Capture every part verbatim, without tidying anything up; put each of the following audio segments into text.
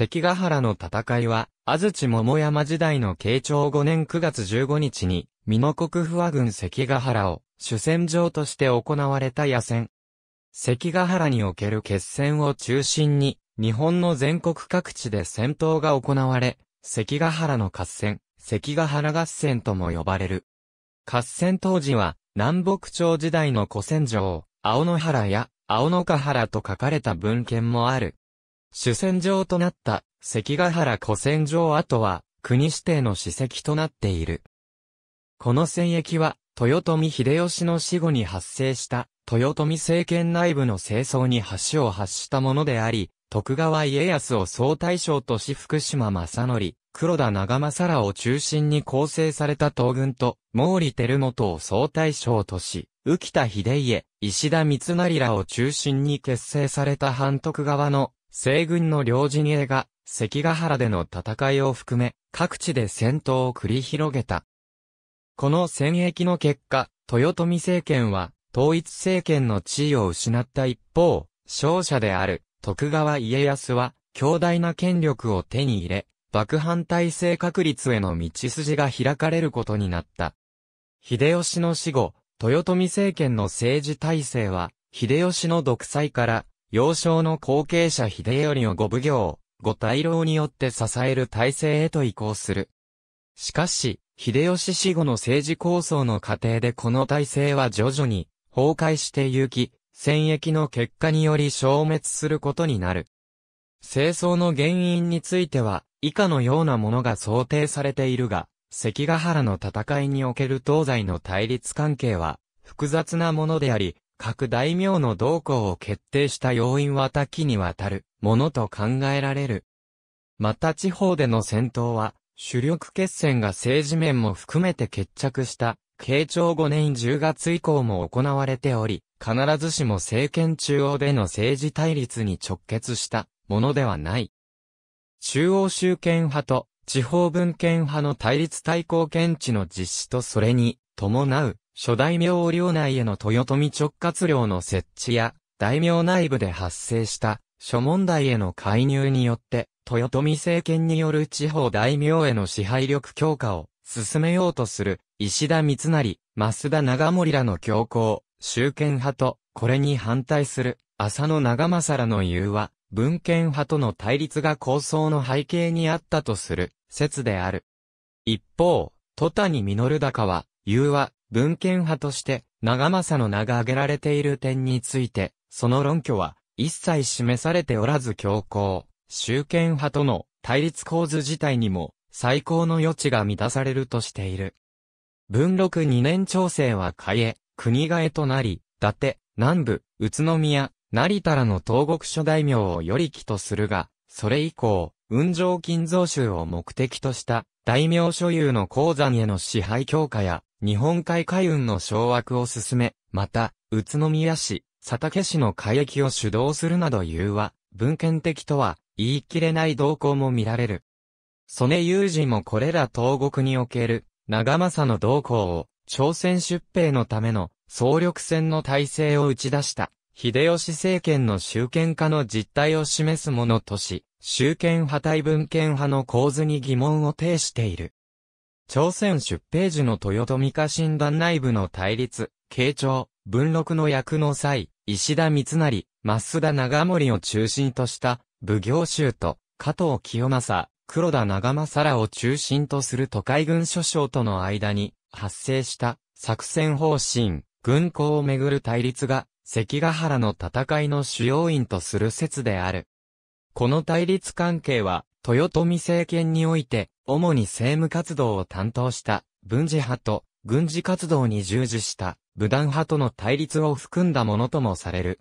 関ヶ原の戦いは、安土桃山時代のけいちょうごねんくがつじゅうごにちに、美濃国不破郡関ヶ原を主戦場として行われた野戦。関ヶ原における決戦を中心に、日本の全国各地で戦闘が行われ、関ヶ原の合戦、関ヶ原合戦とも呼ばれる。合戦当時は、南北朝時代の古戦場、青野原や青野ヶ原と書かれた文献もある。主戦場となった関ヶ原古戦場跡は、国指定の史跡となっている。この戦役は、豊臣秀吉の死後に発生した、豊臣政権内部の政争に橋を発したものであり、徳川家康を総大将とし福島正則、黒田長政らを中心に構成された東軍と、毛利輝元を総大将とし、宇喜多秀家、石田三成らを中心に結成された反徳川の西軍の両陣営が、関ヶ原での戦いを含め、各地で戦闘を繰り広げた。この戦役の結果、豊臣政権は、統一政権の地位を失った一方、勝者である徳川家康は、強大な権力を手に入れ、幕藩体制確立への道筋が開かれることになった。秀吉の死後、豊臣政権の政治体制は、秀吉の独裁から、幼少の後継者秀頼をご奉行、ご大老によって支える体制へと移行する。しかし、秀吉死後の政治構想の過程でこの体制は徐々に崩壊してゆき、戦役の結果により消滅することになる。戦争の原因については、以下のようなものが想定されているが、関ヶ原の戦いにおける東西の対立関係は複雑なものであり、各大名の動向を決定した要因は多岐にわたるものと考えられる。また地方での戦闘は、主力決戦が政治面も含めて決着した、けいちょうごねんじゅうがつ以降も行われており、必ずしも政権中央での政治対立に直結したものではない。中央集権派と地方分権派の対立対抗検知の実施とそれに伴う諸大名領内への豊臣直轄領の設置や大名内部で発生した諸問題への介入によって豊臣政権による地方大名への支配力強化を進めようとする石田三成、増田長盛らの強行、集権派とこれに反対する浅野長政らの融和、文献派との対立が構想の背景にあったとする説である。一方、戸谷実高は融和、文献派として長政の名が挙げられている点について、その論拠は一切示されておらず強行。集権派との対立構図自体にも最高の余地が満たされるとしている。文禄にねん調整は変え、国替えとなり、伊達、南部、宇都宮、成田らの東国諸大名を与力とするが、それ以降、運上金蔵収を目的とした大名所有の鉱山への支配強化や、日本海海運の掌握を進め、また、宇都宮市、佐竹市の海域を主導するなど融和、文献的とは、言い切れない動向も見られる。曽根雄二もこれら東国における長政の動向を朝鮮出兵のための総力戦の体制を打ち出した秀吉政権の集権化の実態を示すものとし、集権派対文献派の構図に疑問を呈している。朝鮮出兵時の豊臣家臣団内部の対立、慶長、文禄の役の際、石田三成、増田長盛を中心とした奉行衆と、加藤清正、黒田長政らを中心とする都海軍諸将との間に発生した作戦方針、軍港をめぐる対立が関ヶ原の戦いの主要因とする説である。この対立関係は豊臣政権において主に政務活動を担当した文治派と軍事活動に従事した武断派との対立を含んだものともされる。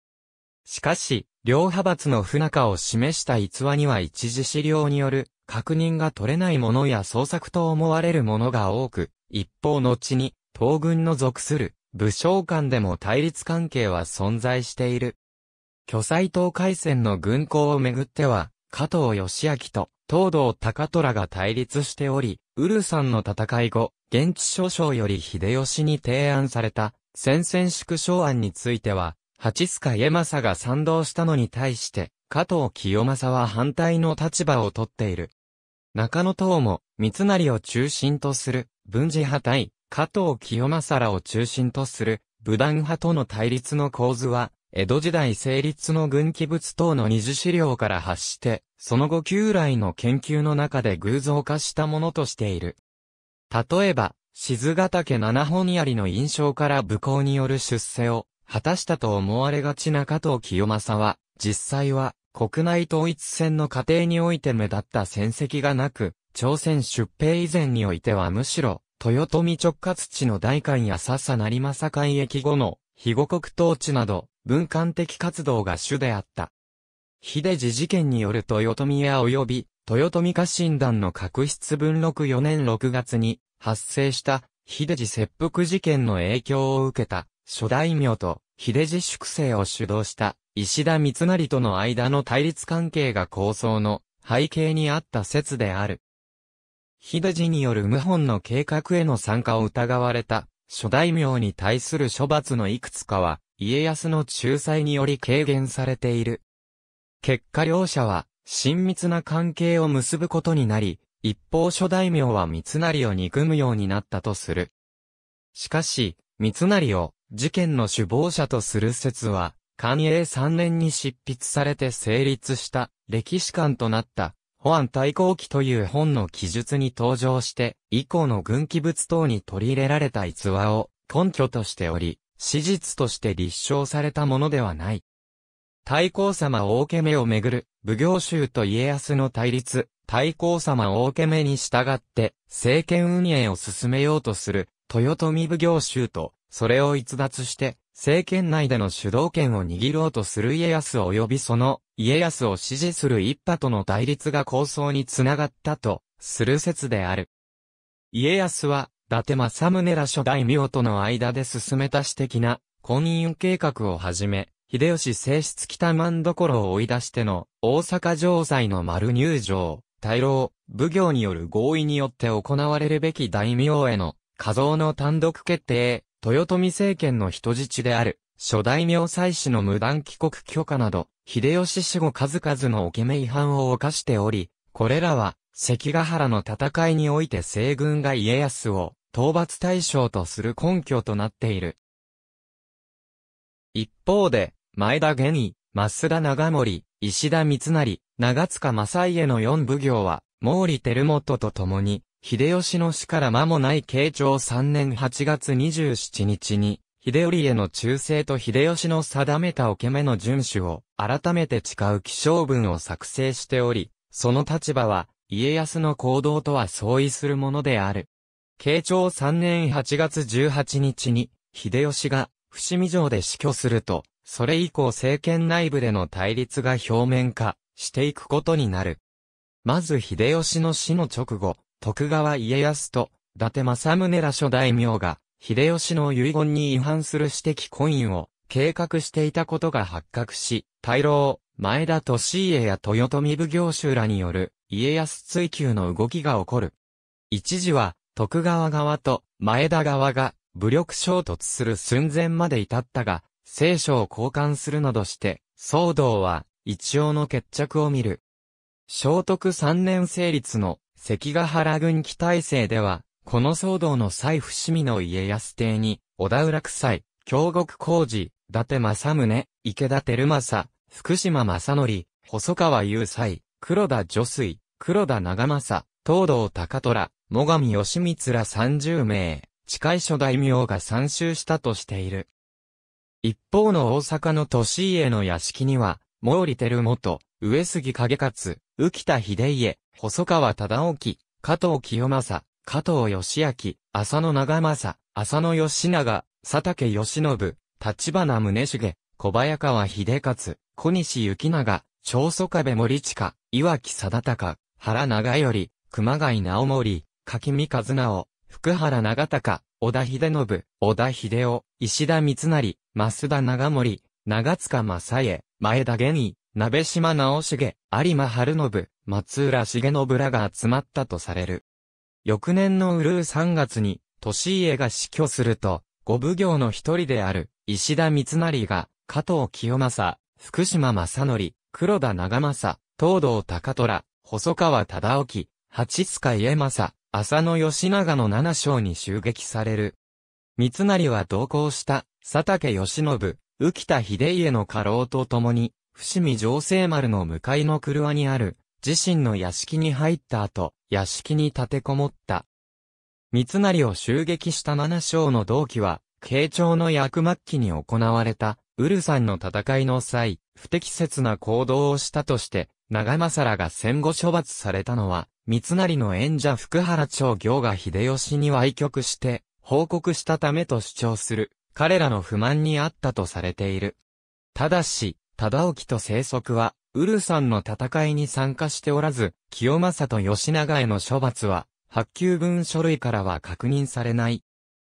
しかし、両派閥の不仲を示した逸話には一次資料による確認が取れないものや創作と思われるものが多く、一方後に東軍の属する武将間でも対立関係は存在している。巨済東海戦の軍港をめぐっては、加藤義明と藤堂高虎が対立しており、蔚山の戦い後、現地諸将より秀吉に提案された戦線縮小案については、蜂須賀家政が賛同したのに対して、加藤清正は反対の立場をとっている。中野党も、三成を中心とする、文治派対、加藤清正らを中心とする、武断派との対立の構図は、江戸時代成立の軍記物等の二次資料から発して、その後旧来の研究の中で偶像化したものとしている。例えば、賤ヶ岳七本槍の印象から武功による出世を果たしたと思われがちな加藤清正は、実際は国内統一戦の過程において目立った戦績がなく、朝鮮出兵以前においてはむしろ、豊臣直轄地の代官や笹成正改易後の肥後国統治など、文官的活動が主であった。秀次事件による豊臣家及び豊臣家臣団の確執文禄よねんろくがつに発生した秀次切腹事件の影響を受けた諸大名と秀次粛清を主導した石田三成との間の対立関係が構想の背景にあった説である。秀次による謀反の計画への参加を疑われた諸大名に対する処罰のいくつかは家康の仲裁により軽減されている。結果両者は親密な関係を結ぶことになり、一方諸大名は三成を憎むようになったとする。しかし、三成を事件の首謀者とする説は、かんえいさんねんに執筆されて成立した歴史観となった保安太閤記という本の記述に登場して、以降の軍記物等に取り入れられた逸話を根拠としており、史実として立証されたものではない。太閤様大けめをめぐる、奉行衆と家康の対立、太閤様大けめに従って、政権運営を進めようとする、豊臣奉行衆と、それを逸脱して、政権内での主導権を握ろうとする家康及びその、家康を支持する一派との対立が構想につながったと、する説である。家康は、伊達政宗ら諸大名との間で進めた私的な婚姻計画をはじめ、秀吉正室北政所を追い出しての大阪城塞の丸入城、大老、奉行による合意によって行われるべき大名への加増の単独決定、豊臣政権の人質である諸大名妻子の無断帰国許可など、秀吉死後数々の置目違反を犯しており、これらは関ヶ原の戦いにおいて西軍が家康を討伐対象とする根拠となっている。一方で、前田玄以、増田長盛、石田三成、長塚正家の四奉行は、毛利輝元と共に、秀吉の死から間もないけいちょうさんねんはちがつにじゅうしちにちに、秀頼への忠誠と秀吉の定めた置目の遵守を、改めて誓う起請文を作成しており、その立場は、家康の行動とは相違するものである。けいちょうさんねんはちがつじゅうはちにちに、秀吉が、伏見城で死去すると、それ以降政権内部での対立が表面化していくことになる。まず秀吉の死の直後、徳川家康と、伊達政宗ら諸大名が、秀吉の遺言に違反する私的婚姻を計画していたことが発覚し、大老、前田利家や豊臣奉行衆らによる、家康追及の動きが起こる。一時は、徳川側と前田側が武力衝突する寸前まで至ったが、聖書を交換するなどして、騒動は一応の決着を見る。正徳さんねん成立の関ヶ原軍記大成では、この騒動の際伏見の家康邸に、小田浦斎、京極浩二、伊達政宗、池田輝政、福島正則、細川雄斎、黒田如水、黒田長政、藤堂高虎、最上義満らさんじゅうめい、近い諸大名が参集したとしている。一方の大阪の利家の屋敷には、毛利輝元、上杉景勝、宇喜多秀家、細川忠興、加藤清正、加藤義明、浅野長政、浅野義長、佐竹義信、立花宗茂、小早川秀勝、小西行長、長宗我部森近、岩木貞隆、原長頼、熊谷直盛、柿見和直、福原長隆、織田秀信、織田秀夫、石田三成、増田長盛、長塚正家、前田玄以、鍋島直茂、有馬晴信、松浦重信らが集まったとされる。翌年のうるうさんがつに、利家が死去すると、五奉行の一人である、石田三成が、加藤清正、福島正則、黒田長政、藤堂高虎、細川忠興、蜂須賀家政、浅野義長の七将に襲撃される。三成は同行した佐竹義信、宇喜多秀家の家老と共に、伏見上政丸の向かいの郭にある、自身の屋敷に入った後、屋敷に立てこもった。三成を襲撃した七将の同期は、慶長の役末期に行われた、ウルサンの戦いの際、不適切な行動をしたとして、長政らが戦後処罰されたのは、三成の縁者福原長行が秀吉に歪曲して、報告したためと主張する、彼らの不満にあったとされている。ただし、忠興と清則は、ウルサンの戦いに参加しておらず、清正と義長への処罰は、発給分書類からは確認されない。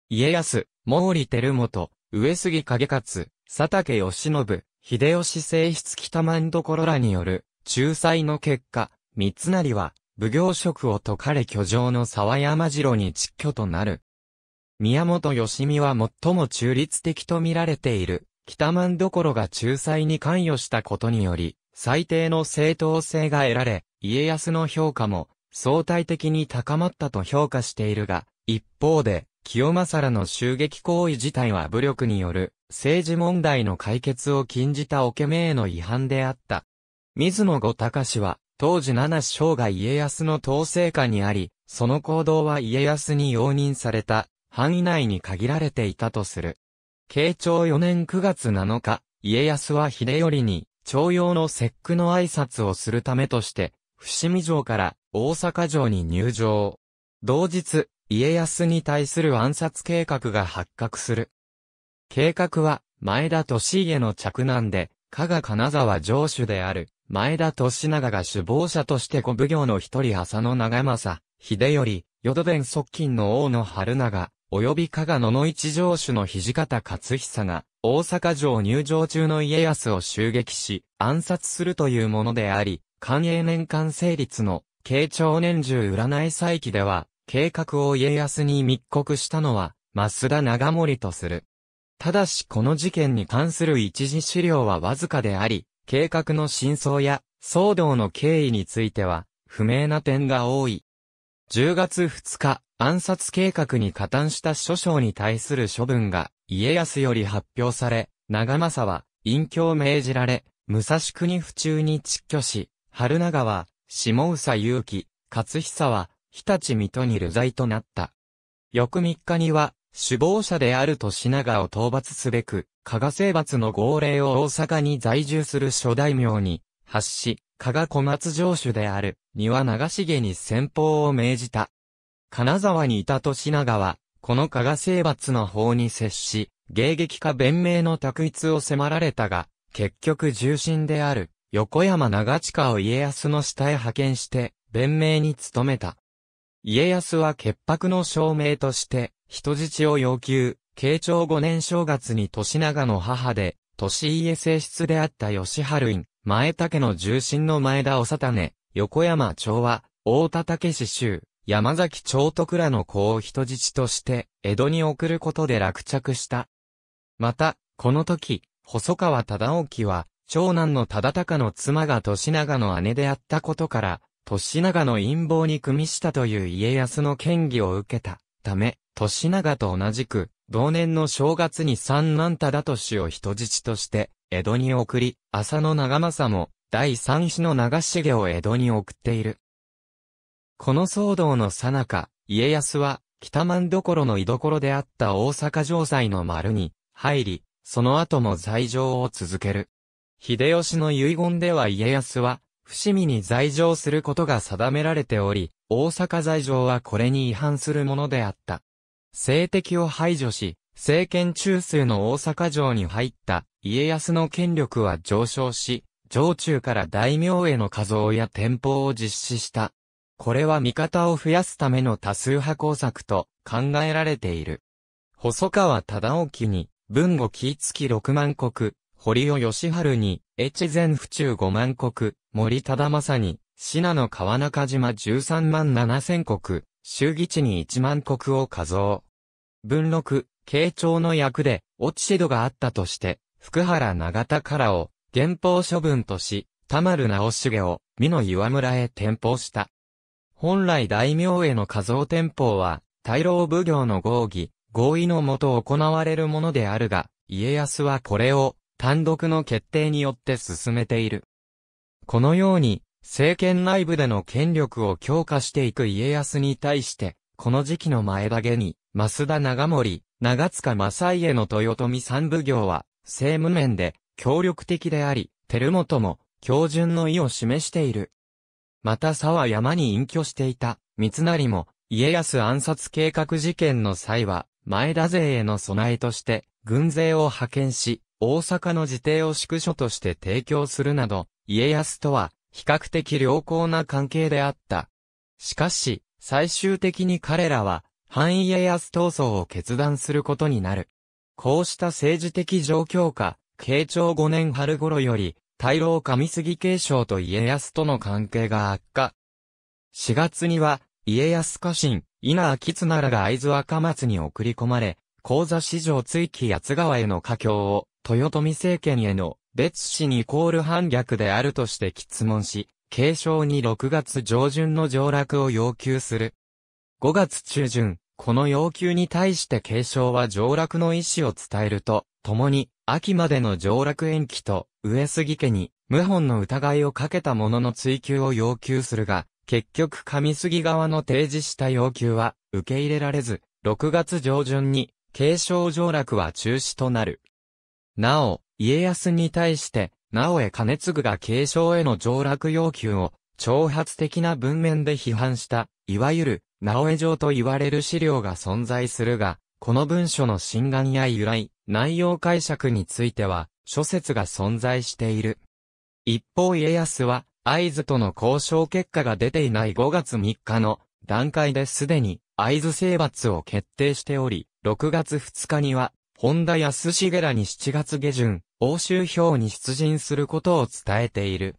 家康、毛利輝元、上杉景勝、佐竹義信、秀吉正室北政所らによる、仲裁の結果、三成は、奉行職を解かれ居城の沢山城に蟄居となる。宮本吉見は最も中立的と見られている、北政所が仲裁に関与したことにより、最低の正当性が得られ、家康の評価も、相対的に高まったと評価しているが、一方で、清正らの襲撃行為自体は武力による政治問題の解決を禁じた置目への違反であった。水野後高は、当時七将が家康の統制下にあり、その行動は家康に容認された範囲内に限られていたとする。慶長よねんくがつなのか、家康は秀頼に、重陽の節句の挨拶をするためとして、伏見城から大阪城に入城。同日、家康に対する暗殺計画が発覚する。計画は、前田利家の嫡男で、加賀金沢城主である、前田利長が首謀者として五奉行の一人浅野長政、秀頼、淀殿側近の大野晴長、及び加賀野々市城主の土方勝久が、大阪城入城中の家康を襲撃し、暗殺するというものであり、寛永年間成立の、慶長年中占い祭記では、計画を家康に密告したのは、増田長盛とする。ただしこの事件に関する一次資料はわずかであり、計画の真相や騒動の経緯については、不明な点が多い。じゅうがつふつか、暗殺計画に加担した諸将に対する処分が、家康より発表され、長政は、隠居を命じられ、武蔵国府中に蟄居し、晴長は、下総結城、勝久は、日立水戸に流罪となった。翌みっかには、首謀者である利長を討伐すべく、加賀征伐の号令を大阪に在住する諸大名に発し、加賀小松城主である丹羽長重に先鋒を命じた。金沢にいた利長は、この加賀征伐の法に接し、迎撃か弁明の択一を迫られたが、結局重臣である横山長親を家康の下へ派遣して、弁明に努めた。家康は潔白の証明として、人質を要求、慶長ごねん正月に利長の母で、利家正室であった義晴院、前田家の重臣の前田長胤、横山長和、大田武士周、山崎長徳らの子を人質として、江戸に送ることで落着した。また、この時、細川忠興は、長男の忠敬の妻が利長の姉であったことから、利長の陰謀に組みしたという家康の嫌疑を受けたため、利長と同じく、同年の正月に三男忠俊を人質として、江戸に送り、浅野長政も、第三子の長重を江戸に送っている。この騒動の最中、家康は、北政所の居所であった大阪城西の丸に入り、その後も在城を続ける。秀吉の遺言では家康は、伏見に在城することが定められており、大阪在城はこれに違反するものであった。政敵を排除し、政権中枢の大阪城に入った家康の権力は上昇し、城中から大名への加増や転封を実施した。これは味方を増やすための多数派工作と考えられている。細川忠興に、豊後紀付ろくまんこく、堀尾義晴に、越前府中ごまんこく、森忠政に、信濃川中島じゅうさんまんななせんこく、周義地にいちまんこくを加増。文禄、慶長の役で、落ち度があったとして、福原長田からを、減俸処分とし、田丸直茂を、美濃岩村へ転封した。本来大名への加増転封は、大老奉行の合議、合意のもと行われるものであるが、家康はこれを、単独の決定によって進めている。このように、政権内部での権力を強化していく家康に対して、この時期の前田家に、増田長盛、長塚正家の豊臣三奉行は、政務面で、協力的であり、輝元も、恭順の意を示している。また沢山に隠居していた、三成も、家康暗殺計画事件の際は、前田勢への備えとして、軍勢を派遣し、大阪の自邸を宿所として提供するなど、家康とは、比較的良好な関係であった。しかし、最終的に彼らは、反家康闘争を決断することになる。こうした政治的状況下、慶長ごねん春頃より、大老上杉景勝と家康との関係が悪化。しがつには、家康家臣、稲顕綱らが会津若松に送り込まれ、高座四条築城八川への家境を、豊臣政権への、別心イコール反逆であるとして詰問し、景勝にろくがつ上旬の上洛を要求する。ごがつ中旬、この要求に対して景勝は上洛の意思を伝えると、共に、秋までの上洛延期と、上杉家に、謀反の疑いをかけた者の追及を要求するが、結局上杉側の提示した要求は、受け入れられず、ろくがつ上旬に、景勝上洛は中止となる。なお、家康に対して、直江兼続が景勝への上洛要求を、挑発的な文面で批判した、いわゆる、直江状と言われる資料が存在するが、この文書の真贋や由来、内容解釈については、諸説が存在している。一方家康は、会津との交渉結果が出ていないごがつみっかの段階ですでに、会津征伐を決定しており、ろくがつふつかには、本田康重らにしちがつげじゅん、奥州表に出陣することを伝えている。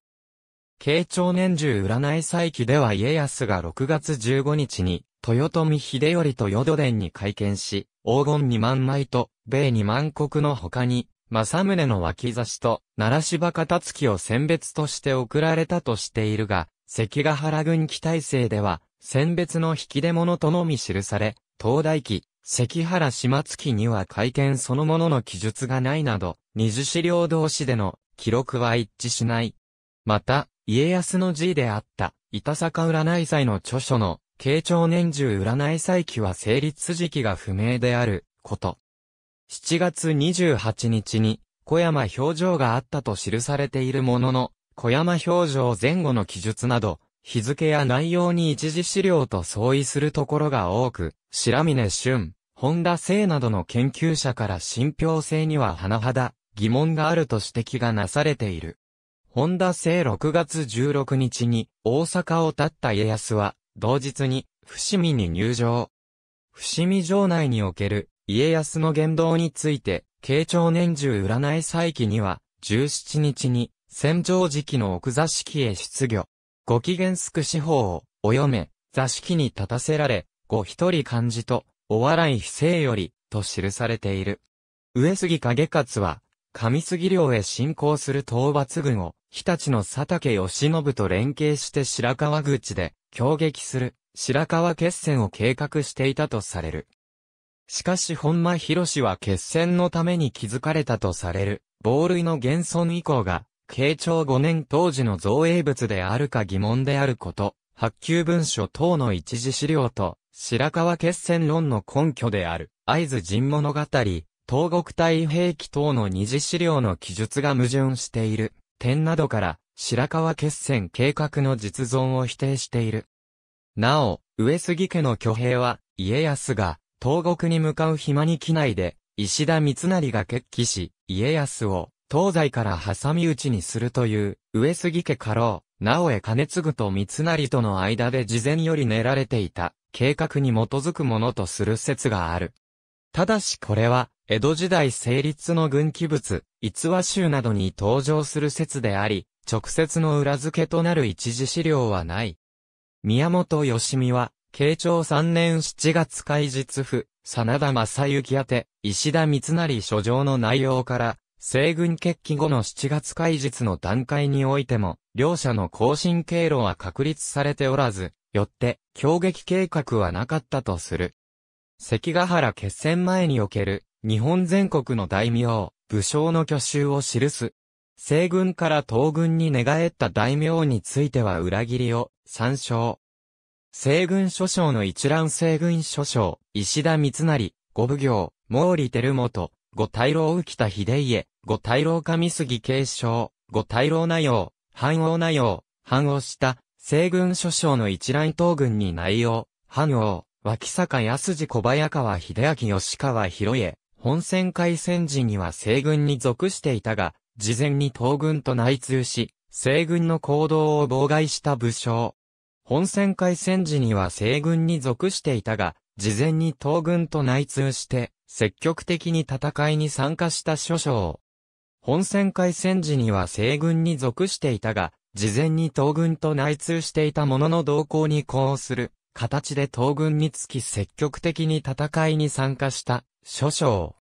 慶長年中占い祭記では家康がろくがつじゅうごにちに、豊臣秀頼と淀殿に会見し、黄金にまんまいと、米にまんこくの他に、正宗の脇差しと、奈良柴片付を選別として送られたとしているが、関ヶ原軍記大成では、選別の引き出物とのみ記され、東大記、関原島付には会見そのものの記述がないなど、二次資料同士での記録は一致しない。また、家康の字であった、板坂占い祭の著書の、慶長年中占い祭記は成立時期が不明である、こと。しちがつにじゅうはちにちに、小山評定があったと記されているものの、小山評定前後の記述など、日付や内容に一次資料と相違するところが多く、白峰俊、本田清などの研究者から信憑性には甚だ疑問があると指摘がなされている。本田清ろくがつじゅうろくにちに大阪を発った家康は、同日に伏見に入城。伏見城内における家康の言動について、慶長年中占い祭記には、じゅうしちにちに戦場時期の奥座敷へ出御。ご機嫌すく司法を、お嫁、座敷に立たせられ、ご一人漢字と、お笑い不正より、と記されている。上杉景勝は、上杉領へ侵攻する討伐軍を、日立の佐竹義信と連携して白川口で、挟撃する、白川決戦を計画していたとされる。しかし本間弘は決戦のために築かれたとされる、防塁の現存以降が、慶長ごねん当時の造営物であるか疑問であること、発給文書等の一次資料と、白川決戦論の根拠である、会津人物語、東国太平記等の二次資料の記述が矛盾している、点などから、白川決戦計画の実存を否定している。なお、上杉家の挙兵は、家康が、東国に向かう暇に畿内で、石田三成が決起し、家康を、東西から挟み撃ちにするという、上杉家家老、直江兼続と三成との間で事前より練られていた、計画に基づくものとする説がある。ただしこれは、江戸時代成立の軍記物、逸話集などに登場する説であり、直接の裏付けとなる一次資料はない。宮本吉見は、慶長さんねんしちがつ甲斐日府、真田正幸宛て、石田三成書状の内容から、西軍決起後のしちがつ開日の段階においても、両者の行進経路は確立されておらず、よって、挟撃計画はなかったとする。関ヶ原決戦前における、日本全国の大名、武将の去就を記す。西軍から東軍に寝返った大名については裏切りを参照。西軍諸将の一覧西軍諸将、石田三成、五奉行、毛利輝元、五大老浮田秀家、五大老上杉景勝、五大老名陽、藩王名陽、藩王下、西軍諸将の一覧東軍に内容、藩王、脇坂安次小早川秀明吉川広家、本戦開戦時には西軍に属していたが、事前に東軍と内通し、西軍の行動を妨害した武将。本戦開戦時には西軍に属していたが、事前に東軍と内通して、積極的に戦いに参加した諸将。本戦開戦時には西軍に属していたが、事前に東軍と内通していたものの動向に呼応する形で東軍につき積極的に戦いに参加した諸将。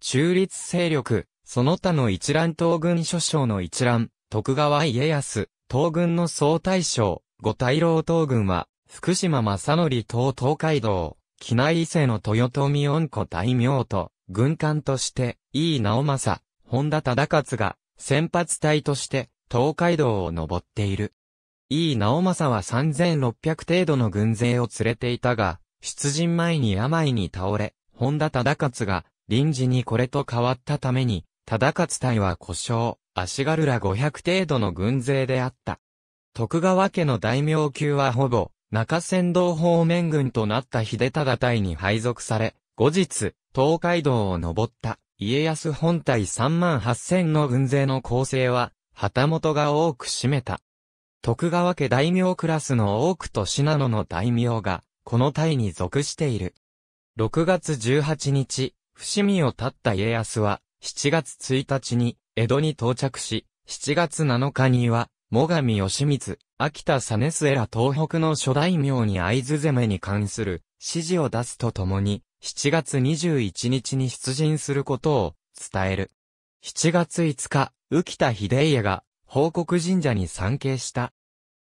中立勢力、その他の一覧東軍諸将の一覧、徳川家康、東軍の総大将、五大老東軍は、福島正則東東海道。畿内伊勢の豊臣恩子大名と、軍艦として、井伊直政、本多忠勝が、先発隊として、東海道を登っている。井伊直政はさんぜんろっぴゃく程度の軍勢を連れていたが、出陣前に病に倒れ、本多忠勝が、臨時にこれと変わったために、忠勝隊は故障、足軽らごひゃく程度の軍勢であった。徳川家の大名級はほぼ、中山道方面軍となった秀忠隊に配属され、後日、東海道を登った家康本隊さんまんはっせんの軍勢の構成は、旗本が多く占めた。徳川家大名クラスの多くと信濃の大名が、この隊に属している。ろくがつじゅうはちにち、伏見を立った家康は、しちがつついたちに江戸に到着し、しちがつなのかには、最上義光、秋田実資ら東北の諸大名に会津攻めに関する指示を出すとともに、しちがつにじゅういちにちに出陣することを伝える。しちがついつか、浮田秀家が報国神社に参詣した。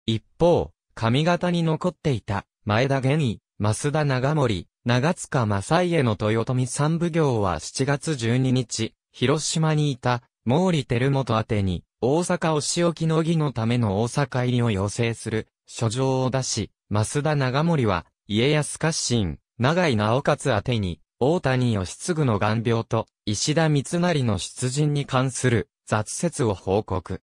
一方、上方に残っていた前田玄伊、増田長盛、長塚正家の豊臣三奉行はしちがつじゅうににち、広島にいた毛利輝元宛てに、大阪お仕置きの儀のための大阪入りを要請する書状を出し、増田長盛は家康家臣、永井直勝宛てに、大谷義次の眼病と石田三成の出陣に関する雑説を報告。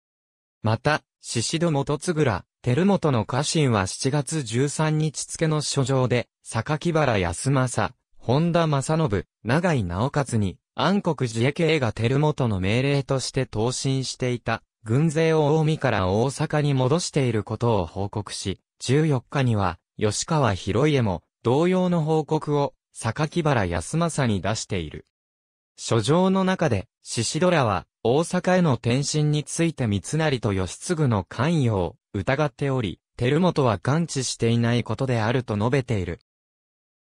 また、宍戸基次ら、輝元の家臣はしちがつじゅうさんにち付の書状で、榊原康政、本田正信、永井直勝に、安国寺家系が輝元の命令として投進していた軍勢を近江から大阪に戻していることを報告し、じゅうよっかには吉川広家も同様の報告を榊原康政に出している。書状の中で、宍戸らは大阪への転進について三成と義次の関与を疑っており、輝元は関知していないことであると述べている。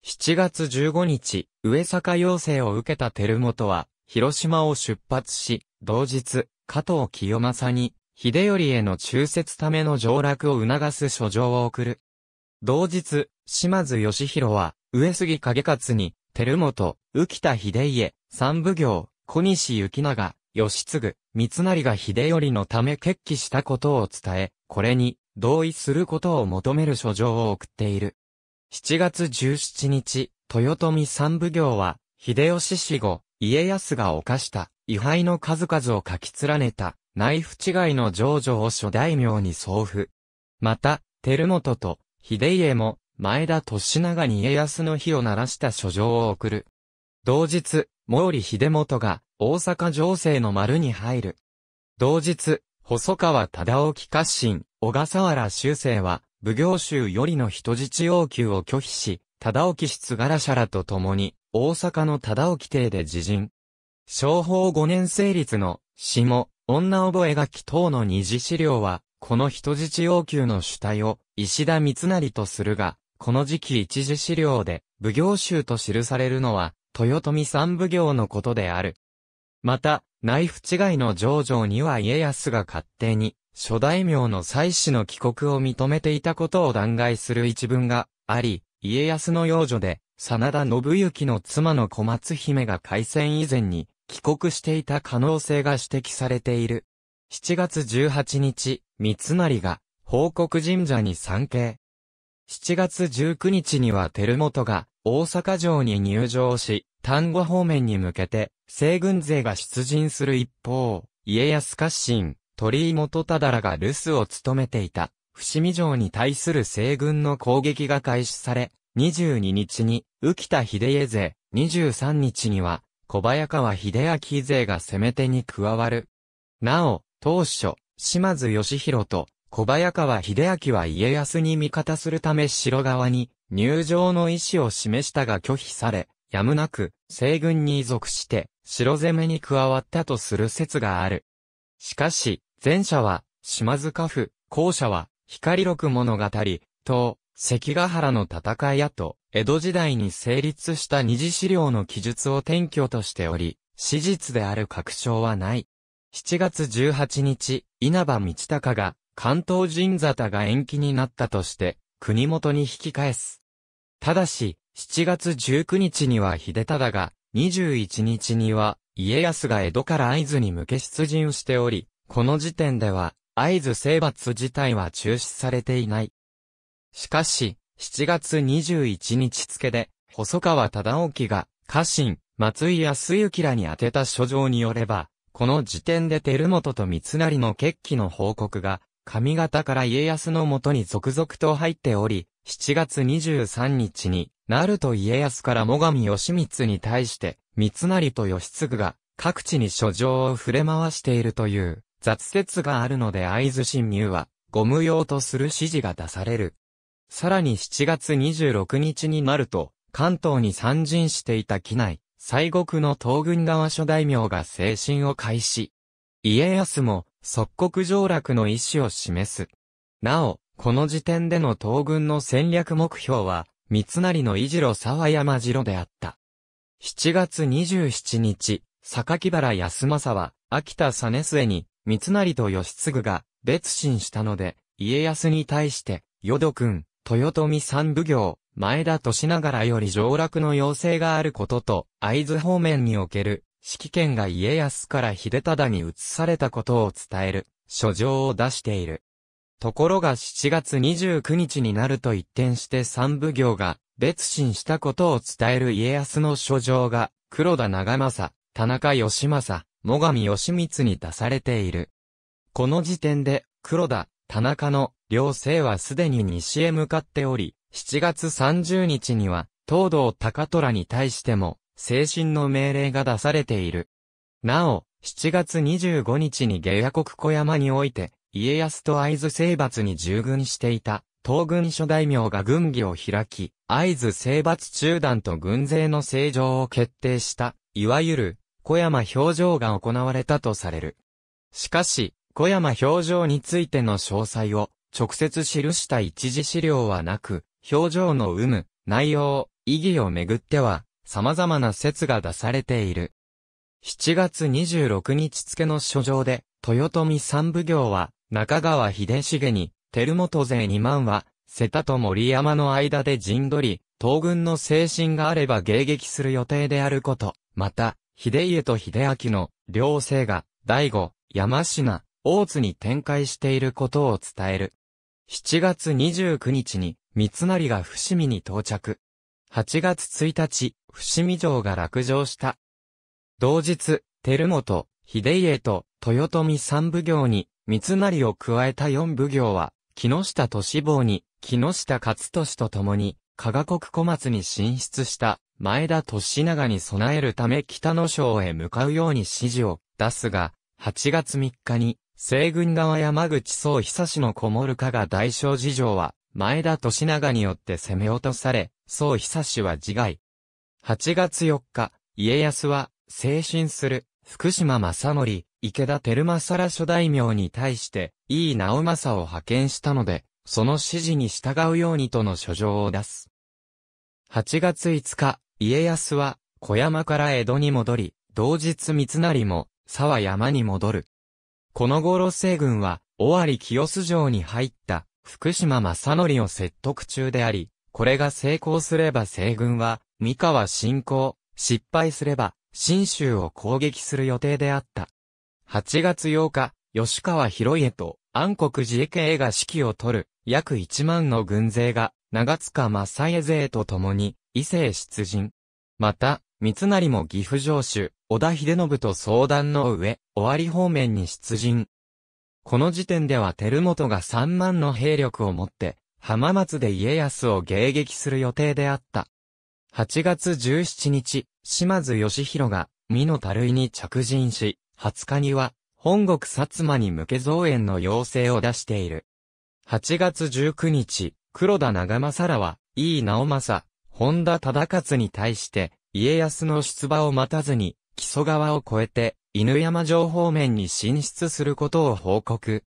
しちがつじゅうごにち、上坂要請を受けた輝元は、広島を出発し、同日、加藤清正に、秀頼への忠節ための上洛を促す書状を送る。同日、島津義弘は、上杉景勝に、輝元、浮田秀家、三奉行、小西行長、義次、三成が秀頼のため決起したことを伝え、これに、同意することを求める書状を送っている。しちがつじゅうしちにち、豊臣三奉行は、秀吉死後、家康が犯した、位牌の数々を書き連ねた、内府違いの情状を諸大名に送付。また、輝元と、秀家も、前田利長に家康の火を鳴らした書状を送る。同日、毛利秀元が、大阪情勢の丸に入る。同日、細川忠興家臣、小笠原修正は、奉行衆よりの人質要求を拒否し、忠興出柄者らと共に、大阪の忠興邸で自陣。しょうほうごねん成立の、下、女覚書等の二次資料は、この人質要求の主体を、石田三成とするが、この時期一次資料で、奉行衆と記されるのは、豊臣三奉行のことである。また、内府違いの丞相には家康が勝手に諸大名の妻子の帰国を認めていたことを弾劾する一文があり、家康の養女で真田信行の妻の小松姫が開戦以前に帰国していた可能性が指摘されている。しちがつじゅうはちにち、三成が報国神社に参詣。しちがつじゅうくにちには輝元が大阪城に入城し、丹後方面に向けて西軍勢が出陣する一方、家康家臣、鳥居元忠らが留守を務めていた伏見城に対する西軍の攻撃が開始され、にじゅうににちに宇喜多秀家勢、にじゅうさんにちには小早川秀秋勢が攻め手に加わる。なお、当初、島津義弘と小早川秀秋は家康に味方するため城側に入城の意思を示したが拒否され、やむなく西軍に属して城攻めに加わったとする説がある。しかし、前者は島津家父、後者は光禄物語、と、関ヶ原の戦いやと、江戸時代に成立した二次資料の記述を典拠としており、史実である確証はない。しちがつじゅうはちにち、稲葉道隆が、関東陣沙汰が延期になったとして、国元に引き返す。ただし、しちがつじゅうくにちには秀忠が、にじゅういちにちには、家康が江戸から会津に向け出陣しており、この時点では、会津征伐自体は中止されていない。しかし、しちがつにじゅういちにち付で、細川忠興が、家臣、松井康之らに宛てた書状によれば、この時点で輝元と三成の決起の報告が、上方から家康のもとに続々と入っており、しちがつにじゅうさんにちに、鳴門家康から最上義満に対して、三成と義次が各地に書状を触れ回しているという雑説があるので会津侵入は、ご無用とする指示が出される。さらにしちがつにじゅうろくにちになると、関東に参陣していた畿内、西国の東軍側諸大名が西進を開始。家康も、即刻上洛の意思を示す。なお、この時点での東軍の戦略目標は、三成の伊城沢山城であった。しちがつにじゅうしちにち、榊原康政は、秋田実末に、三成と義次が、別心したので、家康に対して、淀君、豊臣三奉行、前田利長より上洛の要請があることと、会津方面における、指揮権が家康から秀忠に移されたことを伝える、書状を出している。ところがしちがつにじゅうくにちになると一転して三奉行が、別心したことを伝える家康の書状が、黒田長政、田中義政、最上義満に出されている。この時点で、黒田、田中の、両勢はすでに西へ向かっており、しちがつさんじゅうにちには、東道高虎に対しても、西進の命令が出されている。なお、しちがつにじゅうごにちに下野国小山において、家康と会津征伐に従軍していた、東軍諸大名が軍議を開き、会津征伐中断と軍勢の正常を決定した、いわゆる、小山表情が行われたとされる。しかし、小山表情についての詳細を、直接記した一次資料はなく、表情の有無、内容、意義をめぐっては、様々な説が出されている。しちがつにじゅうろくにち付の書状で、豊臣三奉行は、中川秀重に、輝元勢にまんは、瀬田と森山の間で陣取り、東軍の西進があれば迎撃する予定であること。また、秀家と秀明の、両勢が、醍醐、山科、大津に展開していることを伝える。しちがつにじゅうくにちに、三成が伏見に到着。はちがつついたち、伏見城が落城した。同日、輝元、秀家と豊臣三奉行に、三成を加えた四奉行は、木下利房に、木下勝利と共に、加賀国小松に進出した、前田利長に備えるため北の省へ向かうように指示を出すが、はちがつみっかに、西軍側山口宗久の小諸加賀大小事城は、前田利長によって攻め落とされ、宗久は自害。はちがつよっか、家康は、西進する、福島正則、池田輝政ら諸大名に対して、井伊直政を派遣したので、その指示に従うようにとの書状を出す。はちがついつか、家康は、小山から江戸に戻り、同日三成も、佐和山に戻る。この頃西軍は、尾張清須城に入った、福島正則を説得中であり、これが成功すれば西軍は、三河侵攻、失敗すれば、信州を攻撃する予定であった。はちがつようか、吉川広家と安国寺家が指揮を取る、約いちまんの軍勢が、長塚正家勢と共に、伊勢へ出陣。また、三成も岐阜城主、織田秀信と相談の上、尾張方面に出陣。この時点では輝元がさんまんの兵力を持って、浜松で家康を迎撃する予定であった。はちがつじゅうしちにち、島津義弘が、美濃樽井に着陣し、はつかには、本国薩摩に向け増援の要請を出している。はちがつじゅうくにち、黒田長政らは、井伊直政、本多忠勝に対して、家康の出馬を待たずに、木曽川を越えて、犬山城方面に進出することを報告。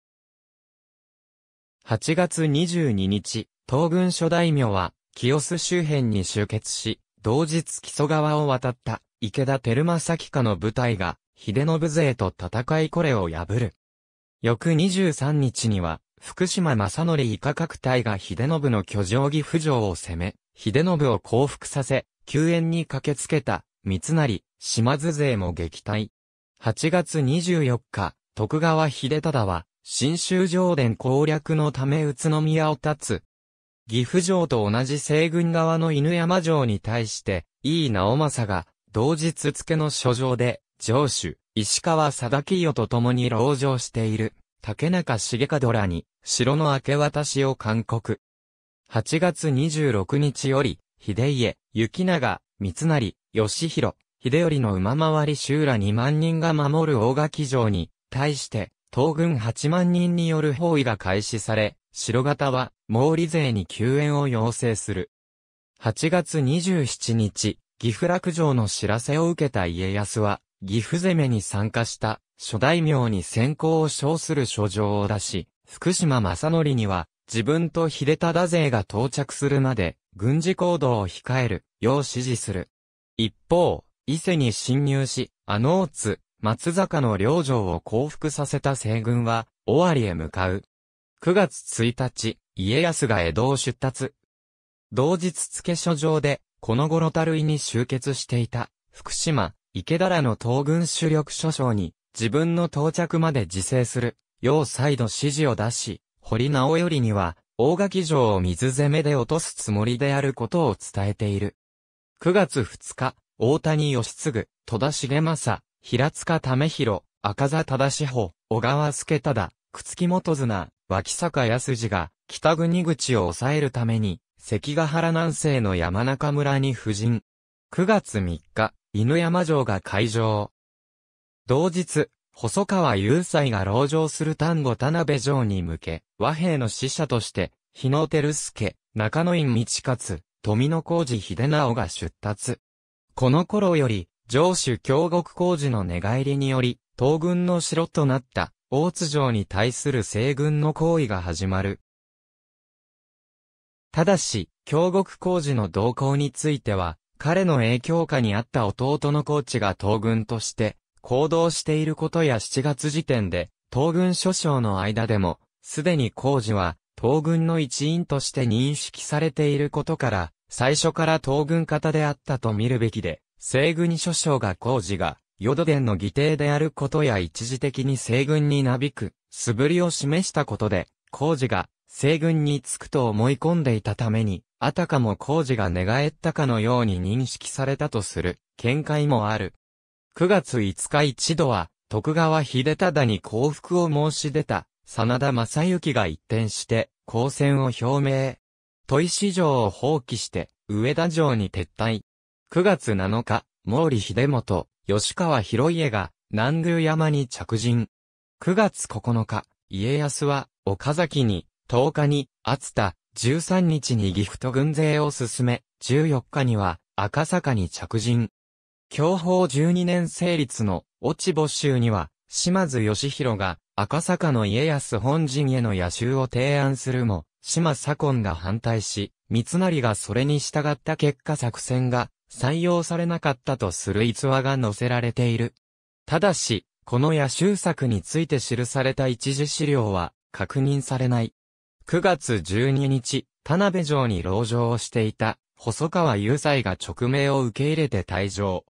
はちがつにじゅうににち、東軍諸大名は、清須周辺に集結し、同日木曽川を渡った、池田輝正家の部隊が、秀信勢と戦いこれを破る。翌にじゅうさんにちには、福島正則以下各隊が秀信の居城岐阜城を攻め、秀信を降伏させ、救援に駆けつけた、三成、島津勢も撃退。はちがつにじゅうよっか、徳川秀忠は、信州城田攻略のため宇都宮を立つ。岐阜城と同じ西軍側の犬山城に対して、井伊直政が、同日付の書状で、城主、石川定清と共に籠城している、竹中重門らに、城の明け渡しを勧告。はちがつにじゅうろくにちより、秀家、行長、三成、義弘、秀頼の馬回り衆らにまんにんが守る大垣城に、対して、東軍はちまんにんによる包囲が開始され、城方は、毛利勢に救援を要請する。はちがつにじゅうしちにち、岐阜落城の知らせを受けた家康は、岐阜攻めに参加した、諸大名に先行を称する書状を出し、福島正則には、自分と秀忠勢が到着するまで、軍事行動を控える、よう指示する。一方、伊勢に侵入し、阿能津、松坂の両城を降伏させた西軍は、尾張へ向かう。くがつついたち、家康が江戸を出立。同日付書状で、この頃樽井に集結していた、福島、池田らの東軍主力諸将に、自分の到着まで自制する、よう再度指示を出し、堀直頼には、大垣城を水攻めで落とすつもりであることを伝えている。くがつふつか、大谷義次、戸田重政、平塚為弘、赤座忠志保、小川助忠、朽木元綱、脇坂安次が、北国口を抑えるために、関ヶ原南西の山中村に布陣。くがつみっか、犬山城が開城。同日、細川雄斎が籠城する丹後田辺城に向け、和平の使者として、日野照助、中野院道勝、富野浩二秀直が出立。この頃より、城主京極浩二の寝返りにより、東軍の城となった、大津城に対する西軍の行為が始まる。ただし、京極浩二の動向については、彼の影響下にあった弟の高知が東軍として、行動していることやしちがつ時点で、東軍諸将の間でも、すでに浩二は、東軍の一員として認識されていることから、最初から東軍方であったと見るべきで、西軍諸将が浩二が、淀殿の義弟であることや一時的に西軍になびく、素振りを示したことで、浩二が、西軍につくと思い込んでいたために、あたかも浩二が寝返ったかのように認識されたとする、見解もある。くがついつか一度は、徳川秀忠に降伏を申し出た、真田昌幸が一転して、抗戦を表明。砥石城を放棄して、上田城に撤退。くがつなのか、毛利秀元、吉川広家が、南宮山に着陣。くがつここのか、家康は、岡崎に、とおかに、熱田、じゅうさんにちに岐阜と軍勢を進め、じゅうよっかには、赤坂に着陣。享保じゅうにねん成立の落ち募集には、島津義弘が赤坂の家康本陣への夜襲を提案するも、島左近が反対し、三成がそれに従った結果作戦が採用されなかったとする逸話が載せられている。ただし、この野州作について記された一次資料は確認されない。くがつじゅうににち、田辺城に籠城をしていた細川雄斎が勅命を受け入れて退場。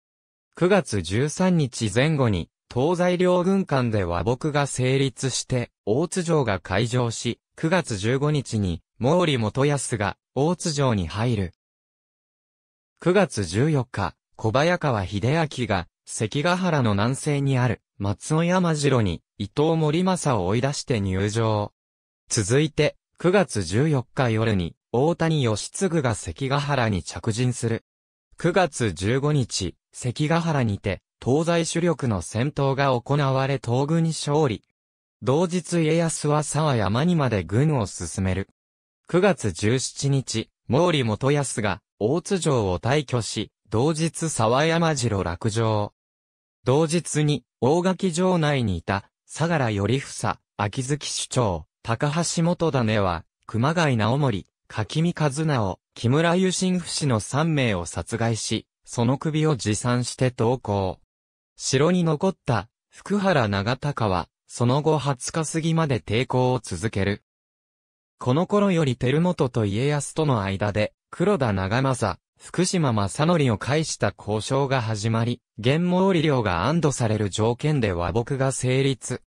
くがつじゅうさんにちまえ後に東西両軍間で和睦が成立して大津城が開城し、くがつじゅうごにちに毛利元康が大津城に入る。くがつじゅうよっか、小早川秀秋が関ヶ原の南西にある松尾山城に伊藤盛政を追い出して入城。続いてくがつじゅうよっか夜に大谷義次が関ヶ原に着陣する。くがつじゅうごにち、関ヶ原にて東西主力の戦闘が行われ東軍に勝利。同日家康は沢山にまで軍を進める。くがつじゅうしちにち、毛利元康が大津城を退去し、同日沢山城落城。同日に大垣城内にいた相良頼房、秋月首長、高橋元種は熊谷直盛、垣見和直、木村由心不死のさんめいを殺害し、その首を持参して投降。城に残った福原長高はその後はつか過ぎまで抵抗を続ける。この頃より輝元と家康との間で黒田長政、福島正則を介した交渉が始まり、元毛利領が安堵される条件で和睦が成立。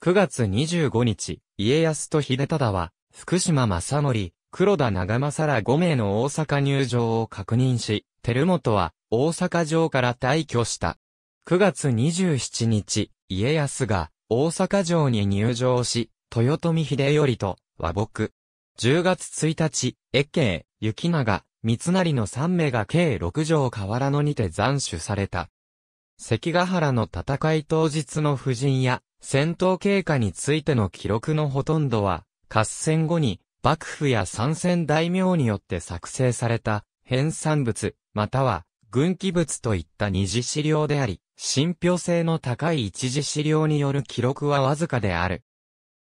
くがつにじゅうごにち、家康と秀忠は、福島正則、黒田長政らごめいの大阪入城を確認し、輝元は大阪城から退去した。くがつにじゅうしちにち、家康が大阪城に入城し、豊臣秀頼と和睦。じゅうがつついたち、越慶、行長、三成のさんめいが計ろくじょう河原野にて斬首された。関ヶ原の戦い当日の布陣や戦闘経過についての記録のほとんどは、合戦後に幕府や参戦大名によって作成された編纂物、または軍記物といった二次資料であり、信憑性の高い一次資料による記録はわずかである。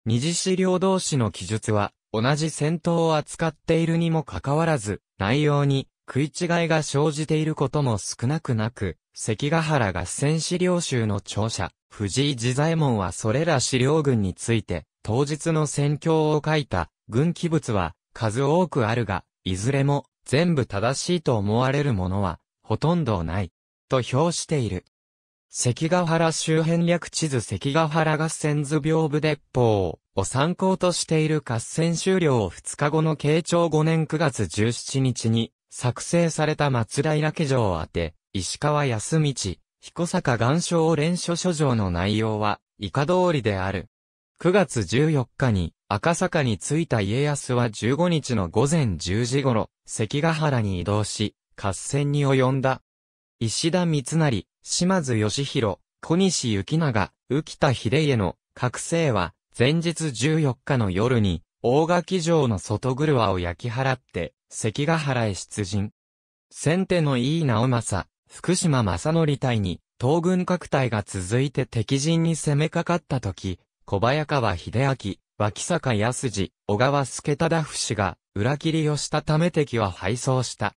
二次資料同士の記述は、同じ戦闘を扱っているにもかかわらず、内容に食い違いが生じていることも少なくなく、関ヶ原合戦資料集の著者、藤井治左衛門はそれら資料群について、当日の戦況を書いた軍記物は数多くあるが、いずれも全部正しいと思われるものはほとんどない、と評している。関ヶ原周辺略地図関ヶ原合戦図屏風鉄砲を参考としている合戦終了ふつかごのけいちょうごねんくがつじゅうしちにちに作成された松平家城を当て、石川康道、彦坂岩礁連署書状の内容は以下通りである。くがつじゅうよっかに赤坂に着いた家康はじゅうごにちのごぜんじゅうじ頃、関ヶ原に移動し、合戦に及んだ。石田三成、島津義弘、小西行長、浮田秀家の覚醒は前日じゅうよっかの夜に大垣城の外郭を焼き払って関ヶ原へ出陣。先手の井伊直政、福島正則隊に東軍各隊が続いて敵陣に攻めかかった時、小早川秀秋、脇坂康次、小川助忠伏が裏切りをしたため敵は敗走した。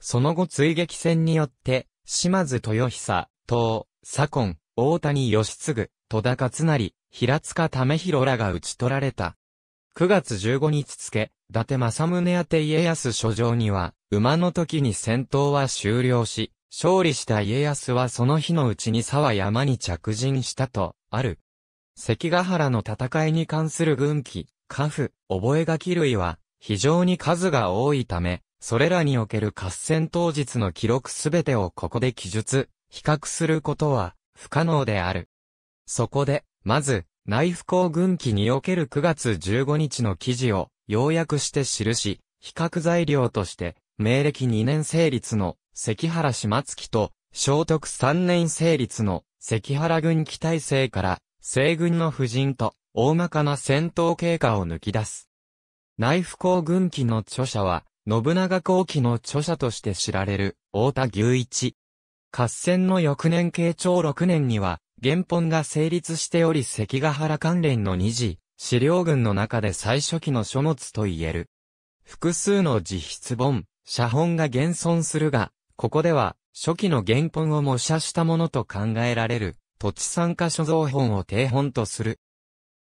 その後追撃戦によって、島津豊久、東、左近、大谷義次、戸田勝成、平塚為広らが討ち取られた。くがつじゅうごにち付、伊達政宗宛て家康書状には、馬の時に戦闘は終了し、勝利した家康はその日のうちに沢山に着陣したと、ある。関ヶ原の戦いに関する軍記、家譜、覚書類は、非常に数が多いため、それらにおける合戦当日の記録すべてをここで記述、比較することは不可能である。そこで、まず、内府公軍記におけるくがつじゅうごにちの記事を要約して記し、比較材料として、明暦にねん成立の関原島月と、正徳さんねん成立の関原軍記体制から、西軍の布陣と、大まかな戦闘経過を抜き出す。内府公軍記の著者は、信長公記の著者として知られる、太田牛一。合戦の翌年けいちょうろくねんには、原本が成立しており関ヶ原関連の二次、資料群の中で最初期の書物と言える。複数の自筆本、写本が現存するが、ここでは、初期の原本を模写したものと考えられる、土地参加所蔵本を定本とする。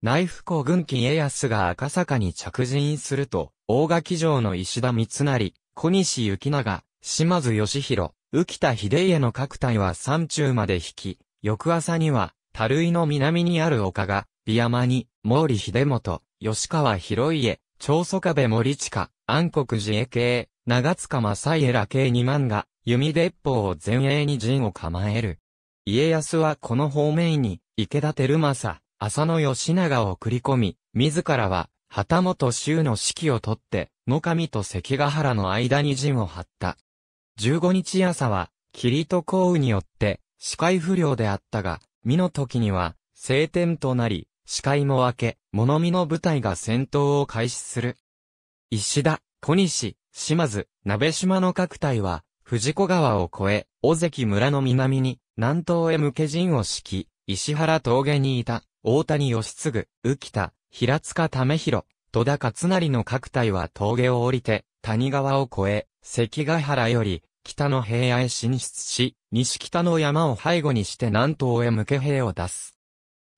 内府公軍記家康が赤坂に着陣すると、大垣城の石田三成、小西行長、島津義弘、浮田秀家の各隊は山中まで引き、翌朝には、田類の南にある丘が、檜山に、毛利秀元、吉川広家、長宗我部森近、安国寺衛慶、長塚正家ら計にまんが、弓鉄砲を前衛に陣を構える。家康はこの方面に、池田輝政、浅野義長を繰り込み、自らは、旗本衆の指揮を取って、野上と関ヶ原の間に陣を張った。じゅうごにち朝は、霧と降雨によって、視界不良であったが、見の時には、晴天となり、視界も明け、物見の部隊が戦闘を開始する。石田、小西、島津、鍋島の各隊は、藤子川を越え、尾関村の南に、南東へ向け陣を敷き、石原峠にいた、大谷義次、浮田、平塚為広、戸田勝成の各隊は峠を降りて、谷川を越え、関ヶ原より、北の平野へ進出し、西北の山を背後にして南東へ向け兵を出す。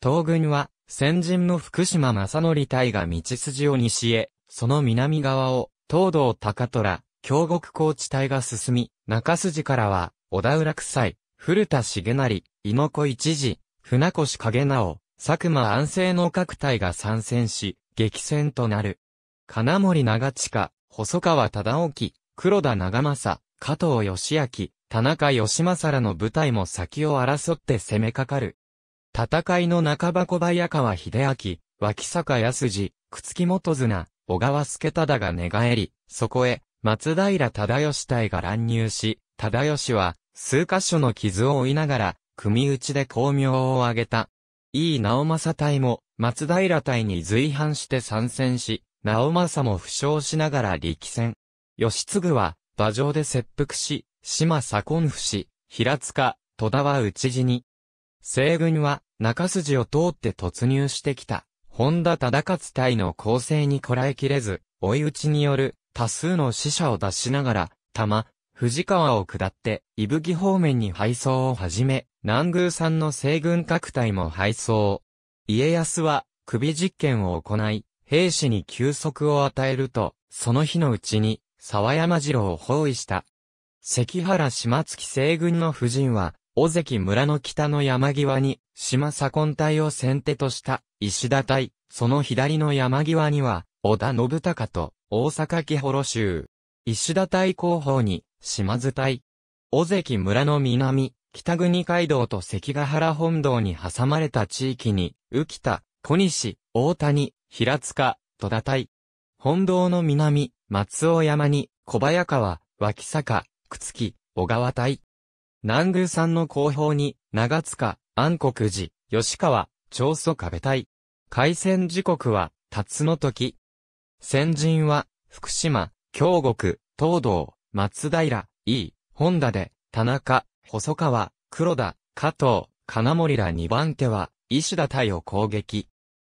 東軍は、先陣の福島正則隊が道筋を西へ、その南側を、東道高虎、京極高地帯が進み、中筋からは、小田浦斎、古田重成、猪子一次、船越影直、佐久間安政の各隊が参戦し、激戦となる。金森長近、細川忠興、黒田長政、加藤義明、田中義政らの部隊も先を争って攻めかかる。戦いの半ば小早川秀秋、脇坂安次、朽木元綱、小川助忠が寝返り、そこへ、松平忠義隊が乱入し、忠義は、数箇所の傷を負いながら、組打ちで功名を挙げた。井伊直政隊も、松平隊に随伴して参戦し、直政も負傷しながら力戦。義次は、馬上で切腹し、島左近伏、平塚、戸田は討ち死に。西軍は、中筋を通って突入してきた、本多忠勝隊の攻勢にこらえきれず、追い打ちによる、多数の死者を出しながら、多摩、藤川を下って、伊吹方面に敗走をはじめ、南宮山の西軍各隊も敗走。家康は、首実験を行い、兵士に休息を与えると、その日のうちに、沢山城を包囲した。関原島付西軍の布陣は、尾関村の北の山際に、島左近隊を先手とした、石田隊、その左の山際には、織田信孝と、大阪木幌衆。石田隊後方に、島津隊。尾関村の南、北国街道と関ヶ原本道に挟まれた地域に、浮田、小西、大谷、平塚、戸田隊。本道の南、松尾山に、小早川、脇坂、朽木、小川隊。南宮山の後方に、長塚、安国寺、吉川、長宗我部隊。開戦時刻は、辰の時。先陣は、福島、京極、東道、松平、井伊、本多で、田中、細川、黒田、加藤、金森らにばん手は、石田隊を攻撃。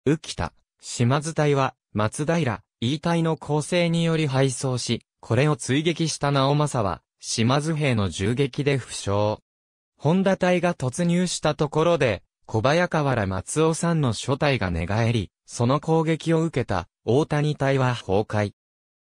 浮田、島津隊は、松平、井伊隊の攻勢により敗走し、これを追撃した直政は、島津兵の銃撃で負傷。本多隊が突入したところで、小早川ら松尾さんの諸隊が寝返り、その攻撃を受けた、大谷隊は崩壊。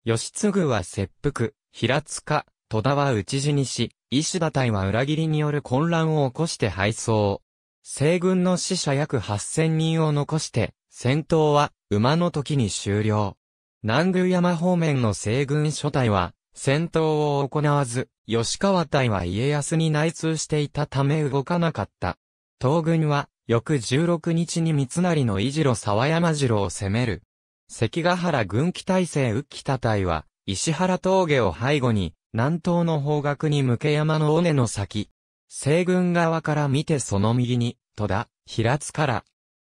義次は切腹、平塚、戸田は討ち死にし、石田隊は裏切りによる混乱を起こして敗走。西軍の死者約はっせんにんを残して、戦闘は、馬の時に終了。南宮山方面の西軍諸隊は、戦闘を行わず、吉川隊は家康に内通していたため動かなかった。東軍は、翌じゅうろくにちに三成の伊城沢山城を攻める。関ヶ原軍機体制浮田隊は、石原峠を背後に、南東の方角に向け山の尾根の先。西軍側から見てその右に、戸田、平塚ら。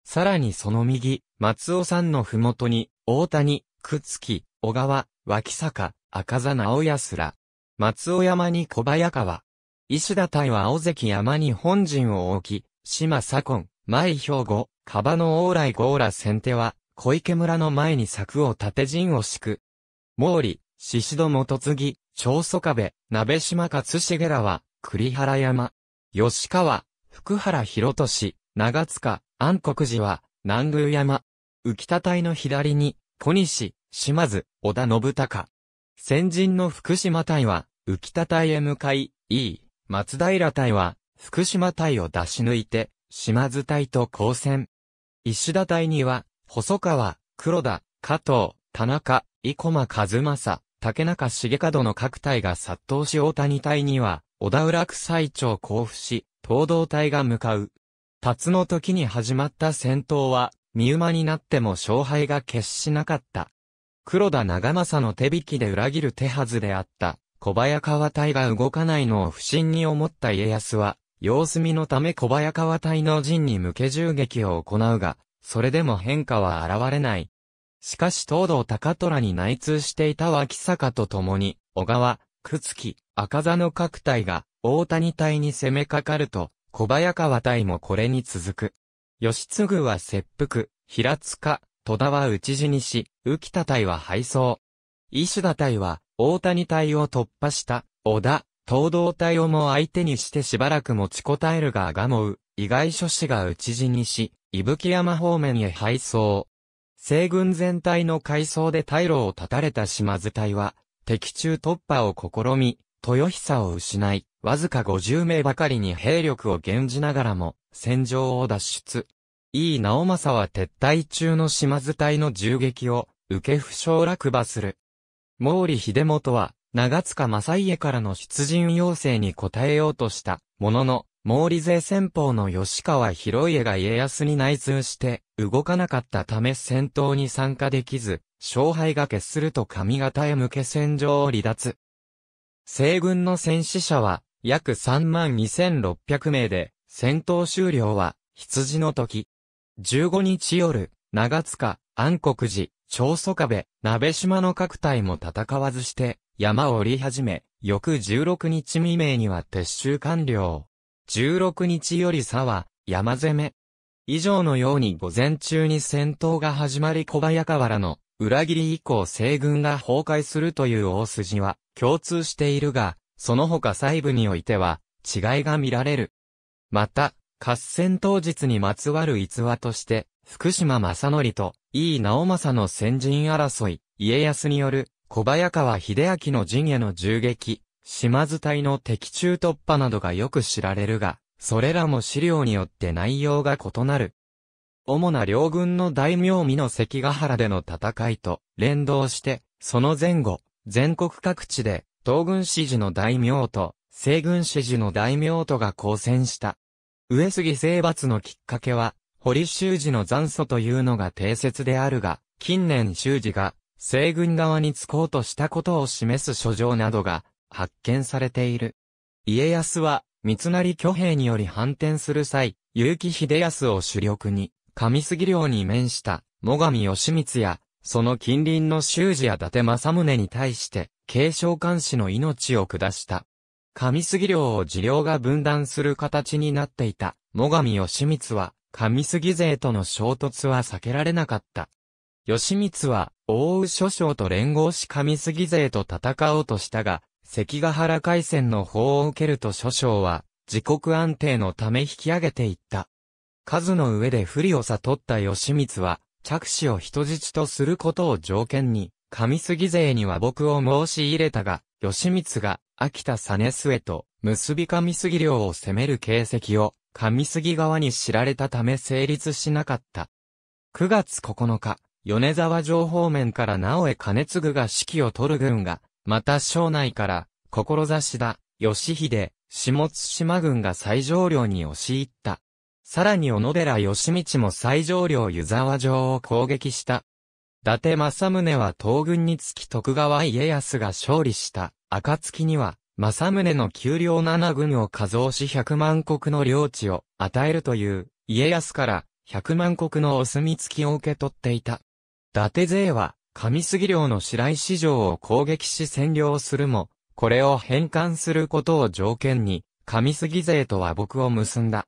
さらにその右、松尾山のふもとに、大谷、朽木、小川、脇坂、赤座直康ら。松尾山に小早川。石田隊は尾関山に本陣を置き、島左近、前兵庫、加場の往来郷ら先手は、小池村の前に柵を立て陣を敷く。毛利、宍戸基次、長宗我部、鍋島勝重らは、栗原山。吉川、福原博俊、長塚、安国寺は、南宮山。浮田隊の左に、小西、島津、織田信孝。先陣の福島隊は、浮田隊へ向かい、E、松平隊は、福島隊を出し抜いて、島津隊と交戦。石田隊には、細川、黒田、加藤、田中、生駒和正、竹中重門の各隊が殺到し、大谷隊には、小田浦斎長甲府し、東道隊が向かう。辰の時に始まった戦闘は、見馬になっても勝敗が決しなかった。黒田長政の手引きで裏切る手はずであった、小早川隊が動かないのを不審に思った家康は、様子見のため小早川隊の陣に向け銃撃を行うが、それでも変化は現れない。しかし東道高虎に内通していた脇坂と共に、小川、朽木、赤座の各隊が、大谷隊に攻めかかると、小早川隊もこれに続く。義継は切腹、平塚、戸田は討ち死にし、浮田隊は敗走。石田隊は、大谷隊を突破した、織田、東道隊をも相手にしてしばらく持ちこたえるが蒲生、伊賀諸氏が討ち死にし、伊吹山方面へ敗走。西軍全体の回想で退路を断たれた島津隊は、敵中突破を試み、豊久を失い、わずかごじゅうめいばかりに兵力を減じながらも、戦場を脱出。井伊直政は撤退中の島津隊の銃撃を、受け負傷落馬する。毛利秀元は、長塚正家からの出陣要請に応えようとした、ものの、毛利勢先鋒の吉川広家が家康に内通して、動かなかったため戦闘に参加できず、勝敗が決すると上方へ向け戦場を離脱。西軍の戦死者は、約 さんまんにせんろっぴゃく 名で、戦闘終了は、羊の時。じゅうごにち夜、長塚、安国寺、長宗我部、鍋島の各隊も戦わずして、山を降り始め、翌じゅうろくにち未明には撤収完了。じゅうろくにちより差は、山攻め。以上のように午前中に戦闘が始まり小早川らの裏切り以降西軍が崩壊するという大筋は共通しているが、その他細部においては違いが見られる。また、合戦当日にまつわる逸話として、福島正則と井伊直政の先陣争い、家康による小早川秀秋の陣への銃撃、島津隊の敵中突破などがよく知られるが、それらも資料によって内容が異なる。主な両軍の大名美濃関ヶ原での戦いと連動して、その前後、全国各地で、東軍支持の大名と、西軍支持の大名とが交戦した。上杉征伐のきっかけは、堀修二の残訴というのが定説であるが、近年修二が、西軍側につこうとしたことを示す書状などが、発見されている。家康は、三成挙兵により反転する際、結城秀康を主力に、上杉領に面した、最上義光や、その近隣の修二や伊達政宗に対して、軽傷監視の命を下した。上杉領を自領が分断する形になっていた、最上義光は、上杉勢との衝突は避けられなかった。義光は、奥羽諸将と連合し上杉勢と戦おうとしたが、関ヶ原海戦の砲を受けると諸将は、自国安定のため引き上げていった。数の上で不利を悟った義満は、嫡子を人質とすることを条件に、上杉勢に和睦を申し入れたが、義満が、秋田実末と結び上杉領を攻める形跡を、上杉側に知られたため成立しなかった。くがつここのか、米沢城方面から直江兼続が指揮を取る軍が、また省内から、志田、義秀、下津島軍が最上領に押し入った。さらに小野寺義道も最上領湯沢城を攻撃した。伊達政宗は東軍につき徳川家康が勝利した。暁には、政宗の給料ななぐんを加増しひゃくまんこくの領地を与えるという、家康からひゃくまんこくのお墨付きを受け取っていた。伊達勢は、上杉領の白石城を攻撃し占領するも、これを返還することを条件に、上杉勢と和睦を結んだ。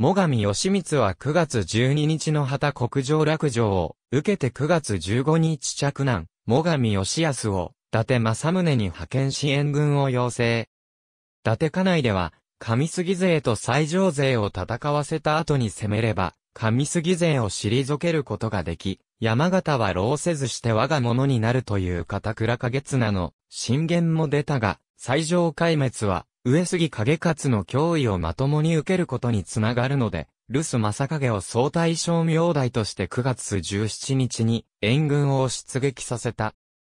最上義光はくがつじゅうににちの畑国上落城を受けてくがつじゅうごにち嫡男、最上義康を、伊達政宗に派遣し援軍を要請。伊達家内では、上杉勢と西条勢を戦わせた後に攻めれば、上杉勢を退けることができ、山形は労せずして我が物になるという片倉景綱の進言も出たが、西条壊滅は、上杉景勝の脅威をまともに受けることにつながるので、留守正景を総大将名代としてくがつじゅうしちにちに援軍を出撃させた。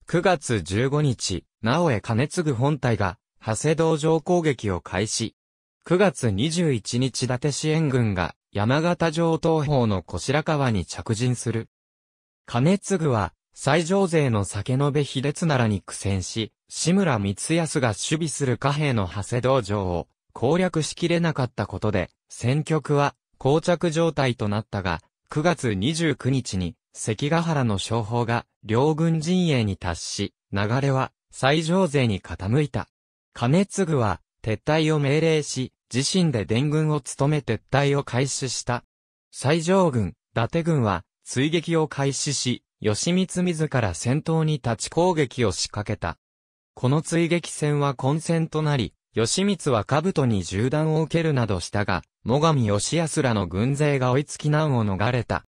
くがつじゅうごにち、直江兼続本隊が、長谷堂城攻撃を開始。くがつにじゅういちにち伊達支援軍が、山形城東方の小白川に着陣する。兼続は、西条勢の酒延秀綱らに苦戦し、志村光康が守備する貨幣の長谷堂城を攻略しきれなかったことで、戦局は膠着状態となったが、くがつにじゅうくにちに関ヶ原の商法が両軍陣営に達し、流れは西条勢に傾いた。兼続は撤退を命令し、自身で伝軍を務め撤退を開始した。西条軍、伊達軍は追撃を開始し、義満自ら先頭に立ち攻撃を仕掛けた。この追撃戦は混戦となり、義満は兜に銃弾を受けるなどしたが、最上義康らの軍勢が追いつき難を逃れた。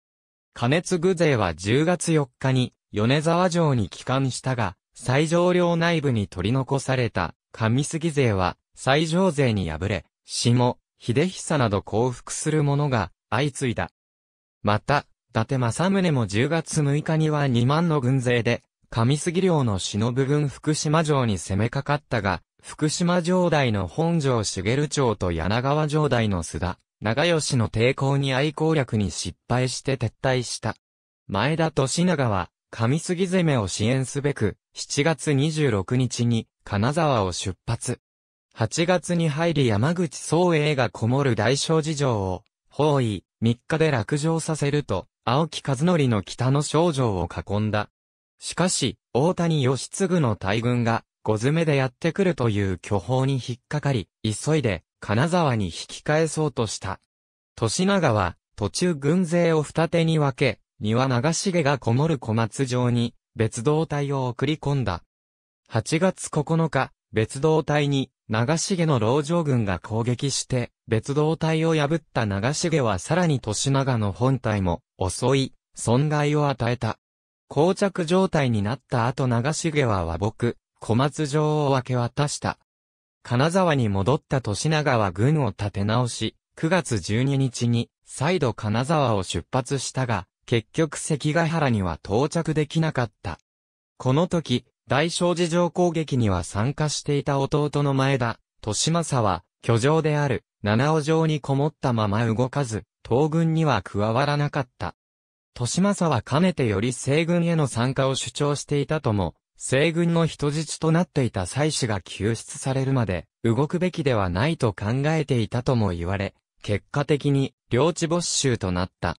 兼続勢はじゅうがつよっかに米沢城に帰還したが、西条領内部に取り残された上杉勢は西条勢に敗れ、下、秀久など降伏する者が相次いだ。また、伊達政宗もじゅうがつむいかにはにまんの軍勢で、上杉領の忍軍福島城に攻めかかったが、福島城代の本城茂町と柳川城代の須田、長吉の抵抗に相攻略に失敗して撤退した。前田利長は、上杉攻めを支援すべく、しちがつにじゅうろくにちに金沢を出発。はちがつに入り山口宗栄がこもる大正寺城を、包囲、みっかで落城させると、青木和則の北の小城を囲んだ。しかし、大谷義次の大軍が、ご詰めでやってくるという巨砲に引っかかり、急いで、金沢に引き返そうとした。利長は、途中軍勢を二手に分け、丹羽長重がこもる小松城に、別動隊を送り込んだ。はちがつここのか、別動隊に、長重の籠城軍が攻撃して、別動隊を破った長重はさらに利長の本隊も、襲い、損害を与えた。膠着状態になった後長重は和睦、小松城を分け渡した。金沢に戻った利長は軍を立て直し、くがつじゅうににちに再度金沢を出発したが、結局関ヶ原には到着できなかった。この時、大正寺城攻撃には参加していた弟の前田利政は、居城である七尾城にこもったまま動かず、東軍には加わらなかった。利政はかねてより西軍への参加を主張していたとも、西軍の人質となっていた妻子が救出されるまで動くべきではないと考えていたとも言われ、結果的に領地没収となった。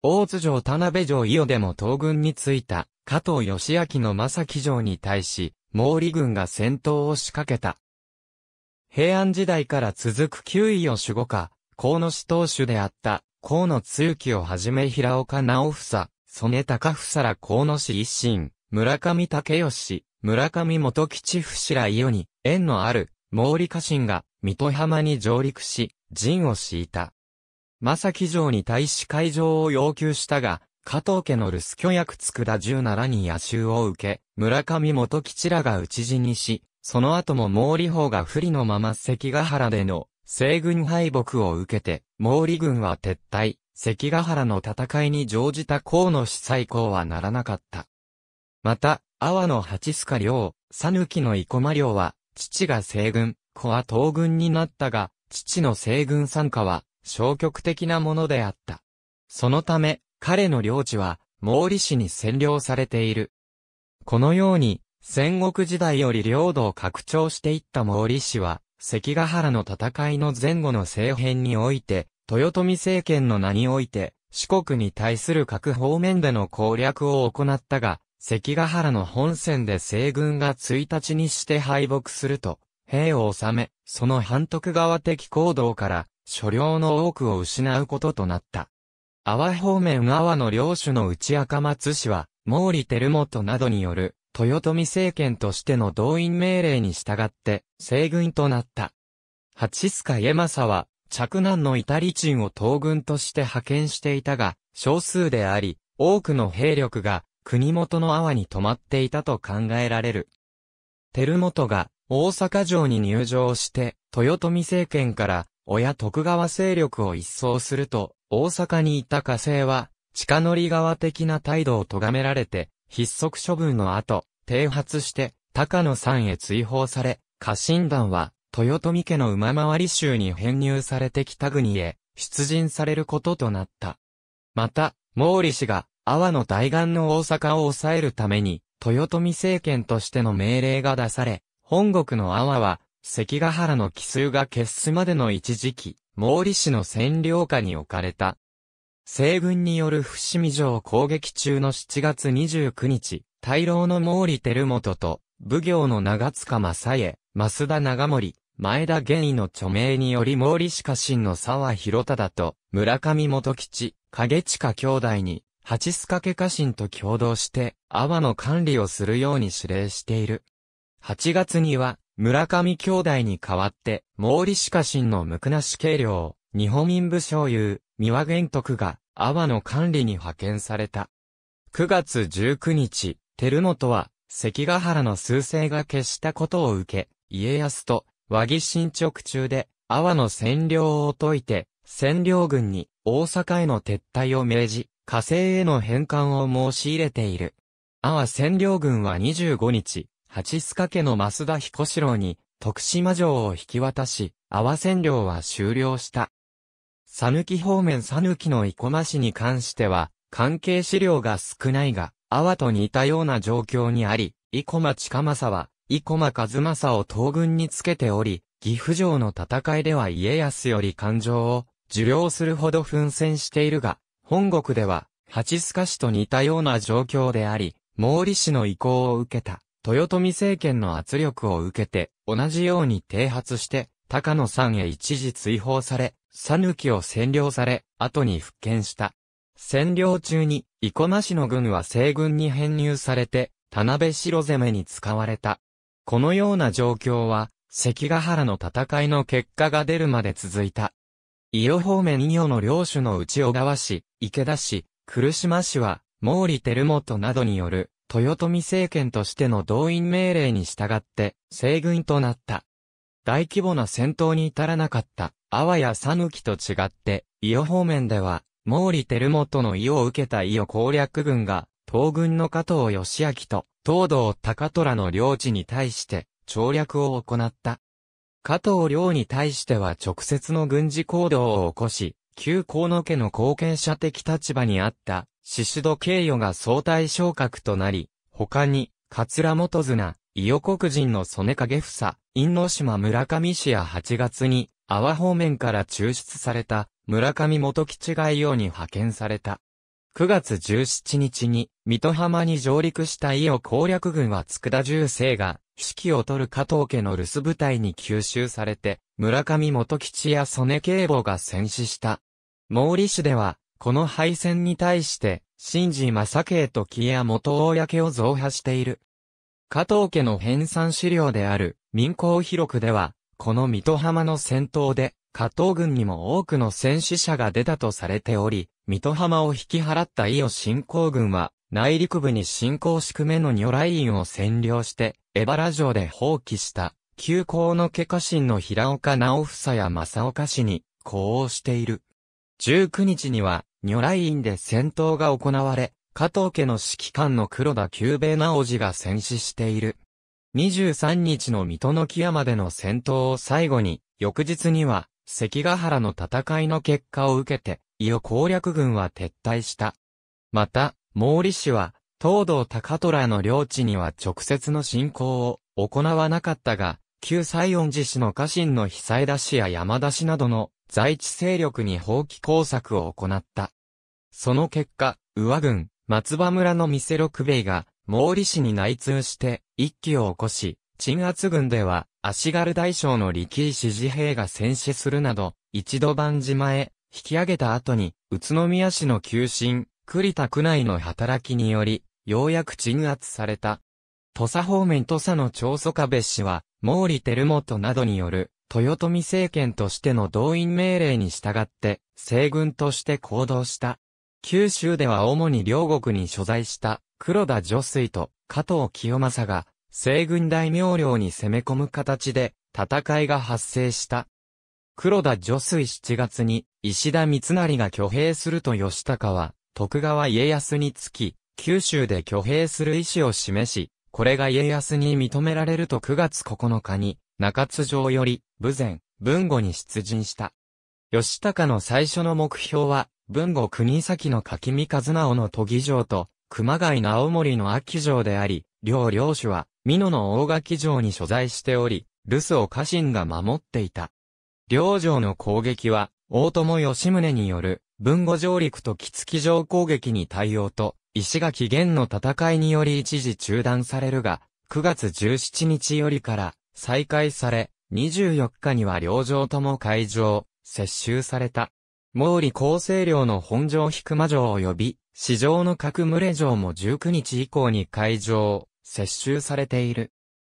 大津城田辺城伊予でも東軍についた加藤義明の正木城に対し、毛利軍が戦闘を仕掛けた。平安時代から続く旧伊予守護下、河野市当主であった。河野露樹をはじめ平岡直房、曽根高房ら河野氏一新、村上武義、村上元吉伏ら伊予に縁のある毛利家臣が水戸浜に上陸し、陣を敷いた。正木城に対し開城を要求したが、加藤家の留守居役佃十ならに夜襲を受け、村上元吉らが討ち死にし、その後も毛利方が不利のまま関ヶ原での西軍敗北を受けて、毛利軍は撤退、関ヶ原の戦いに乗じた河野氏再興はならなかった。また、阿波の蜂須賀領、讃岐の生駒領は、父が西軍、子は東軍になったが、父の西軍参加は、消極的なものであった。そのため、彼の領地は、毛利氏に占領されている。このように、戦国時代より領土を拡張していった毛利氏は、関ヶ原の戦いの前後の政変において、豊臣政権の名において、四国に対する各方面での攻略を行ったが、関ヶ原の本戦で西軍がついたちにして敗北すると、兵を収め、その反徳川的行動から、所領の多くを失うこととなった。阿波方面阿波の領主の内赤松氏は、毛利輝元などによる、豊臣政権としての動員命令に従って、西軍となった。蜂須賀家政は、嫡男のイタリチンを東軍として派遣していたが、少数であり、多くの兵力が国元の阿波に泊まっていたと考えられる。輝元が大阪城に入城して、豊臣政権から親徳川勢力を一掃すると、大阪にいた嘉靖は、親憲側的な態度を咎められて、筆則処分の後、剃髪して、高野山へ追放され、家臣団は、豊臣家の馬回り衆に編入されて北国へ出陣されることとなった。また、毛利氏が阿波の対岸の大阪を抑えるために、豊臣政権としての命令が出され、本国の阿波は、関ヶ原の奇襲が決すまでの一時期、毛利氏の占領下に置かれた。西軍による伏見城攻撃中のしちがつにじゅうくにち、大老の毛利輝元と、奉行の長塚正家、増田長盛、前田源威の著名により毛利氏家臣の沢広忠と村上元吉、影近兄弟に蜂須賀家家臣と共同して阿波の管理をするように指令している。はちがつには村上兄弟に代わって毛利氏家臣の無垢な死刑領、日本民部所有、三輪玄徳が阿波の管理に派遣された。くがつじゅうくにち、輝元は関ヶ原の数勢が決したことを受け、家康と和議進捗中で、阿波の占領を解いて、占領軍に大阪への撤退を命じ、嘉靖への返還を申し入れている。阿波占領軍はにじゅうごにち、蜂須賀家の増田彦四郎に徳島城を引き渡し、阿波占領は終了した。佐抜方面佐抜の生駒市に関しては、関係資料が少ないが、阿波と似たような状況にあり、生駒親政は、生駒一政を東軍につけており、岐阜城の戦いでは家康より感情を受領するほど奮戦しているが、本国では、蜂須賀氏と似たような状況であり、毛利氏の意向を受けた、豊臣政権の圧力を受けて、同じように剃髪して、高野山へ一時追放され、佐抜を占領され、後に復権した。占領中に、生駒氏の軍は西軍に編入されて、田辺城攻めに使われた。このような状況は、関ヶ原の戦いの結果が出るまで続いた。伊予方面伊予の領主のうち小川氏、池田氏、来島氏は、毛利輝元などによる、豊臣政権としての動員命令に従って、西軍となった。大規模な戦闘に至らなかった、阿波や佐抜と違って、伊予方面では、毛利輝元の意を受けた伊予攻略軍が、東軍の加藤義明と東道高虎の領地に対して、調略を行った。加藤領に対しては直接の軍事行動を起こし、旧河野家の後継者的立場にあった、宍戸敬与が総体昇格となり、他に、桂元綱、伊予国人の曽根影房、因島村上氏やはちがつに、阿波方面から抽出された、村上元吉が伊予に派遣された。くがつじゅうしちにちに、水戸浜に上陸した伊予攻略軍は佃重成が、指揮を取る加藤家の留守部隊に吸収されて、村上元吉や曽根警母が戦死した。毛利氏では、この敗戦に対して、新次正景と木屋元大家を増派している。加藤家の編纂資料である、民工広くでは、この水戸浜の戦闘で、加藤軍にも多くの戦死者が出たとされており、水戸浜を引き払った伊予侵攻軍は、内陸部に侵攻宿目の如来院を占領して、江原城で放棄した、旧河野家家臣の平岡直房や正岡氏に、呼応している。じゅうくにちには、如来院で戦闘が行われ、加藤家の指揮官の黒田久兵衛直次が戦死している。にじゅうさんにちの水戸の木屋までの戦闘を最後に、翌日には、関ヶ原の戦いの結果を受けて、伊予攻略軍は撤退した。また、毛利氏は、東道高虎の領地には直接の侵攻を行わなかったが、旧西園寺氏の家臣の久枝氏や山田氏などの在地勢力に放棄工作を行った。その結果、宇和郡、松葉村の店六兵衛が、毛利氏に内通して、一揆を起こし、鎮圧軍では、足軽大将の力石治兵衛が戦死するなど、一度番島へ引き上げた後に、宇都宮氏の急進、栗田区内の働きにより、ようやく鎮圧された。土佐方面土佐の長宗我部氏は、毛利輝元などによる、豊臣政権としての動員命令に従って、西軍として行動した。九州では主に両国に所在した黒田如水と加藤清正が、西軍大名領に攻め込む形で、戦いが発生した。黒田如水しちがつに、石田三成が挙兵すると義高は、徳川家康につき、九州で挙兵する意思を示し、これが家康に認められるとくがつここのかに、中津城より、豊前、豊後に出陣した。義高の最初の目標は、豊後国崎の垣見一直の都城城と、熊谷の青森の秋城であり、両領主は、美濃の大垣城に所在しており、留守を家臣が守っていた。両城の攻撃は、大友吉宗による、豊後上陸と杵築城攻撃に対応と、石垣源の戦いにより一時中断されるが、くがつじゅうしちにちよりから再開され、にじゅうよっかには両城とも開城、接収された。毛利厚生領の本城引間城及び、四条の角牟礼城もじゅうくにち以降に開城、接収されている。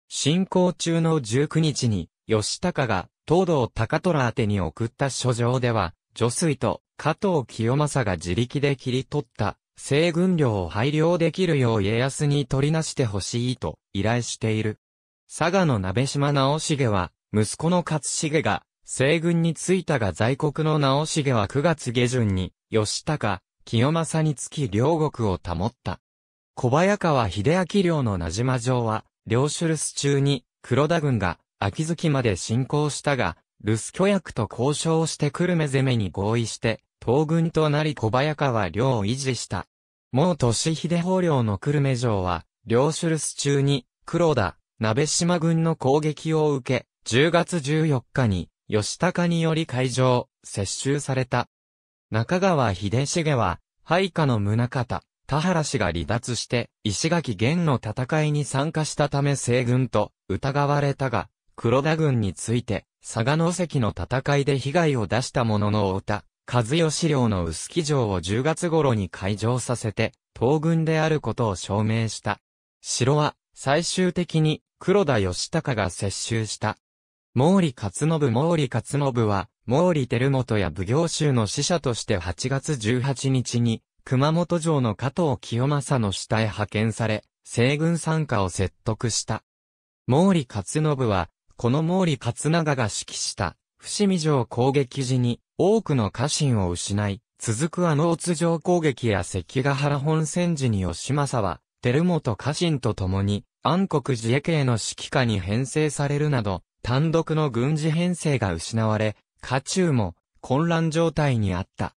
進行中のじゅうくにちに、義高が、東道高虎宛てに送った書状では、如水と加藤清正が自力で切り取った。西軍領を配領できるよう家康に取りなしてほしいと依頼している。佐賀の鍋島直茂は、息子の勝重が西軍に就いたが在国の直茂はくがつげじゅんに、義高、清正につき両国を保った。小早川秀明領の名島城は、領主留守中に黒田軍が秋月まで侵攻したが、留守居役と交渉して久留米攻めに合意して、東軍となり小早川領を維持した。毛利秀法領の久留米城は、領主留守中に、黒田、鍋島軍の攻撃を受け、じゅうがつじゅうよっかに、義高により開城、接収された。中川秀重は、配下の宗方、田原氏が離脱して、石垣源の戦いに参加したため西軍と疑われたが、黒田軍について、佐賀の関の戦いで被害を出したものの太田。和義領の臼杵城をじゅうがつごろに開城させて、東軍であることを証明した。城は、最終的に、黒田義高が接収した。毛利勝信毛利勝信は、毛利輝元や奉行衆の使者としてはちがつじゅうはちにちに、熊本城の加藤清正の下へ派遣され、西軍参加を説得した。毛利勝信は、この毛利勝長が指揮した、伏見城攻撃時に、多くの家臣を失い、続くは能津城攻撃や関ヶ原本戦時に義政は、輝元家臣と共に、安国寺会への指揮下に編成されるなど、単独の軍事編成が失われ、家中も混乱状態にあった。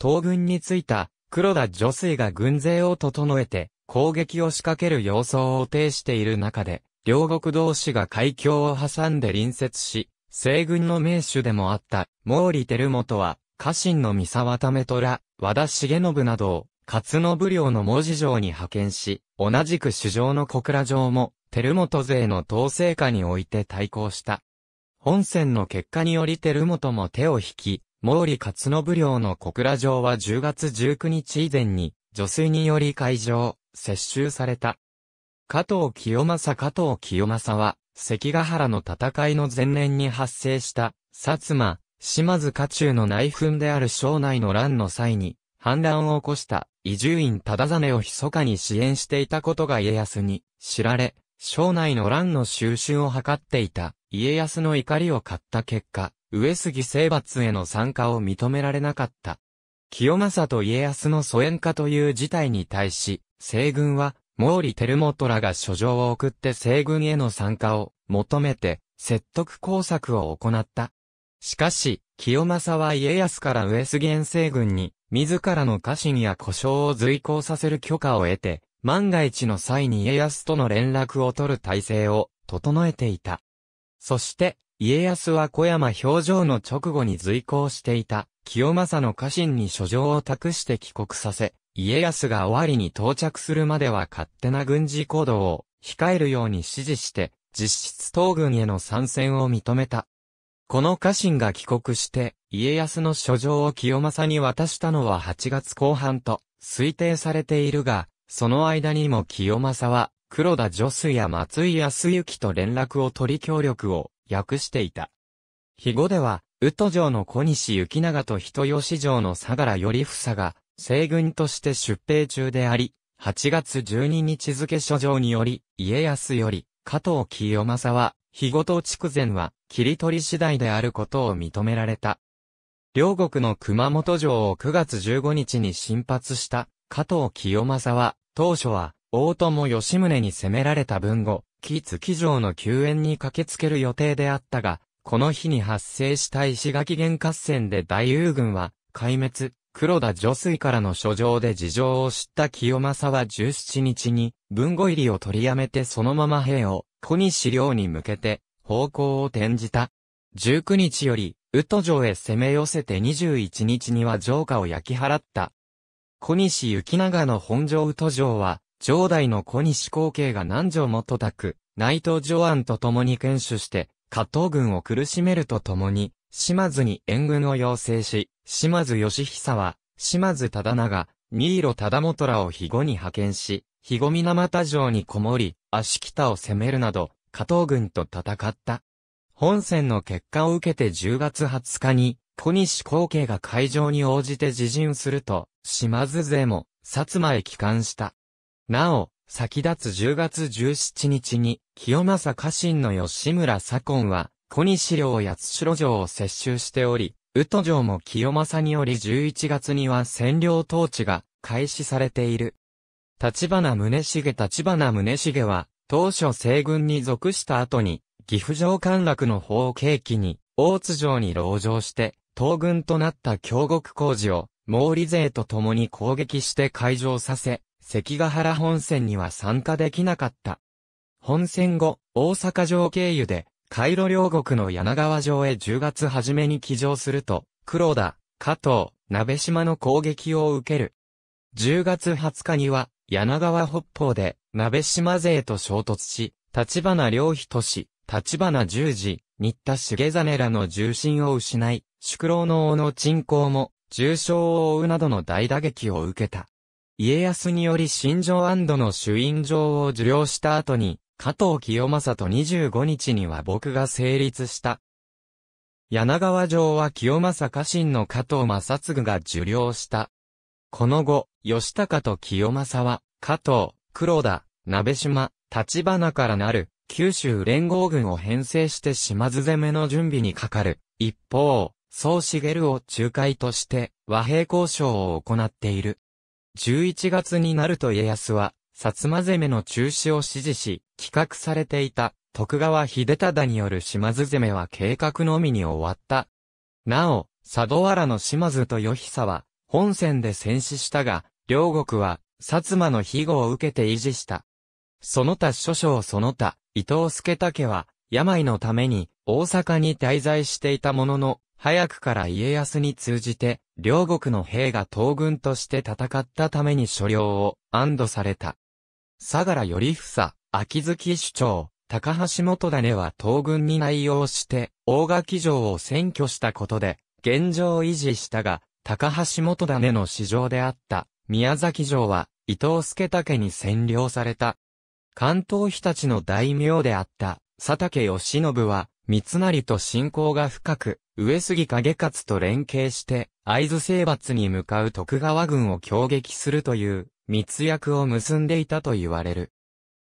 東軍についた黒田如水が軍勢を整えて、攻撃を仕掛ける様相を呈している中で、両国同士が海峡を挟んで隣接し、西軍の名手でもあった、毛利輝元は、家臣の三沢為虎、和田重信などを、勝信領の門司城に派遣し、同じく守城の小倉城も、輝元勢の統制下に置いて対抗した。本戦の結果により輝元も手を引き、毛利勝信領の小倉城はじゅうがつじゅうくにち以前に、如水により開城、接収された。加藤清正加藤清正は、関ヶ原の戦いの前年に発生した、薩摩、島津家中の内紛である庄内の乱の際に、反乱を起こした、伊集院忠実を密かに支援していたことが家康に知られ、庄内の乱の収拾を図っていた、家康の怒りを買った結果、上杉征伐への参加を認められなかった。清正と家康の疎遠化という事態に対し、西軍は、毛利輝元らが書状を送って西軍への参加を求めて説得工作を行った。しかし、清正は家康から上杉遠征軍に自らの家臣や故障を随行させる許可を得て、万が一の際に家康との連絡を取る体制を整えていた。そして、家康は小山評定の直後に随行していた清正の家臣に書状を託して帰国させ、家康が尾張に到着するまでは勝手な軍事行動を控えるように指示して、実質東軍への参戦を認めた。この家臣が帰国して、家康の書状を清正に渡したのははちがつこうはんと推定されているが、その間にも清正は黒田如水や松井康之と連絡を取り協力を訳していた。肥後では、宇土城の小西行長と人吉城の相良頼房が、西軍として出兵中であり、はちがつじゅうににち付書状により、家康より、加藤清正は、肥後と筑前は、切り取り次第であることを認められた。両国の熊本城をくがつじゅうごにちに進発した、加藤清正は、当初は、大友吉宗に攻められた分後、木築城の救援に駆けつける予定であったが、この日に発生した石垣原合戦で大友軍は、壊滅、黒田助水からの書状で事情を知った清正はじゅうしちにちに、豊後入りを取りやめてそのまま兵を、小西領に向けて、方向を転じた。じゅうくにちより、宇土城へ攻め寄せてにじゅういちにちには城下を焼き払った。小西行長の本城宇土城は、城代の小西光景が南条元沢、内藤助安と共に堅守して、加藤軍を苦しめると共に、島津に援軍を要請し、島津義久は、島津忠長、新納忠元らを肥後に派遣し、肥後水俣城にこもり、芦北を攻めるなど、加藤軍と戦った。本戦の結果を受けてじゅうがつはつかに、小西光景が会場に応じて自陣すると、島津勢も、薩摩へ帰還した。なお、先立つじゅうがつじゅうしちにちに、清正家臣の吉村左近は、小西領八代城を接収しており、宇土城も清正によりじゅういちがつには占領統治が開始されている。立花宗茂立花宗茂は、当初西軍に属した後に、岐阜城陥落の好景気に、大津城に籠城して、東軍となった京極工事を、毛利勢と共に攻撃して開城させ、関ヶ原本戦には参加できなかった。本戦後、大阪城経由で、海路両国の柳川城へじゅうがつ初めに騎乗すると、黒田、加藤、鍋島の攻撃を受ける。じゅうがつはつかには、柳川北方で、鍋島勢と衝突し、立花良仁、立花十次、新田重実らの重臣を失い、宿老の小野鎮公も、重傷を負うなどの大打撃を受けた。家康により新城安堵の朱印状を受領した後に、加藤清正とにじゅうごにちには和睦が成立した。柳川城は清正家臣の加藤正次が受領した。この後、義高と清正は、加藤、黒田、鍋島、立花からなる、九州連合軍を編成して島津攻めの準備にかかる。一方、宗茂を仲介として、和平交渉を行っている。じゅういちがつになると家康は、薩摩攻めの中止を指示し、企画されていた、徳川秀忠による島津攻めは計画のみに終わった。なお、佐土原の島津と頼房は、本戦で戦死したが、両国は、薩摩の庇護を受けて維持した。その他諸将その他、伊藤助武は、病のために、大阪に滞在していたものの、早くから家康に通じて、両国の兵が東軍として戦ったために所領を安堵された。相良頼房、秋月首長、高橋元種は東軍に内応して、大垣城を占拠したことで、現状を維持したが、高橋元種の市場であった、宮崎城は、伊藤助武に占領された。関東日立の大名であった、佐竹義信は、三成と親交が深く、上杉景勝と連携して、会津征伐に向かう徳川軍を挟撃するという、密約を結んでいたと言われる。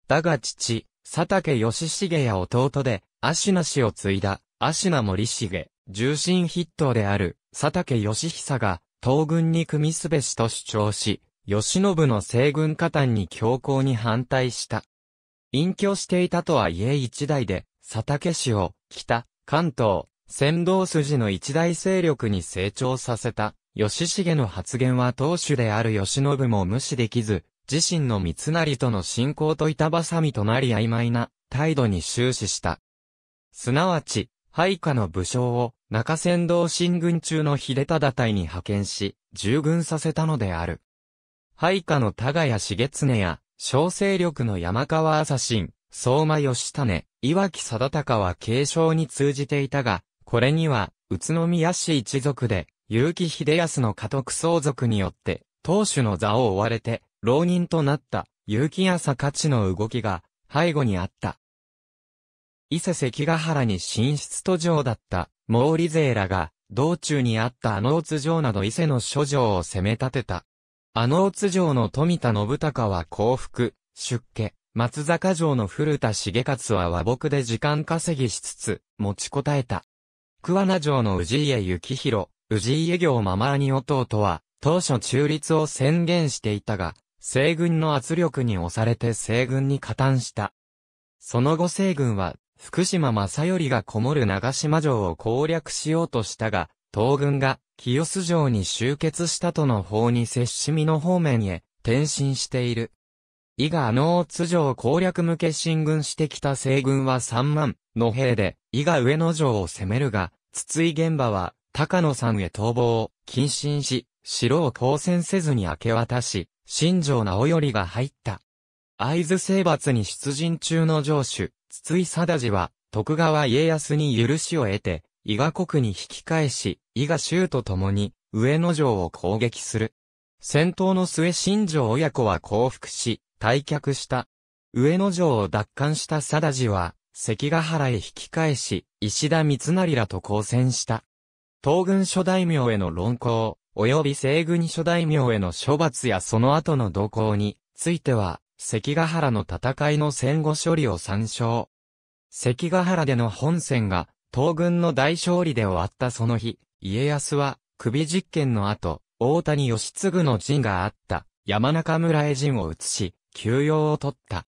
だが父、佐竹義重や弟で、芦名氏を継いだ、芦名盛重、重臣筆頭である、佐竹義久が、東軍に組みすべしと主張し、義信の西軍加担に強硬に反対した。隠居していたとはいえ一代で、佐竹氏を、北、関東、先導筋の一大勢力に成長させた、義重の発言は当主である義信も無視できず、自身の三成との親交と板挟みとなり曖昧な態度に終始した。すなわち、配下の武将を中山道進軍中の秀忠隊に派遣し、従軍させたのである。配下の多賀谷重常や、小勢力の山川朝信、相馬義種、岩木貞高は継承に通じていたが、これには、宇都宮氏一族で、結城秀康の家督相続によって、当主の座を追われて、浪人となった、結城朝勝の動きが、背後にあった。伊勢関ヶ原に進出途上だった、モーリゼーラが、道中にあったアノーツ城など伊勢の諸城を攻め立てた。アノーツ城の富田信孝は降伏、出家、松坂城の古田重勝は和睦で時間稼ぎしつつ、持ちこたえた。桑名城の氏家幸弘、氏家行ママ兄弟は、当初中立を宣言していたが、西軍の圧力に押されて西軍に加担した。その後西軍は、福島正頼がこもる長島城を攻略しようとしたが、東軍が清須城に集結したとの報に接し美濃方面へ転進している。伊賀の大津城攻略向け進軍してきた西軍はさんまんの兵で伊賀上野城を攻めるが、筒井玄馬は高野山へ逃亡を謹慎し、城を抗戦せずに明け渡し、新城直頼が入った。会津征伐に出陣中の城主、筒井定次は、徳川家康に許しを得て、伊賀国に引き返し、伊賀衆と共に、上野城を攻撃する。戦闘の末新城親子は降伏し、退却した。上野城を奪還した定次は、関ヶ原へ引き返し、石田三成らと交戦した。東軍諸大名への論考、及び西軍諸大名への処罰やその後の動向については、関ヶ原の戦いの戦後処理を参照。関ヶ原での本戦が東軍の大勝利で終わったその日、家康は首実験の後、大谷義次の陣があった山中村へ陣を移し、休養を取った。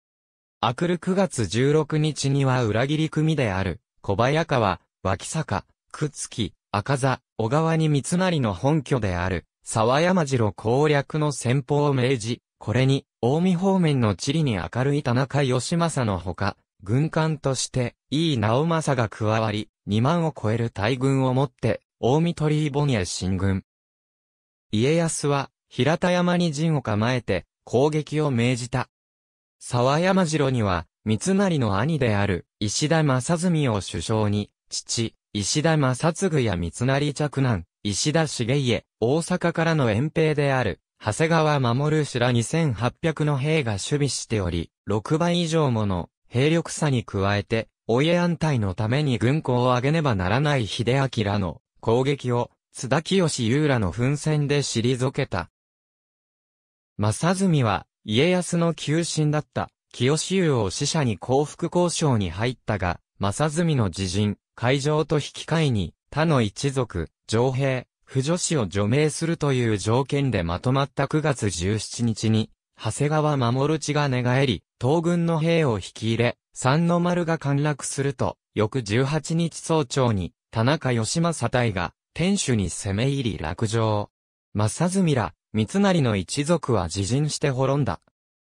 あくるくがつじゅうろくにちには裏切り組である小早川、脇坂、くつき、赤座、小川に三成の本拠である沢山城攻略の戦法を命じ、これに、近江方面の地理に明るい田中義政のほか、軍艦として、井伊直政が加わり、にまんを超える大軍をもって、近江鳥居盆へ進軍。家康は、平田山に陣を構えて、攻撃を命じた。沢山城には、三成の兄である、石田正純を首相に、父、石田正嗣や三成嫡男、石田重家、大阪からの遠兵である、長谷川守氏らにせんはっぴゃくの兵が守備しており、ろくばい以上もの兵力差に加えて、お家安泰のために軍功を上げねばならない秀明らの攻撃を、津田清優らの奮戦で退けた。正純は、家康の旧臣だった、清優を使者に降伏交渉に入ったが、正純の自陣、海上と引き換えに、他の一族、上兵、不助士を除名するという条件でまとまったくがつじゅうしちにちに、長谷川守氏が寝返り、東軍の兵を引き入れ、三の丸が陥落すると、翌じゅうはちにち早朝に、田中義政隊が、天守に攻め入り落城。正純ら、三成の一族は自陣して滅んだ。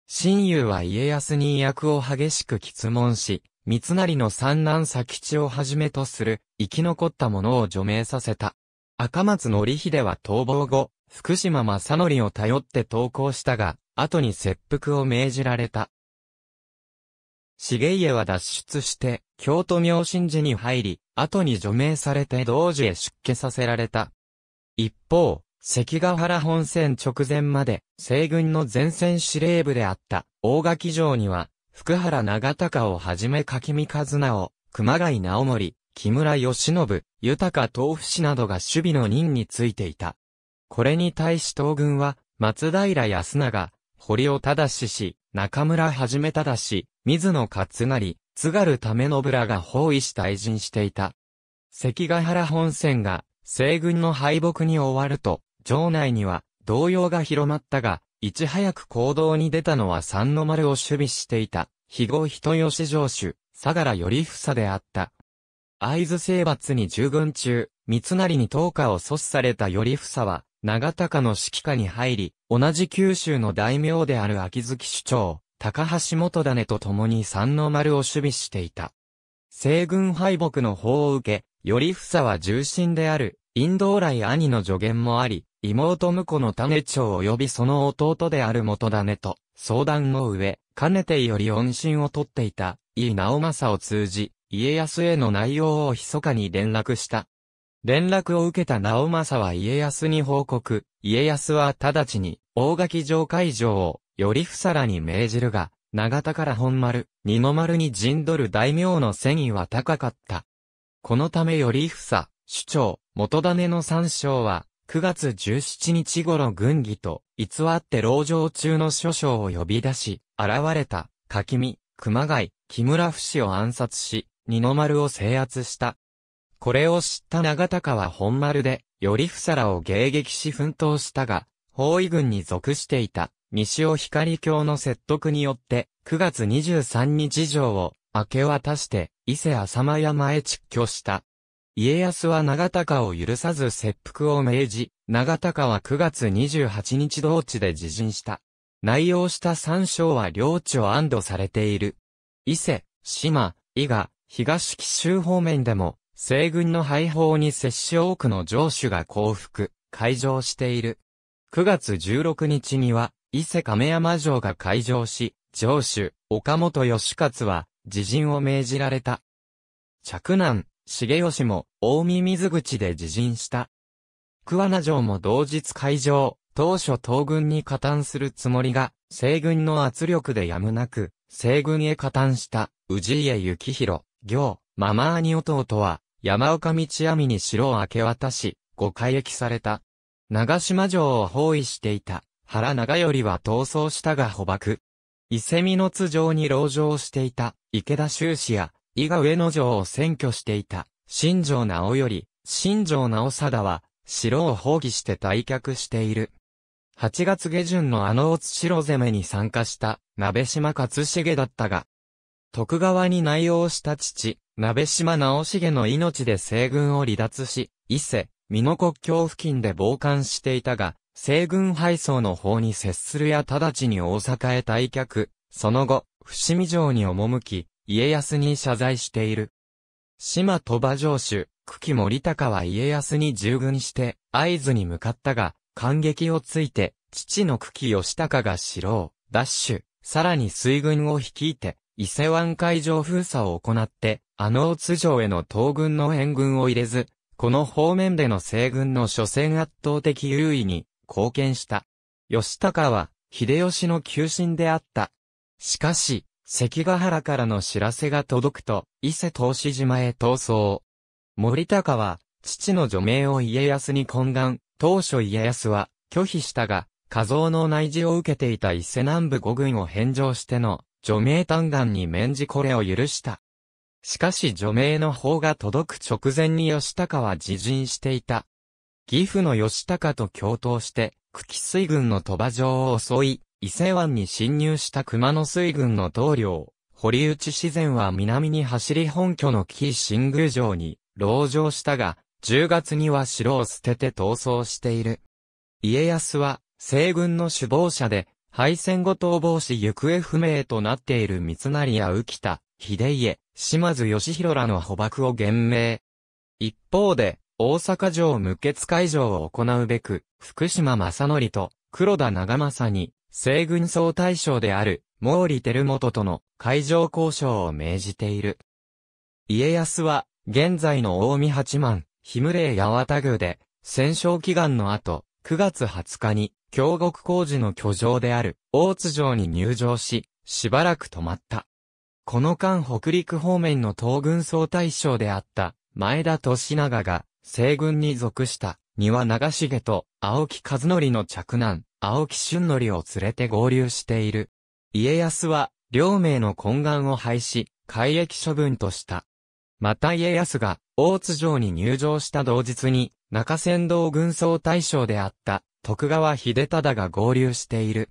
親友は家康に威役を激しく詰問し、三成の三男佐吉をはじめとする、生き残った者を除名させた。赤松則秀は逃亡後、福島正則を頼って投降したが、後に切腹を命じられた。重家は脱出して、京都妙心寺に入り、後に除名されて同時へ出家させられた。一方、関ヶ原本戦直前まで、西軍の前線司令部であった、大垣城には、福原長隆をはじめ垣見一直、熊谷直盛、木村義信、豊東府氏などが守備の任についていた。これに対し東軍は、松平康長、堀尾忠氏、中村はじめ忠、水野勝成、津軽為信らが包囲し退陣していた。関ヶ原本戦が、西軍の敗北に終わると、城内には、動揺が広まったが、いち早く行動に出たのは三の丸を守備していた、肥後人吉城主、相良頼房であった。会津征伐に従軍中、三成に討下を阻止された頼房は、長高の指揮下に入り、同じ九州の大名である秋月首長、高橋元種と共に三の丸を守備していた。西軍敗北の報を受け、頼房は重臣である、印道来兄の助言もあり、妹婿の種長及びその弟である元種と、相談の上、かねてより音信を取っていた、井伊直政を通じ、家康への内容を密かに連絡した。連絡を受けた直政は家康に報告、家康は直ちに大垣城開城を頼房らに命じるが、長田から本丸、二の丸に陣取る大名の戦意は高かった。このため頼房、首長、元種の三将は、くがつじゅうしちにち頃軍議と、偽って籠城中の諸将を呼び出し、現れた、垣見、熊谷、木村伏を暗殺し、二の丸を制圧した。これを知った長高は本丸で、頼房らを迎撃し奮闘したが、包囲軍に属していた、西尾光卿の説得によって、くがつにじゅうさんにち城を明け渡して、伊勢浅間山へ蟄居した。家康は長高を許さず切腹を命じ、長高はくがつにじゅうはちにち同地で自陣した。内容した三将は領地を安堵されている。伊勢、島、伊賀、東紀州方面でも、西軍の敗北に接し多くの城主が降伏、開城している。くがつじゅうろくにちには、伊勢亀山城が開城し、城主、岡本義勝は、自陣を命じられた。嫡男、重吉も、近江水口で自陣した。桑名城も同日開城、当初東軍に加担するつもりが、西軍の圧力でやむなく、西軍へ加担した、氏家幸弘、行、ママ兄弟は、山岡道網に城を明け渡し、誤解役された。長島城を包囲していた、原長頼は逃走したが捕獲。伊勢美濃津城に籠城していた、池田周氏や、伊賀上野城を占拠していた、新城直頼、新城直貞は、城を放棄して退却している。はちがつげじゅんのあの大津城攻めに参加した、鍋島勝重だったが、徳川に内応した父、鍋島直重の命で西軍を離脱し、伊勢、美濃国境付近で傍観していたが、西軍敗走の方に接するや直ちに大阪へ退却、その後、伏見城に赴き、家康に謝罪している。島鳥羽城主、久喜盛高は家康に従軍して、会津に向かったが、間隙をついて、父の久喜義高が城を、奪取、さらに水軍を率いて、伊勢湾海上封鎖を行って、あの大津城への東軍の援軍を入れず、この方面での西軍の所詮圧倒的優位に貢献した。義高は、秀吉の旧臣であった。しかし、関ヶ原からの知らせが届くと、伊勢答志島へ逃走。盛高は、父の除名を家康に懇願、当初家康は、拒否したが、家蔵の内示を受けていた伊勢南部五郡を返上しての、除名嘆願に免じこれを許した。しかし除名の報が届く直前に義高は自陣していた。岐阜の義高と共闘して、久喜水軍の鳥羽城を襲い、伊勢湾に侵入した熊野水軍の棟梁、堀内自然は南に走り本拠の紀伊新宮城に籠城したが、じゅうがつには城を捨てて逃走している。家康は、西軍の首謀者で、敗戦後逃亡し行方不明となっている三成や浮田、秀家、島津義弘らの捕獲を厳命。一方で、大阪城無血開城を行うべく、福島正則と黒田長政に、西軍総大将である、毛利輝元との開城交渉を命じている。家康は、現在の近江八幡、日牟礼八幡宮で、戦勝祈願の後、くがつはつかに、京極工事の居城である、大津城に入城し、しばらく泊まった。この間北陸方面の東軍総大将であった、前田利長が、西軍に属した、丹羽長重と、青木一徳の嫡男。青木俊則を連れて合流している。家康は、両名の懇願を廃し、改易処分とした。また家康が、大津城に入城した同日に、中山道軍総大将であった、徳川秀忠が合流している。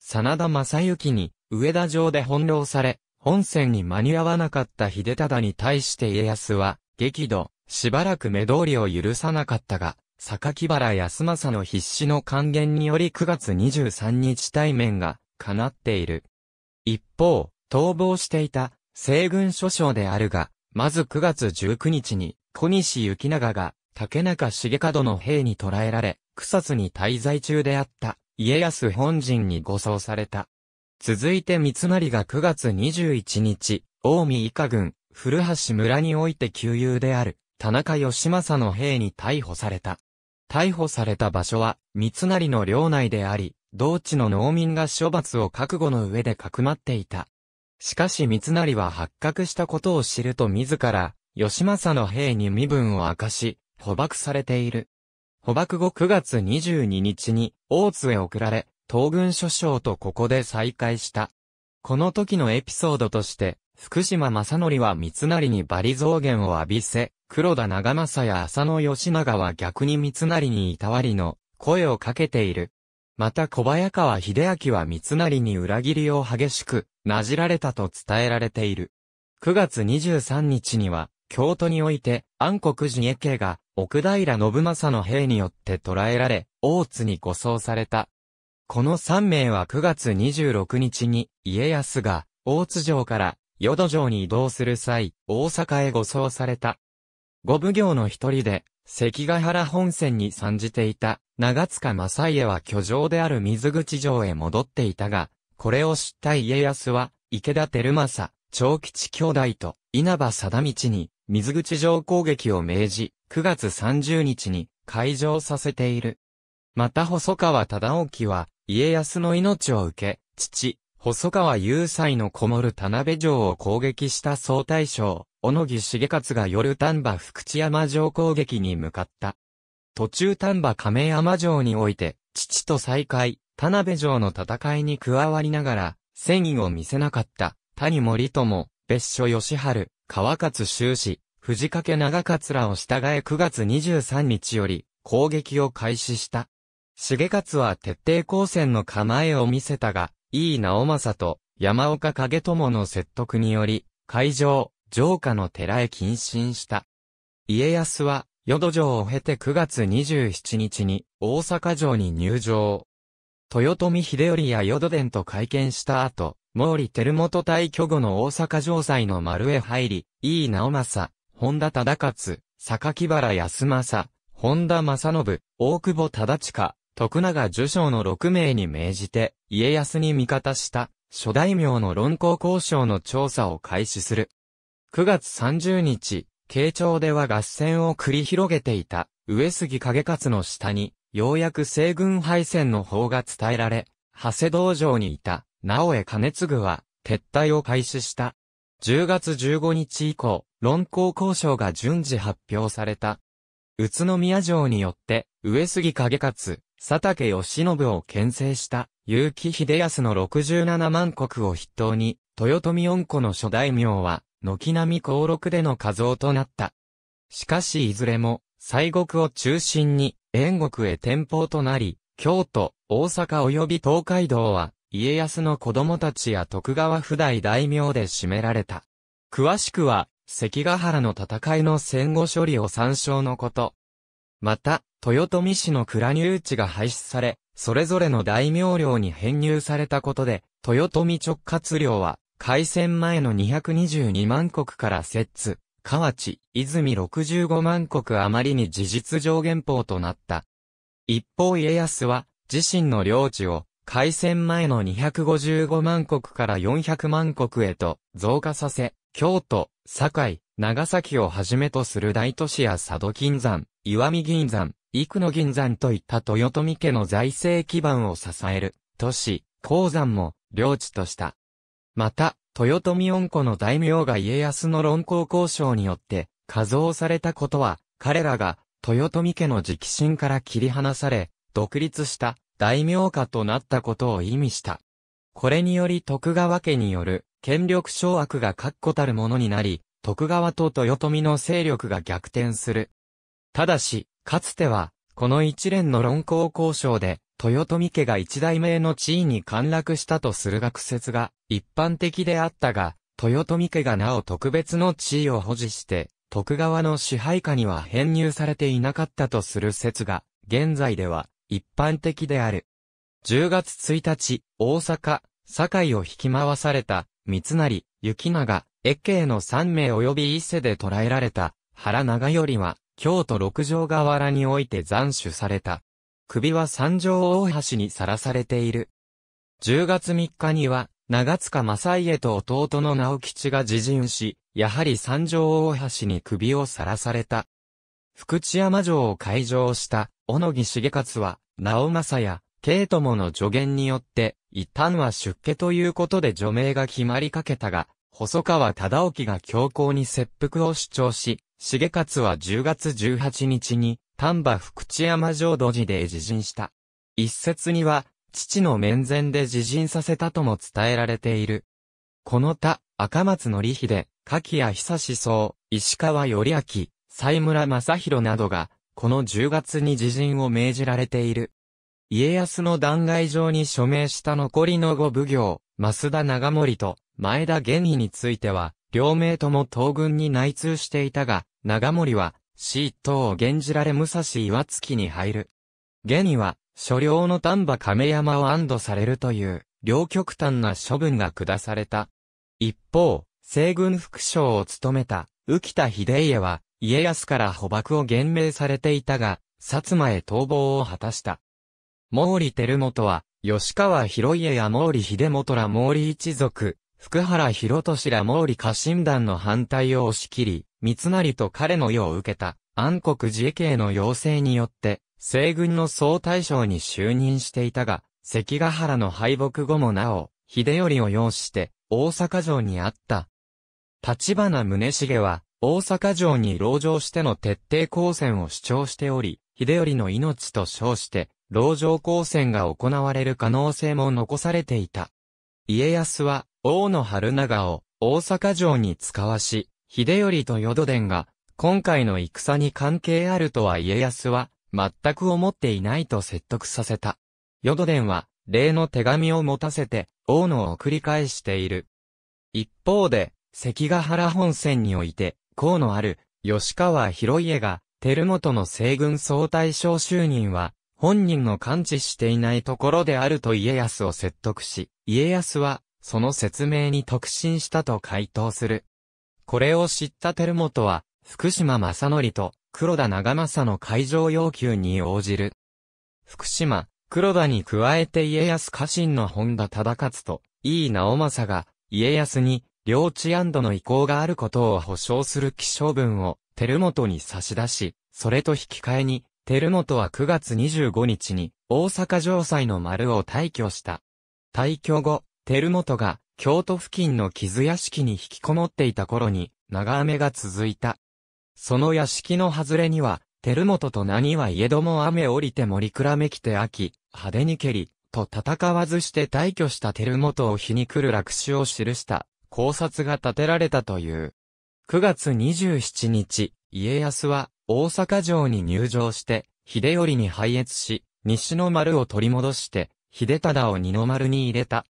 真田昌幸に、上田城で翻弄され、本戦に間に合わなかった秀忠に対して家康は、激怒、しばらく目通りを許さなかったが、榊原康政の必死の還元によりくがつにじゅうさんにち対面が叶っている。一方、逃亡していた西軍諸将であるが、まずくがつじゅうくにちに小西行長が竹中重門の兵に捕らえられ、草津に滞在中であった家康本陣に護送された。続いて三成がくがつにじゅういちにち、近江伊賀郡古橋村において旧友である。田中義政の兵に逮捕された。逮捕された場所は、三成の領内であり、同地の農民が処罰を覚悟の上でかくまっていた。しかし三成は発覚したことを知ると自ら、義政の兵に身分を明かし、捕縛されている。捕縛後くがつにじゅうににちに大津へ送られ、東軍諸将とここで再会した。この時のエピソードとして、福島正則は三成に罵詈雑言を浴びせ、黒田長政や浅野義長は逆に三成にいたわりの声をかけている。また小早川秀秋は三成に裏切りを激しくなじられたと伝えられている。くがつにじゅうさんにちには、京都において安国寺家系が奥平信正の兵によって捕らえられ、大津に護送された。このさんめいはくがつにじゅうろくにちに家康が大津城から淀城に移動する際、大阪へ護送された。五奉行の一人で、関ヶ原本線に参じていた長塚正家は居城である水口城へ戻っていたが、これを知った家康は、池田輝政、長吉兄弟と稲葉貞道に水口城攻撃を命じ、くがつさんじゅうにちに開城させている。また細川忠興は、家康の命を受け、父、細川雄斎のこもる田辺城を攻撃した総大将、小野木重勝が夜丹波福知山城攻撃に向かった。途中丹波亀山城において、父と再会、田辺城の戦いに加わりながら、戦意を見せなかった、谷守友、別所義春、川勝周氏、藤掛長勝らを従えくがつにじゅうさんにちより、攻撃を開始した。重勝は徹底抗戦の構えを見せたが、井伊直政と山岡景友の説得により、海上、城下の寺へ謹慎した。家康は、淀城を経てくがつにじゅうしちにちに大阪城に入城。豊臣秀頼や淀殿と会見した後、毛利輝元退去後の大阪城塞の丸へ入り、井伊直政、本田忠勝、榊原康政、本田正信、大久保忠親、徳永寿将のろくめいに命じて、家康に味方した、諸大名の論功行賞の調査を開始する。くがつさんじゅうにち、慶長では合戦を繰り広げていた、上杉景勝の下に、ようやく西軍敗戦の報が伝えられ、長谷堂城にいた、直江兼続は、撤退を開始した。じゅうがつじゅうごにち以降、論功行賞が順次発表された。宇都宮城によって、上杉景勝、佐竹義信を牽制した、結城秀康のろくじゅうななまんこくを筆頭に、豊臣恩顧の諸大名は、軒並み降録での加増となった。しかしいずれも、西国を中心に、燕国へ転封となり、京都、大阪及び東海道は、家康の子供たちや徳川譜代大名で占められた。詳しくは、関ヶ原の戦いの戦後処理を参照のこと。また、豊臣氏の倉入地が廃止され、それぞれの大名領に編入されたことで、豊臣直轄領は、開戦前のにひゃくにじゅうにまんこくから摂津、河内、泉ろくじゅうごまんこく余りに事実上減俸となった。一方家康は、自身の領地を、開戦前のにひゃくごじゅうごまんこくからよんひゃくまんこくへと増加させ、京都、堺、長崎をはじめとする大都市や佐渡金山、石見銀山、生野銀山といった豊臣家の財政基盤を支える都市、鉱山も領地とした。また、豊臣恩顧の大名が家康の論功行賞によって加増されたことは、彼らが豊臣家の直臣から切り離され、独立した大名家となったことを意味した。これにより徳川家による権力掌握が確固たるものになり、徳川と豊臣の勢力が逆転する。ただし、かつては、この一連の論功行賞で、豊臣家が一代目の地位に陥落したとする学説が一般的であったが、豊臣家がなお特別の地位を保持して、徳川の支配下には編入されていなかったとする説が、現在では一般的である。じゅうがつついたち、大阪、堺を引き回された、三成、行長、越慶のさんめい及び伊勢で捕らえられた、原長頼は、京都六条河原において斬首された。首は三条大橋にさらされている。じゅうがつみっかには、長塚正家と弟の直吉が自陣し、やはり三条大橋に首をさらされた。福知山城を開城した、小野木重勝は、直政や、景友の助言によって、一旦は出家ということで除名が決まりかけたが、細川忠興が強硬に切腹を主張し、重勝はじゅうがつじゅうはちにちに丹波福知山浄土寺で自尽した。一説には、父の面前で自尽させたとも伝えられている。この他、赤松典秀、柿谷久志僧、石川頼明、斎村正弘などが、このじゅうがつに自尽を命じられている。家康の弾劾状に署名した残りのごぶぎょう、増田長盛と前田玄以については、両名とも東軍に内通していたが、長盛は、死一等を減じられ武蔵岩槻に入る。玄以は、所領の丹波亀山を安堵されるという、両極端な処分が下された。一方、西軍副将を務めた、宇喜多秀家は、家康から捕縛を厳命されていたが、薩摩へ逃亡を果たした。毛利輝元は、吉川広家や毛利秀元ら毛利一族、福原博俊ら毛利家臣団の反対を押し切り、三成と彼の世を受けた安国寺慶の要請によって、西軍の総大将に就任していたが、関ヶ原の敗北後もなお、秀頼を擁して、大阪城にあった。立花宗茂は、大阪城に籠城しての徹底抗戦を主張しており、秀頼の命と称して、籠城抗戦が行われる可能性も残されていた。家康は、大野春長を大阪城に使わし、秀頼と淀殿が、今回の戦に関係あるとは家康は、全く思っていないと説得させた。淀殿は、例の手紙を持たせて、大野を繰り返している。一方で、関ヶ原本線において、功のある、吉川広家が、輝元の西軍総大将就任は、本人の関知していないところであると家康を説得し、家康は、その説明に得心したと回答する。これを知った輝元は、福島正則と黒田長政の開城要求に応じる。福島、黒田に加えて家康家臣の本多忠勝と井伊直政が、家康に領地安堵の意向があることを保証する起請文を輝元に差し出し、それと引き換えに、輝元はくがつにじゅうごにちに大阪城西の丸を退去した。退去後、輝元が京都付近の木津屋敷に引きこもっていた頃に長雨が続いた。その屋敷の外れには、輝元と何はいえども雨降りて森暗めきて秋、派手に蹴り、と戦わずして退去した輝元を皮肉る落首を記した考察が立てられたという。くがつにじゅうしちにち、家康は、大阪城に入城して、秀頼に拝謁し、西の丸を取り戻して、秀忠を二の丸に入れた。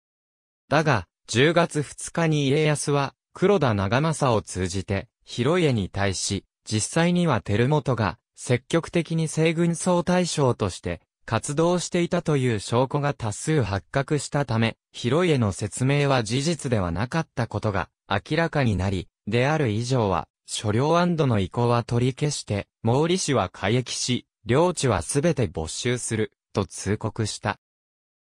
だが、じゅうがつふつかに家康は、黒田長政を通じて、広家に対し、実際には輝元が、積極的に西軍総大将として、活動していたという証拠が多数発覚したため、広家の説明は事実ではなかったことが、明らかになり、である以上は、所領安堵の意向は取り消して、毛利氏は改易し、領地はすべて没収する、と通告した。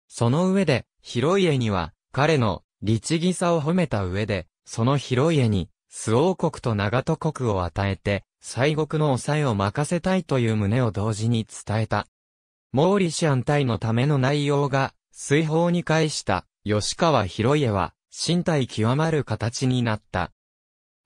その上で、広家には、彼の、律儀さを褒めた上で、その広家に、周防国と長門国を与えて、西国の抑えを任せたいという旨を同時に伝えた。毛利氏安泰のための内容が、水砲に返した、吉川広家は、進退極まる形になった。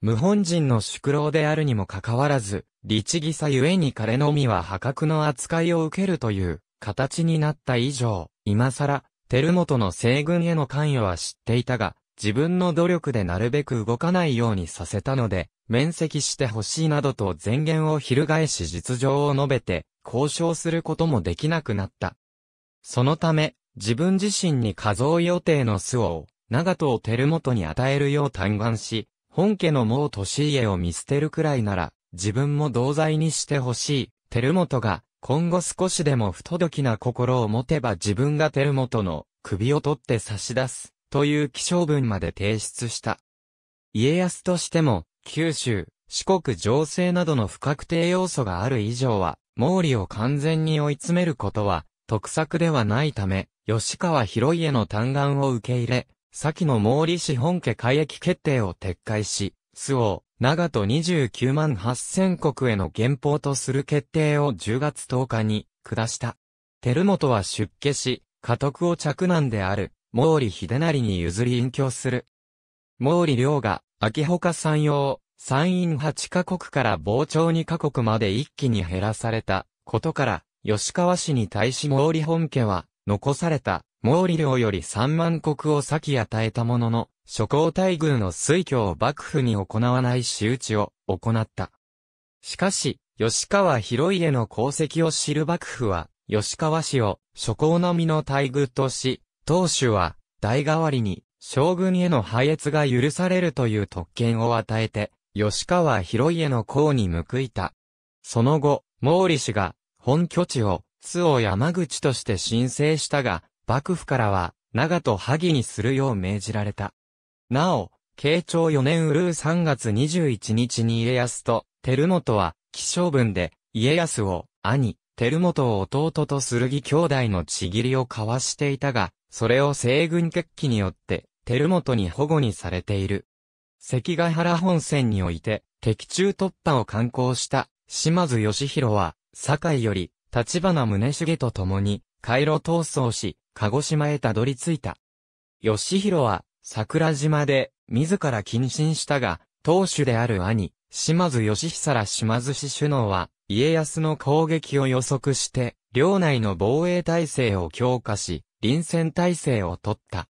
無本人の宿老であるにもかかわらず、律儀さゆえに彼のみは破格の扱いを受けるという形になった以上、今更、輝元の西軍への関与は知っていたが、自分の努力でなるべく動かないようにさせたので、免責してほしいなどと前言を翻し実情を述べて、交渉することもできなくなった。そのため、自分自身に加増予定の周防、長門を輝元に与えるよう嘆願し、本家の毛利家を見捨てるくらいなら、自分も同罪にしてほしい。輝元が、今後少しでも不届きな心を持てば自分が輝元の首を取って差し出す、という起請文まで提出した。家康としても、九州、四国情勢などの不確定要素がある以上は、毛利を完全に追い詰めることは、得策ではないため、吉川広家の嘆願を受け入れ、先の毛利氏本家改易決定を撤回し、周防、長門にじゅうきゅうまんはっせんこくへの減俸とする決定をじゅうがつとおかに下した。輝元は出家し、家督を嫡男である毛利秀成に譲り隠居する。毛利亮が、秋他山陽、山陰はちかこくから防長にかこくまで一気に減らされたことから、吉川氏に対し毛利本家は、残された毛利領よりさんまんこくを先与えたものの、諸侯待遇の推挙を幕府に行わない仕打ちを行った。しかし、吉川広家の功績を知る幕府は、吉川氏を諸侯並みの待遇とし、当主は代替わりに将軍への拝謁が許されるという特権を与えて、吉川広家の功に報いた。その後、毛利氏が本拠地を周防山口として申請したが、幕府からは長門萩にするよう命じられた。なお、慶長よねんうるうさんがつにじゅういちにちに家康と輝元は起請文で家康を兄、輝元を弟と剣兄弟のちぎりを交わしていたが、それを西軍決起によって輝元に保護にされている。関ヶ原本戦において敵中突破を敢行した島津義弘は堺より橘宗茂と共に海路闘争し鹿児島へたどり着いた。義弘は桜島で自ら謹慎したが、当主である兄、島津義久ら島津氏首脳は家康の攻撃を予測して領内の防衛体制を強化し臨戦体制を取った。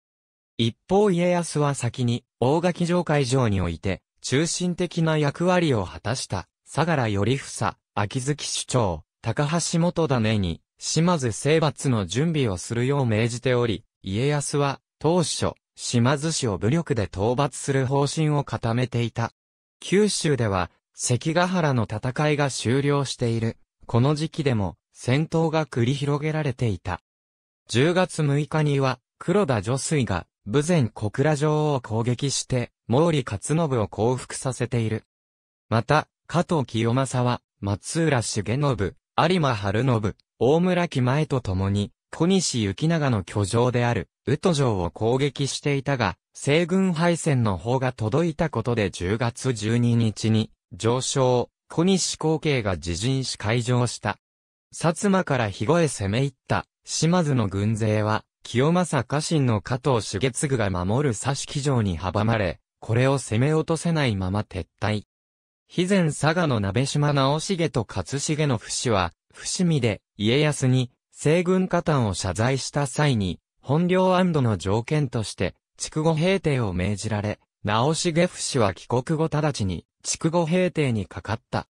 一方家康は先に大垣城会場において中心的な役割を果たした相良頼房、秋月首長、高橋元種に島津征伐の準備をするよう命じており、家康は当初島津氏を武力で討伐する方針を固めていた。九州では関ヶ原の戦いが終了している。この時期でも戦闘が繰り広げられていた。じゅうがつむいかには黒田如水が豊前小倉城を攻撃して毛利勝信を降伏させている。また、加藤清正は松浦重信、有馬晴信、大村木前と共に小西行長の居城である宇土城を攻撃していたが、西軍敗戦の報が届いたことでじゅうがつじゅうににちに上将小西光景が自陣し開城した。薩摩から肥後へ攻め入った島津の軍勢は、清正家臣の加藤重次が守る佐敷城に阻まれ、これを攻め落とせないまま撤退。肥前佐賀の鍋島直茂と勝重の伏は、伏見で家康に西軍加担を謝罪した際に、本領安堵の条件として、筑後平定を命じられ、直茂伏は帰国後直ちに筑後平定にかかった。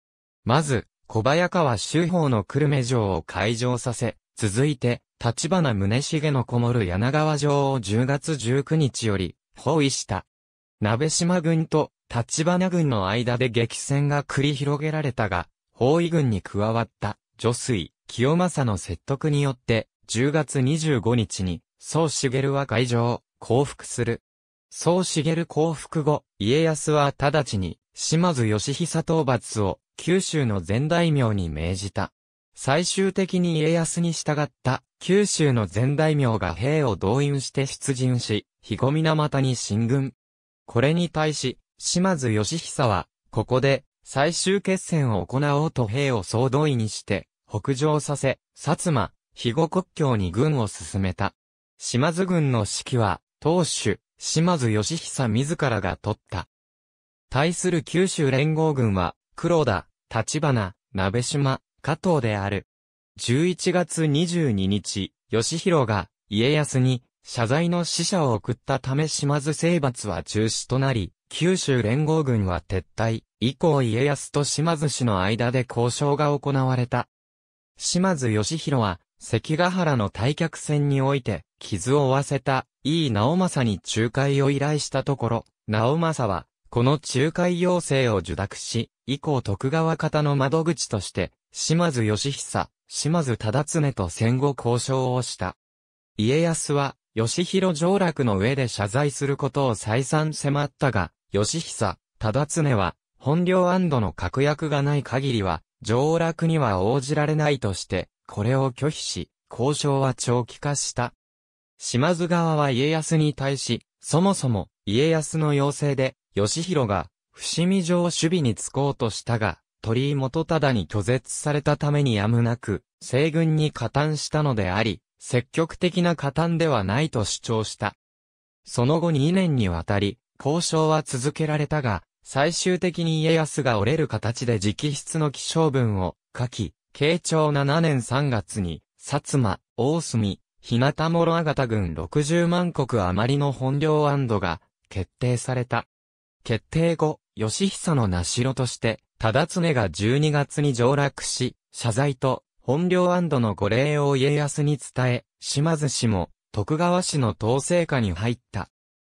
まず、小早川周防の久留米城を開城させ、続いて、橘宗茂のこもる柳川城をじゅうがつじゅうくにちより包囲した。鍋島軍と橘軍の間で激戦が繰り広げられたが、包囲軍に加わった如水、清正の説得によって、じゅうがつにじゅうごにちに、宗茂は開城を降伏する。宗茂降伏後、家康は直ちに島津義久討伐を九州の全大名に命じた。最終的に家康に従った九州の全大名が兵を動員して出陣し、肥後水俣に進軍。これに対し、島津義久は、ここで最終決戦を行おうと兵を総動員して、北上させ、薩摩、肥後国境に軍を進めた。島津軍の指揮は、当主、島津義久自らが取った。対する九州連合軍は、黒田、橘、鍋島、加藤である。じゅういちがつにじゅうににち、義弘が家康に謝罪の使者を送ったため島津征伐は中止となり、九州連合軍は撤退。以降家康と島津氏の間で交渉が行われた。島津義弘は関ヶ原の退却戦において傷を負わせた井伊直政に仲介を依頼したところ、直政はこの仲介要請を受諾し、以降徳川方の窓口として、島津義久、島津忠常と戦後交渉をした。家康は、義弘上洛の上で謝罪することを再三迫ったが、義久、忠常は、本領安堵の確約がない限りは、上洛には応じられないとして、これを拒否し、交渉は長期化した。島津側は家康に対し、そもそも、家康の要請で、義弘が、伏見城守備に就こうとしたが、鳥居元忠に拒絶されたためにやむなく、西軍に加担したのであり、積極的な加担ではないと主張した。その後にねんにわたり、交渉は続けられたが、最終的に家康が折れる形で直筆の起請文を書き、けいちょうななねんさんがつに、薩摩、大隅、日向諸亜方軍ろくじゅうまんこく余りの本領安堵が決定された。決定後、義久の名代として、忠常がじゅうにがつに上洛し、謝罪と本領安堵の御礼を家康に伝え、島津氏も徳川氏の統制下に入った。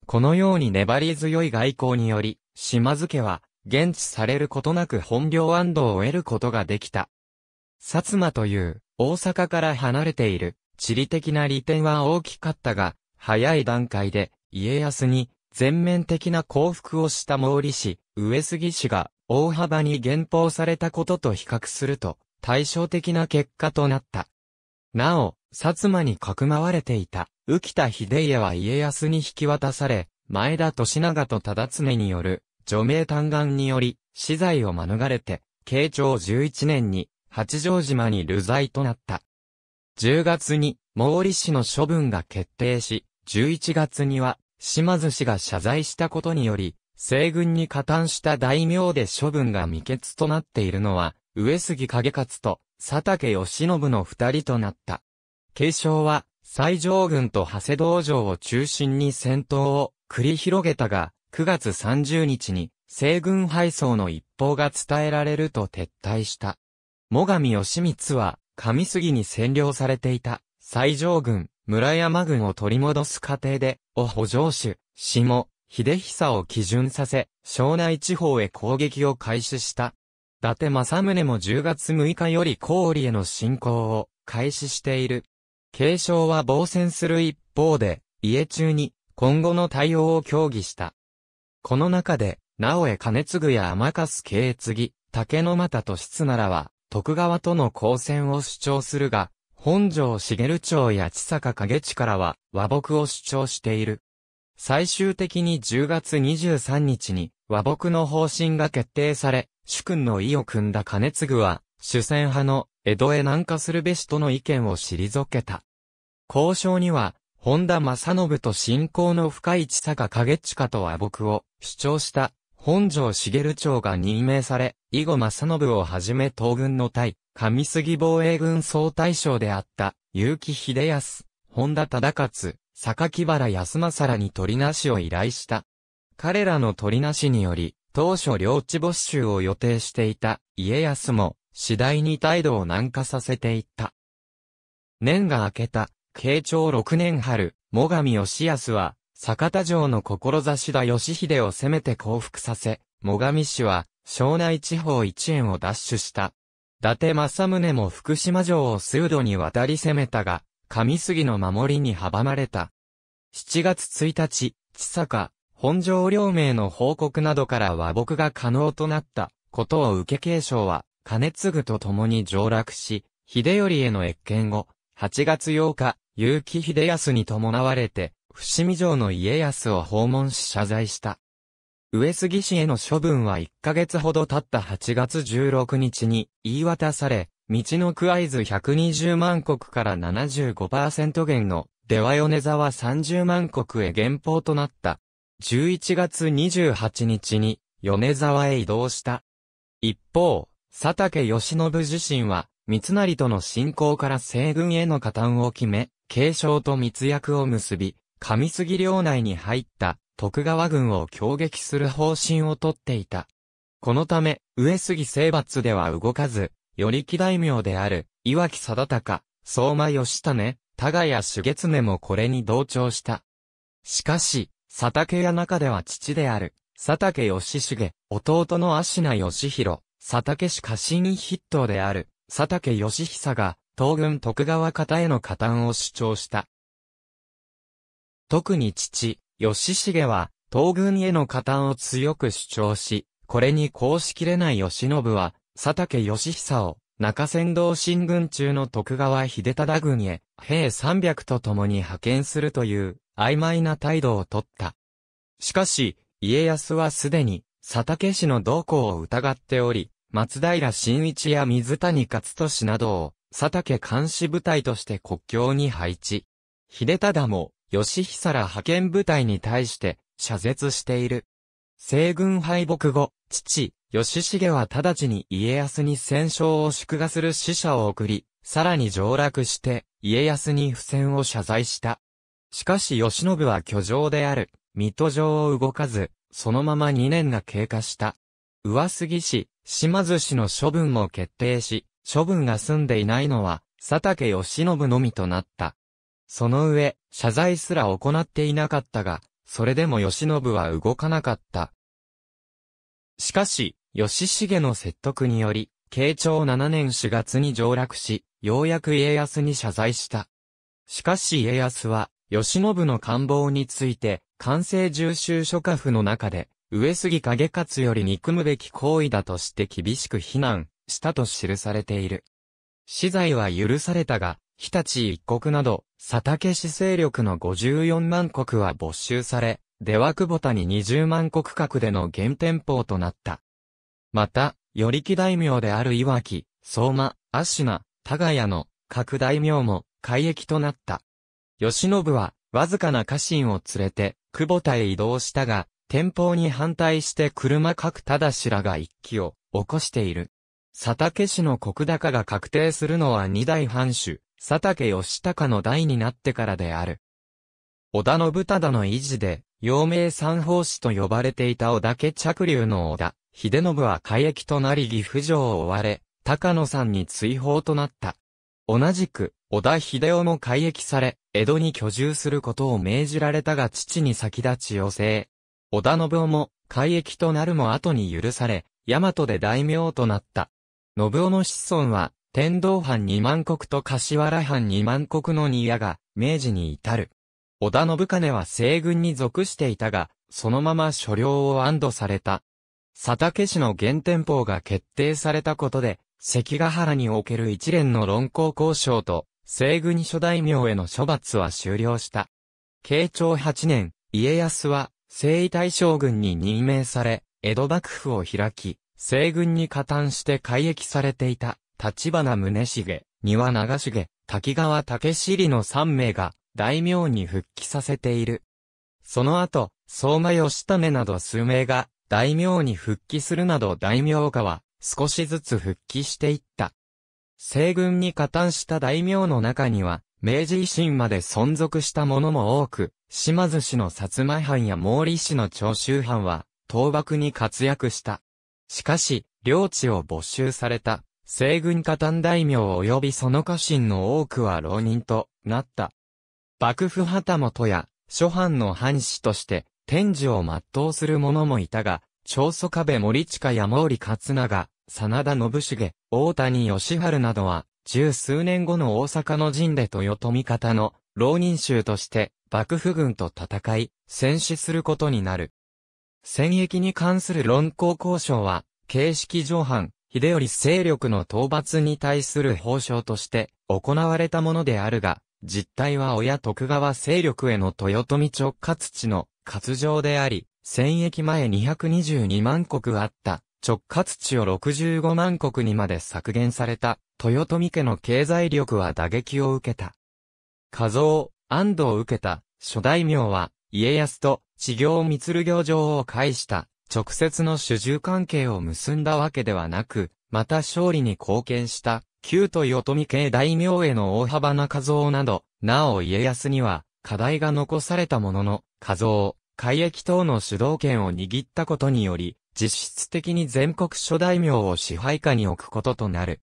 このように粘り強い外交により、島津家は、言質されることなく本領安堵を得ることができた。薩摩という、大阪から離れている、地理的な利点は大きかったが、早い段階で、家康に、全面的な降伏をした毛利氏、上杉氏が、大幅に減俸されたことと比較すると、対照的な結果となった。なお、薩摩にかくまわれていた、宇喜多秀家は家康に引き渡され、前田利長と忠常による、除名嘆願により、死罪を免れて、けいちょうじゅういちねんに、八丈島に流罪となった。じゅうがつに、毛利氏の処分が決定し、じゅういちがつには、島津氏が謝罪したことにより、西軍に加担した大名で処分が未決となっているのは、上杉景勝と佐竹義信の二人となった。継承は、西条軍と長谷道城を中心に戦闘を繰り広げたが、くがつさんじゅうにちに西軍敗走の一報が伝えられると撤退した。最上義光は、上杉に占領されていた西条軍、村山軍を取り戻す過程で、お保城主、下、秀久を基準させ、庄内地方へ攻撃を開始した。伊達政宗もじゅうがつむいかより郡への侵攻を開始している。継承は防戦する一方で、家中に今後の対応を協議した。この中で、直江兼続や甘粕景継、竹の又と室奈良は、徳川との交戦を主張するが、本庄茂長や千坂景親らは和睦を主張している。最終的にじゅうがつにじゅうさんにちに和睦の方針が決定され、主君の意を汲んだ兼続は、主戦派の江戸へ南下するべしとの意見を退けた。交渉には、本田正信と親交の深い千坂景親と和睦を主張した。本庄茂長が任命され、以後正信をはじめ東軍の対、上杉防衛軍総大将であった、結城秀康、本田忠勝、榊原康政らに取りなしを依頼した。彼らの取りなしにより、当初領地没収を予定していた家康も、次第に態度を軟化させていった。年が明けた、けいちょうろくねん春、最上義康は、酒田城の志田義秀を攻めて降伏させ、最上氏は、庄内地方一円を奪取した。伊達政宗も福島城を数度にわたり攻めたが、上杉の守りに阻まれた。しちがつついたち、千坂、本庄両名の報告などから和睦が可能となったことを受け継承は、兼続と共に上洛し、秀頼への謁見後、はちがつようか、結城秀康に伴われて、伏見城の家康を訪問し謝罪した。上杉氏への処分はいっかげつほど経ったはちがつじゅうろくにちに言い渡され、道の区会津ひゃくにじゅうまんこくから ななじゅうごパーセント 減の出羽米沢さんじゅうまんこくへ減俸となった。じゅういちがつにじゅうはちにちに米沢へ移動した。一方、佐竹義信自身は、三成との侵攻から西軍への加担を決め、継承と密約を結び、上杉領内に入った徳川軍を攻撃する方針をとっていた。このため、上杉征伐では動かず、与力大名である、岩木貞隆、相馬義胤、多賀谷重経もこれに同調した。しかし、佐竹や中では父である、佐竹義重、弟の芦名義弘、佐竹氏家臣筆頭である、佐竹義久が、東軍徳川方への加担を主張した。特に父、義重は、東軍への加担を強く主張し、これに抗しきれない義信は、佐竹義久を、中山道進軍中の徳川秀忠軍へ、兵さんびゃくと共に派遣するという、曖昧な態度をとった。しかし、家康はすでに、佐竹氏の動向を疑っており、松平信一や水谷勝利などを、佐竹監視部隊として国境に配置。秀忠も、義久ら派遣部隊に対して、謝絶している。西軍敗北後、父、義重は直ちに家康に戦勝を祝賀する使者を送り、さらに上洛して、家康に不戦を謝罪した。しかし義信は居城である、水戸城を動かず、そのままにねんが経過した。上杉氏、島津氏の処分も決定し、処分が済んでいないのは、佐竹義信のみとなった。その上、謝罪すら行っていなかったが、それでも義信は動かなかった。しかし、義重の説得により、慶長ななねんしがつに上洛し、ようやく家康に謝罪した。しかし家康は、義信の官房について、寛政十州諸家譜の中で、上杉景勝より憎むべき行為だとして厳しく非難したと記されている。死罪は許されたが、日立一国など、佐竹氏勢力のごじゅうよんまんこくは没収され、出羽久保田ににじゅうまんこく格での減点法となった。また、与力大名である岩木、相馬、芦名、多賀谷の各大名も改易となった。義信は、わずかな家臣を連れて、久保田へ移動したが、天保に反対して車各忠氏らが一揆を起こしている。佐竹氏の石高が確定するのは二代藩主、佐竹義高の代になってからである。織田信忠の維持で、陽明三法師と呼ばれていた織田家嫡流の織田、秀信は改易となり岐阜城を追われ、高野山に追放となった。同じく、織田秀夫も改易され、江戸に居住することを命じられたが父に先立ち要請。織田信夫も、改易となるも後に許され、大和で大名となった。信夫の子孫は、天童藩にまんこくと柏原藩にまんこくのに家が、明治に至る。織田信兼は西軍に属していたが、そのまま所領を安堵された。佐竹氏の減点法が決定されたことで、関ヶ原における一連の論功行賞と、西軍諸大名への処罰は終了した。慶長はちねん、家康は、征夷大将軍に任命され、江戸幕府を開き、西軍に加担して改易されていた、橘宗茂、丹羽長重、滝川武尻のさんめいが、大名に復帰させている。その後、相馬義胤など数名が、大名に復帰するなど大名家は、少しずつ復帰していった。西軍に加担した大名の中には、明治維新まで存続した者も多く、島津氏の薩摩藩や毛利氏の長州藩は、倒幕に活躍した。しかし、領地を没収された、西軍加担大名及びその家臣の多くは浪人となった。幕府旗本や、諸藩の藩士として、天寿を全うする者もいたが、長宗我部盛親や毛利勝長、真田信繁、大谷義春などは、十数年後の大阪の陣で豊臣方の浪人衆として、幕府軍と戦い、戦死することになる。戦役に関する論功行賞は、形式上藩、秀頼勢力の討伐に対する報奨として行われたものであるが、実態は親徳川勢力への豊臣直轄地の割譲であり、戦役前にひゃくにじゅうにまんこくあった直轄地をろくじゅうごまんこくにまで削減された豊臣家の経済力は打撃を受けた。家増、安堵を受けた諸大名は家康と知行密漁場を介した直接の主従関係を結んだわけではなく、また勝利に貢献した旧豊臣系大名への大幅な家増など、なお家康には課題が残されたものの、家増、改易等の主導権を握ったことにより、実質的に全国諸大名を支配下に置くこととなる。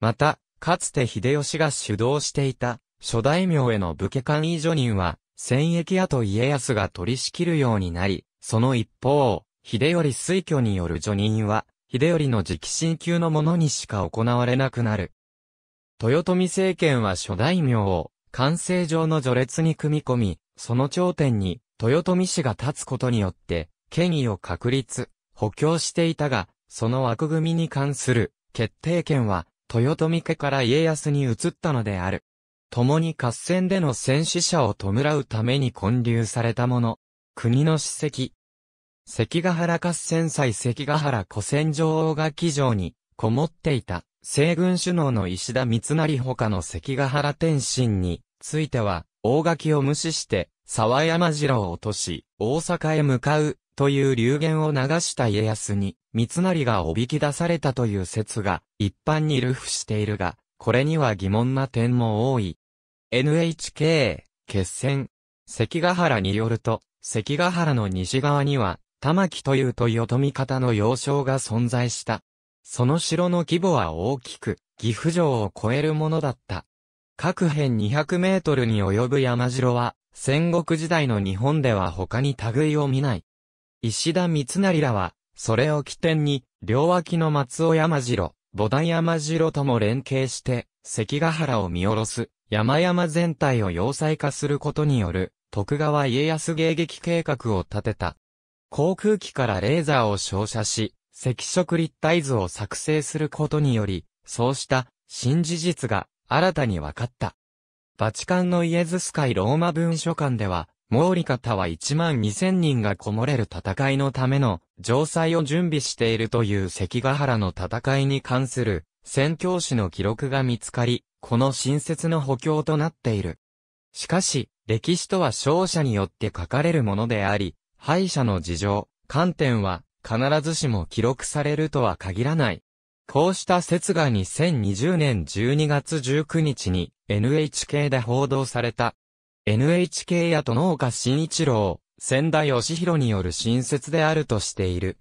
また、かつて秀吉が主導していた諸大名への武家官位叙任は、戦役後家康が取り仕切るようになり、その一方、秀頼推挙による叙任は、秀頼の直臣級の者にしか行われなくなる。豊臣政権は諸大名を、寛政上の序列に組み込み、その頂点に、豊臣氏が立つことによって、権威を確立、補強していたが、その枠組みに関する、決定権は、豊臣家から家康に移ったのである。共に合戦での戦死者を弔うために建立されたもの。国の史跡。関ヶ原合戦際関ヶ原古戦場大垣城にこもっていた西軍首脳の石田三成他の関ヶ原天心については、大垣を無視して、沢山城を落とし、大阪へ向かう、という流言を流した家康に、三成がおびき出されたという説が、一般に流布しているが、これには疑問な点も多い。エヌエイチケー、決戦。関ヶ原によると、関ヶ原の西側には、玉木という豊臣方の要衝が存在した。その城の規模は大きく、岐阜城を超えるものだった。各辺にひゃくメートルに及ぶ山城は、戦国時代の日本では他に類を見ない。石田三成らは、それを起点に、両脇の松尾山城、牡丹山城とも連携して、関ヶ原を見下ろす、山々全体を要塞化することによる、徳川家康迎撃計画を立てた。航空機からレーザーを照射し、赤色立体図を作成することにより、そうした、新事実が、新たに分かった。バチカンのイエズス会ローマ文書館では、毛利方はいちまんにせんにんがこもれる戦いのための城塞を準備しているという関ヶ原の戦いに関する宣教師の記録が見つかり、この新説の補強となっている。しかし、歴史とは勝者によって書かれるものであり、敗者の事情、観点は必ずしも記録されるとは限らない。こうした説がにせんにじゅうねんじゅうにがつじゅうくにちに エヌエイチケー で報道された。エヌエイチケー やと農家新一郎、千田義弘による新説であるとしている。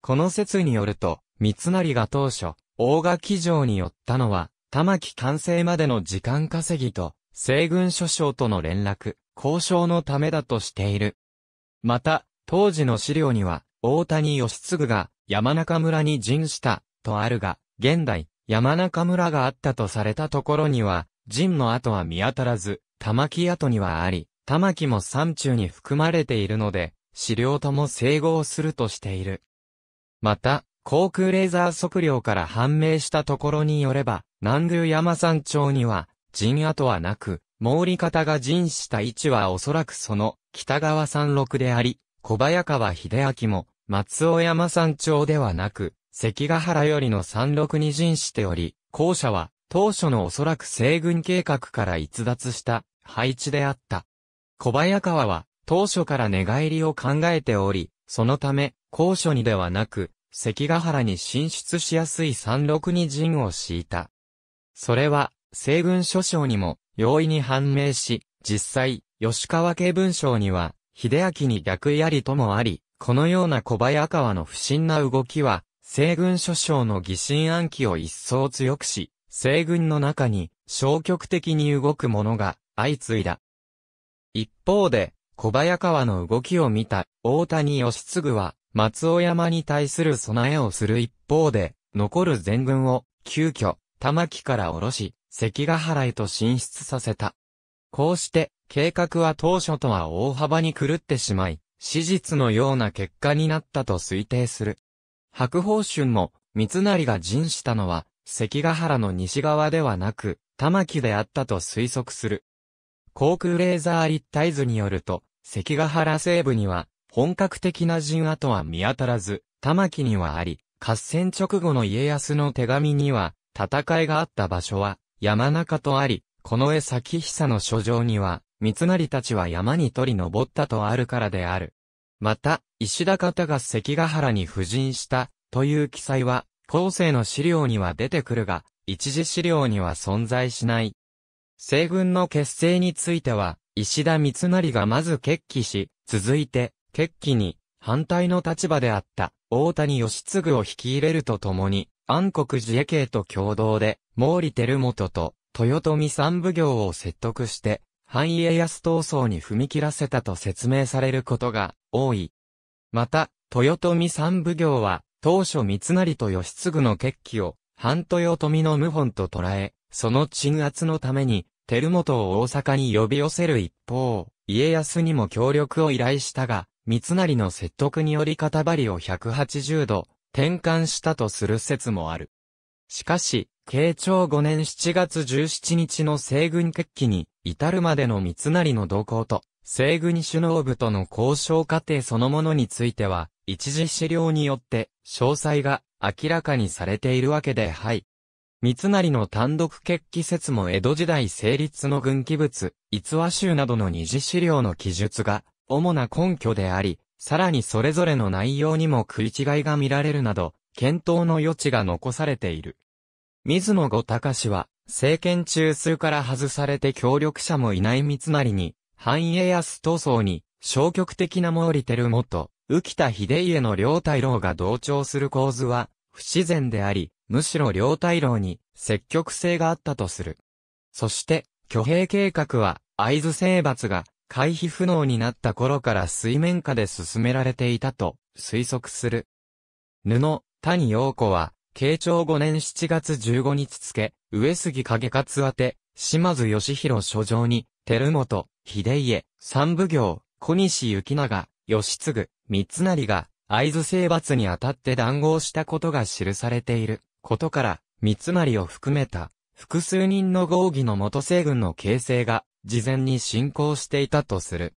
この説によると、三成が当初、大垣城に寄ったのは、玉木完成までの時間稼ぎと、西軍諸将との連絡、交渉のためだとしている。また、当時の資料には、大谷義次が山中村に陣した、とあるが、現代、山中村があったとされたところには、陣の跡は見当たらず、玉木跡にはあり、玉木も山中に含まれているので、資料とも整合するとしている。また、航空レーザー測量から判明したところによれば、南宮山山頂には、陣跡はなく、毛利方が陣した位置はおそらくその、北側山麓であり、小早川秀明も、松尾山山頂ではなく、関ヶ原よりの山麓に陣しており、後者は、当初のおそらく西軍計画から逸脱した。配置であった。小早川は当初から寝返りを考えており、そのため、高所にではなく、関ヶ原に進出しやすい山麓に陣を敷いた。それは、西軍諸将にも容易に判明し、実際、吉川家文章には、秀明に逆やりともあり、このような小早川の不審な動きは、西軍諸将の疑心暗鬼を一層強くし、西軍の中に消極的に動く者が、相次いだ。一方で、小早川の動きを見た、大谷義次は、松尾山に対する備えをする一方で、残る全軍を、急遽、玉木から下ろし、関ヶ原へと進出させた。こうして、計画は当初とは大幅に狂ってしまい、史実のような結果になったと推定する。白鵬春も、三成が陣したのは、関ヶ原の西側ではなく、玉木であったと推測する。航空レーザー立体図によると、関ヶ原西部には、本格的な陣跡は見当たらず、玉木にはあり、合戦直後の家康の手紙には、戦いがあった場所は、山中とあり、この江崎久の書状には、三成たちは山に取り登ったとあるからである。また、石田方が関ヶ原に布陣した、という記載は、後世の資料には出てくるが、一次資料には存在しない。西軍の結成については、石田三成がまず決起し、続いて、決起に、反対の立場であった、大谷義次を引き入れるとともに、安国寺家系と共同で、毛利輝元と、豊臣三奉行を説得して、反家康闘争に踏み切らせたと説明されることが多い。また、豊臣三奉行は、当初三成と義次の決起を、反豊臣の謀反と捉え、その鎮圧のために、輝元を大阪に呼び寄せる一方、家康にも協力を依頼したが、三成の説得により肩張りをひゃくはちじゅうど転換したとする説もある。しかし、けいちょうごねんしちがつじゅうしちにちの西軍決起に至るまでの三成の動向と、西軍首脳部との交渉過程そのものについては、一次資料によって詳細が明らかにされているわけではい。三成の単独決起説も江戸時代成立の軍記物、逸話集などの二次資料の記述が主な根拠であり、さらにそれぞれの内容にも食い違いが見られるなど、検討の余地が残されている。水野後高氏は、政権中枢から外されて協力者もいない三成に、反家康闘争に、消極的な毛利輝元、宇喜多秀家の両大老が同調する構図は、不自然であり、むしろ両大老に積極性があったとする。そして、挙兵計画は、会津征伐が回避不能になった頃から水面下で進められていたと推測する。布、谷陽子は、慶長ごねんしちがつじゅうごにち付、上杉景勝宛て、島津義弘書状に、輝元、秀家、三奉行、小西行長、義継、三成が、会津征伐にあたって談合したことが記されていることから、三成を含めた複数人の合議の元西軍の形成が事前に進行していたとする。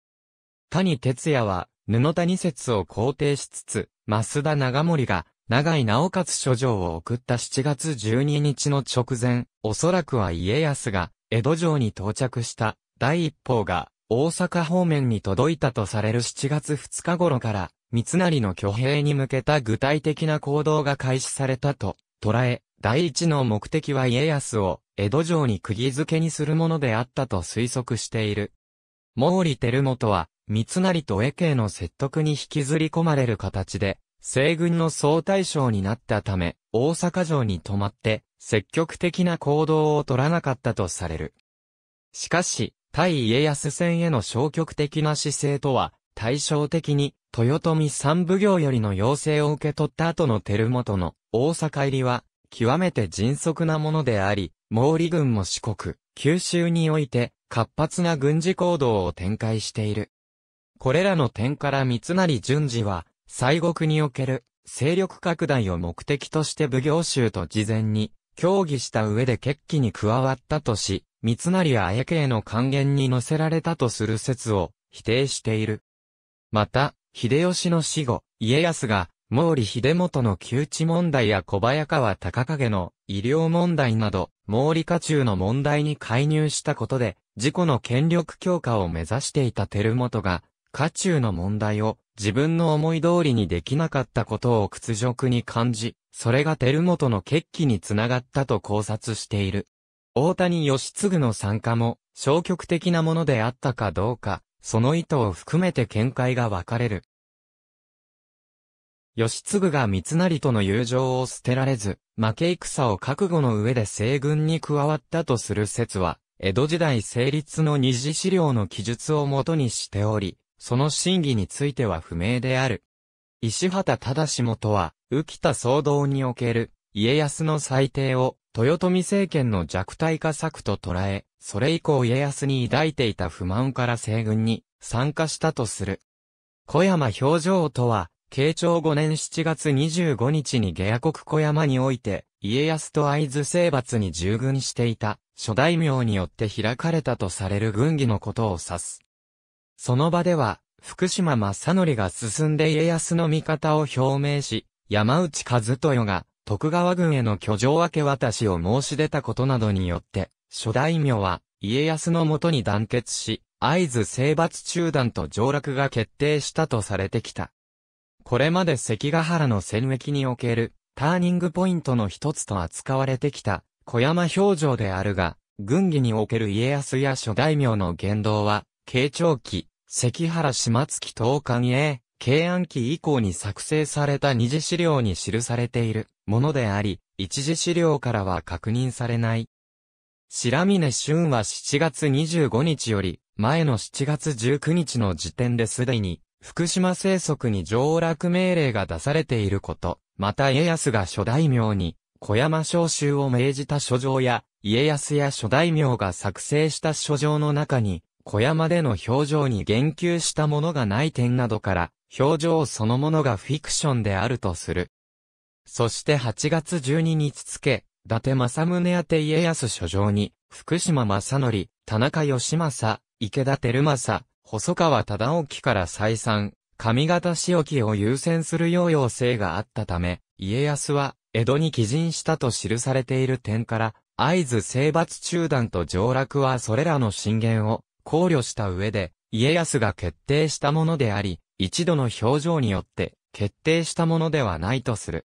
谷哲也は、布谷説を肯定しつつ、増田長盛が、永井直勝書状を送ったしちがつじゅうににちの直前、おそらくは家康が江戸城に到着した第一報が大阪方面に届いたとされるしちがつふつか頃から、三成の挙兵に向けた具体的な行動が開始されたと捉え、第一の目的は家康を江戸城に釘付けにするものであったと推測している。毛利輝元は、三成と江警の説得に引きずり込まれる形で、西軍の総大将になったため、大阪城に泊まって、積極的な行動を取らなかったとされる。しかし、対家康戦への消極的な姿勢とは、対照的に、豊臣三奉行よりの要請を受け取った後の輝元の大阪入りは、極めて迅速なものであり、毛利軍も四国、九州において、活発な軍事行動を展開している。これらの点から三成順次は、西国における勢力拡大を目的として奉行衆と事前に協議した上で決起に加わったとし、三成や江警の還元に乗せられたとする説を否定している。また、秀吉の死後、家康が毛利輝元の旧知問題や小早川隆景の医療問題など、毛利家中の問題に介入したことで、自己の権力強化を目指していた輝元が、家中の問題を自分の思い通りにできなかったことを屈辱に感じ、それが輝元の決起につながったと考察している。大谷義次の参加も消極的なものであったかどうか、その意図を含めて見解が分かれる。義次が三成との友情を捨てられず、負け戦を覚悟の上で西軍に加わったとする説は、江戸時代成立の二次資料の記述をもとにしており、その真偽については不明である。石畑忠元は、宇喜多騒動における家康の裁定を豊臣政権の弱体化策と捉え、それ以降家康に抱いていた不満から西軍に参加したとする。小山表情とは、慶長ごねんしちがつにじゅうごにちに下野国小山において、家康と会津征伐に従軍していた諸大名によって開かれたとされる軍議のことを指す。その場では、福島正則が進んで家康の味方を表明し、山内一豊が徳川軍への居城明け渡しを申し出たことなどによって、諸大名は家康のもとに団結し、会津征伐中断と上洛が決定したとされてきた。これまで関ヶ原の戦役におけるターニングポイントの一つと扱われてきた小山表情であるが、軍議における家康や諸大名の言動は、慶長期、関原島月統監へ、慶安期以降に作成された二次資料に記されているものであり、一次資料からは確認されない。白峰俊はしちがつにじゅうごにちより、前のしちがつじゅうくにちの時点ですでに、福島生息に上洛命令が出されていること、また家康が諸大名に、小山召集を命じた書状や、家康や諸大名が作成した書状の中に、小山での表情に言及したものがない点などから、表情そのものがフィクションであるとする。そしてはちがつじゅうににち付、伊達政宗宛て家康書状に、福島正則、田中義政、池田輝政、細川忠興から再三、上方仕置きを優先するよう要請があったため、家康は江戸に帰陣したと記されている点から、会津征伐中断と上洛はそれらの進言を考慮した上で、家康が決定したものであり、一度の表情によって決定したものではないとする。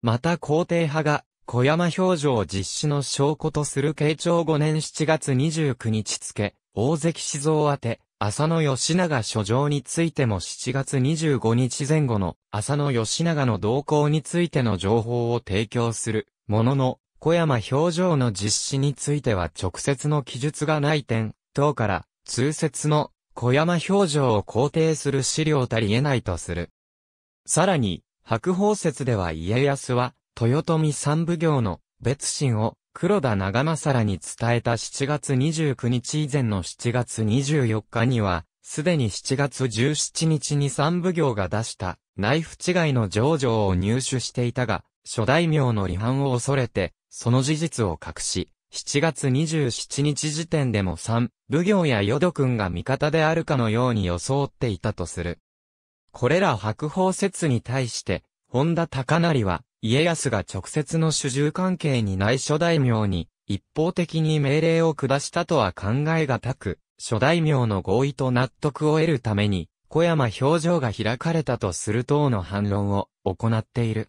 また皇帝派が小山表情を実施の証拠とするけいちょうごねんしちがつにじゅうくにち付、大関志蔵宛て、浅野義長書状についてもしちがつにじゅうごにちぜん後の浅野義長の動向についての情報を提供するものの、小山表情の実施については直接の記述がない点等から、通説の小山表情を肯定する資料たり得ないとする。さらに、白鳳説では家康は、豊臣三奉行の別心を黒田長政らに伝えたしちがつにじゅうくにち以前のしちがつにじゅうよっかには、すでにしちがつじゅうしちにちに三奉行が出した内府違いの情状を入手していたが、諸大名の離反を恐れて、その事実を隠し、しちがつにじゅうしちにち時点でも三奉行や淀君が味方であるかのように装っていたとする。これら白鳳説に対して、本多高成は、家康が直接の主従関係にない諸大名に一方的に命令を下したとは考えがたく、諸大名の合意と納得を得るために小山表情が開かれたとする等の反論を行っている。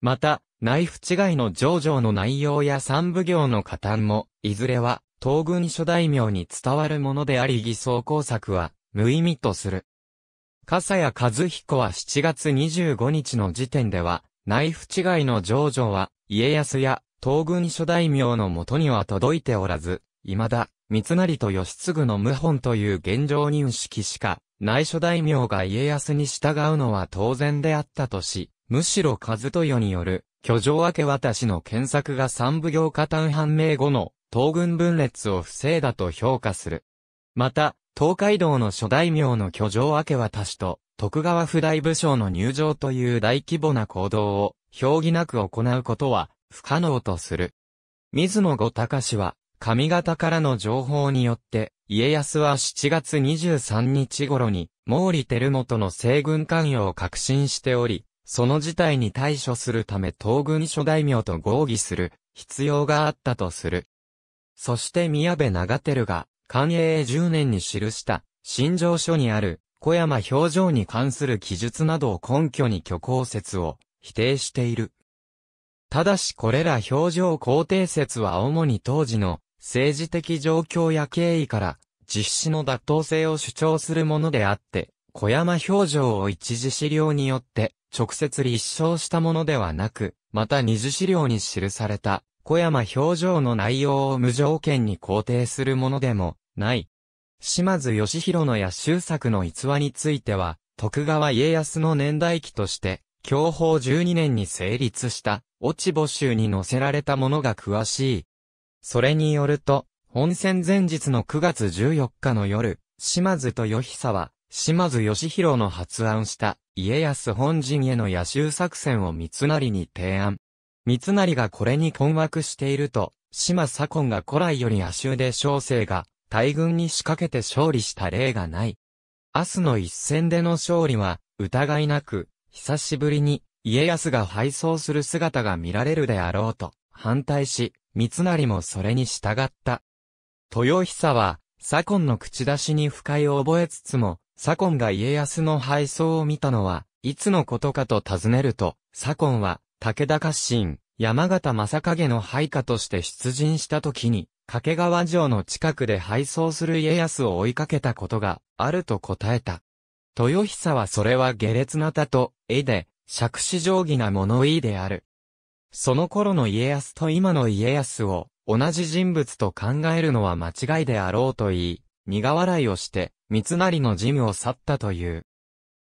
また、内府違いの情状の内容や三奉行の加担も、いずれは東軍諸大名に伝わるものであり偽装工作は無意味とする。笠谷和彦はしちがつにじゅうごにちの時点では、内府違いの情状は、家康や東軍諸大名のもとには届いておらず、未だ、三成と義継の謀反という現状認識しか、ない諸大名が家康に従うのは当然であったとし、むしろ和豊による、居城明け渡しの検索が三奉行加担判明後の、東軍分裂を防いだと評価する。また、東海道の諸大名の居城明け渡しと、徳川不代武将の入城という大規模な行動を、表記なく行うことは、不可能とする。水野後高は、上方からの情報によって、家康はしちがつにじゅうさんにち頃に、毛利輝元の西軍関与を確信しており、その事態に対処するため東軍諸大名と合議する、必要があったとする。そして宮部長照が、寛永じゅうねんに記した、陳情書にある、小山表情に関する記述などを根拠に虚構説を否定している。ただしこれら表情肯定説は主に当時の政治的状況や経緯から実施の妥当性を主張するものであって、小山表情を一次資料によって直接立証したものではなく、また二次資料に記された小山表情の内容を無条件に肯定するものでもない。島津義弘の野州作の逸話については、徳川家康の年代記として、享保じゅうにねんに成立した、落穂集に載せられたものが詳しい。それによると、本戦前日のくがつじゅうよっかの夜、島津と義久は、島津義弘の発案した、家康本陣への野州作戦を三成に提案。三成がこれに困惑していると、島左近が古来より野州で小生が、大軍に仕掛けて勝利した例がない。明日の一戦での勝利は、疑いなく、久しぶりに、家康が敗走する姿が見られるであろうと、反対し、三成もそれに従った。豊久は、左近の口出しに不快を覚えつつも、左近が家康の敗走を見たのは、いつのことかと尋ねると、左近は、武田家臣、山形正景の配下として出陣した時に、掛川城の近くで敗走する家康を追いかけたことがあると答えた。豊久はそれは下劣なたと、絵で、杓子定規な物言いである。その頃の家康と今の家康を同じ人物と考えるのは間違いであろうと言い、苦笑いをして、三成の事務を去ったという。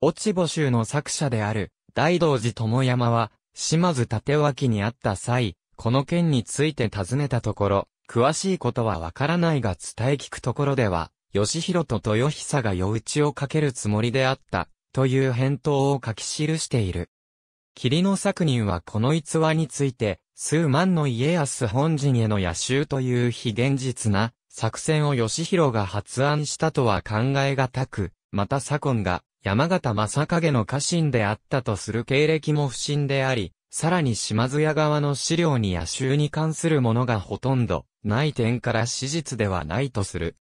落穂集の作者である、大道寺友山は、島津立脇に会った際、この件について尋ねたところ、詳しいことはわからないが伝え聞くところでは、義弘と豊久が夜討ちをかけるつもりであった、という返答を書き記している。霧の作人はこの逸話について、数万の家康本陣への夜襲という非現実な作戦を義弘が発案したとは考えがたく、また左近が山形正景の家臣であったとする経歴も不審であり、さらに島津屋側の資料に野襲に関するものがほとんどない点から史実ではないとする。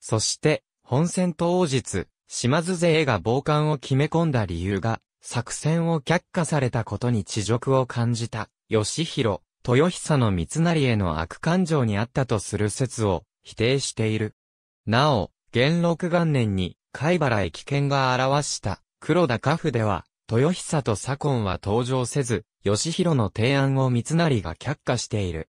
そして、本戦当日、島津勢が傍観を決め込んだ理由が、作戦を却下されたことに恥辱を感じた、義弘、豊久の三成への悪感情にあったとする説を否定している。なお、元禄元年に、海原駅見が表した、黒田家譜では、豊久と左近は登場せず、義弘の提案を三成が却下している。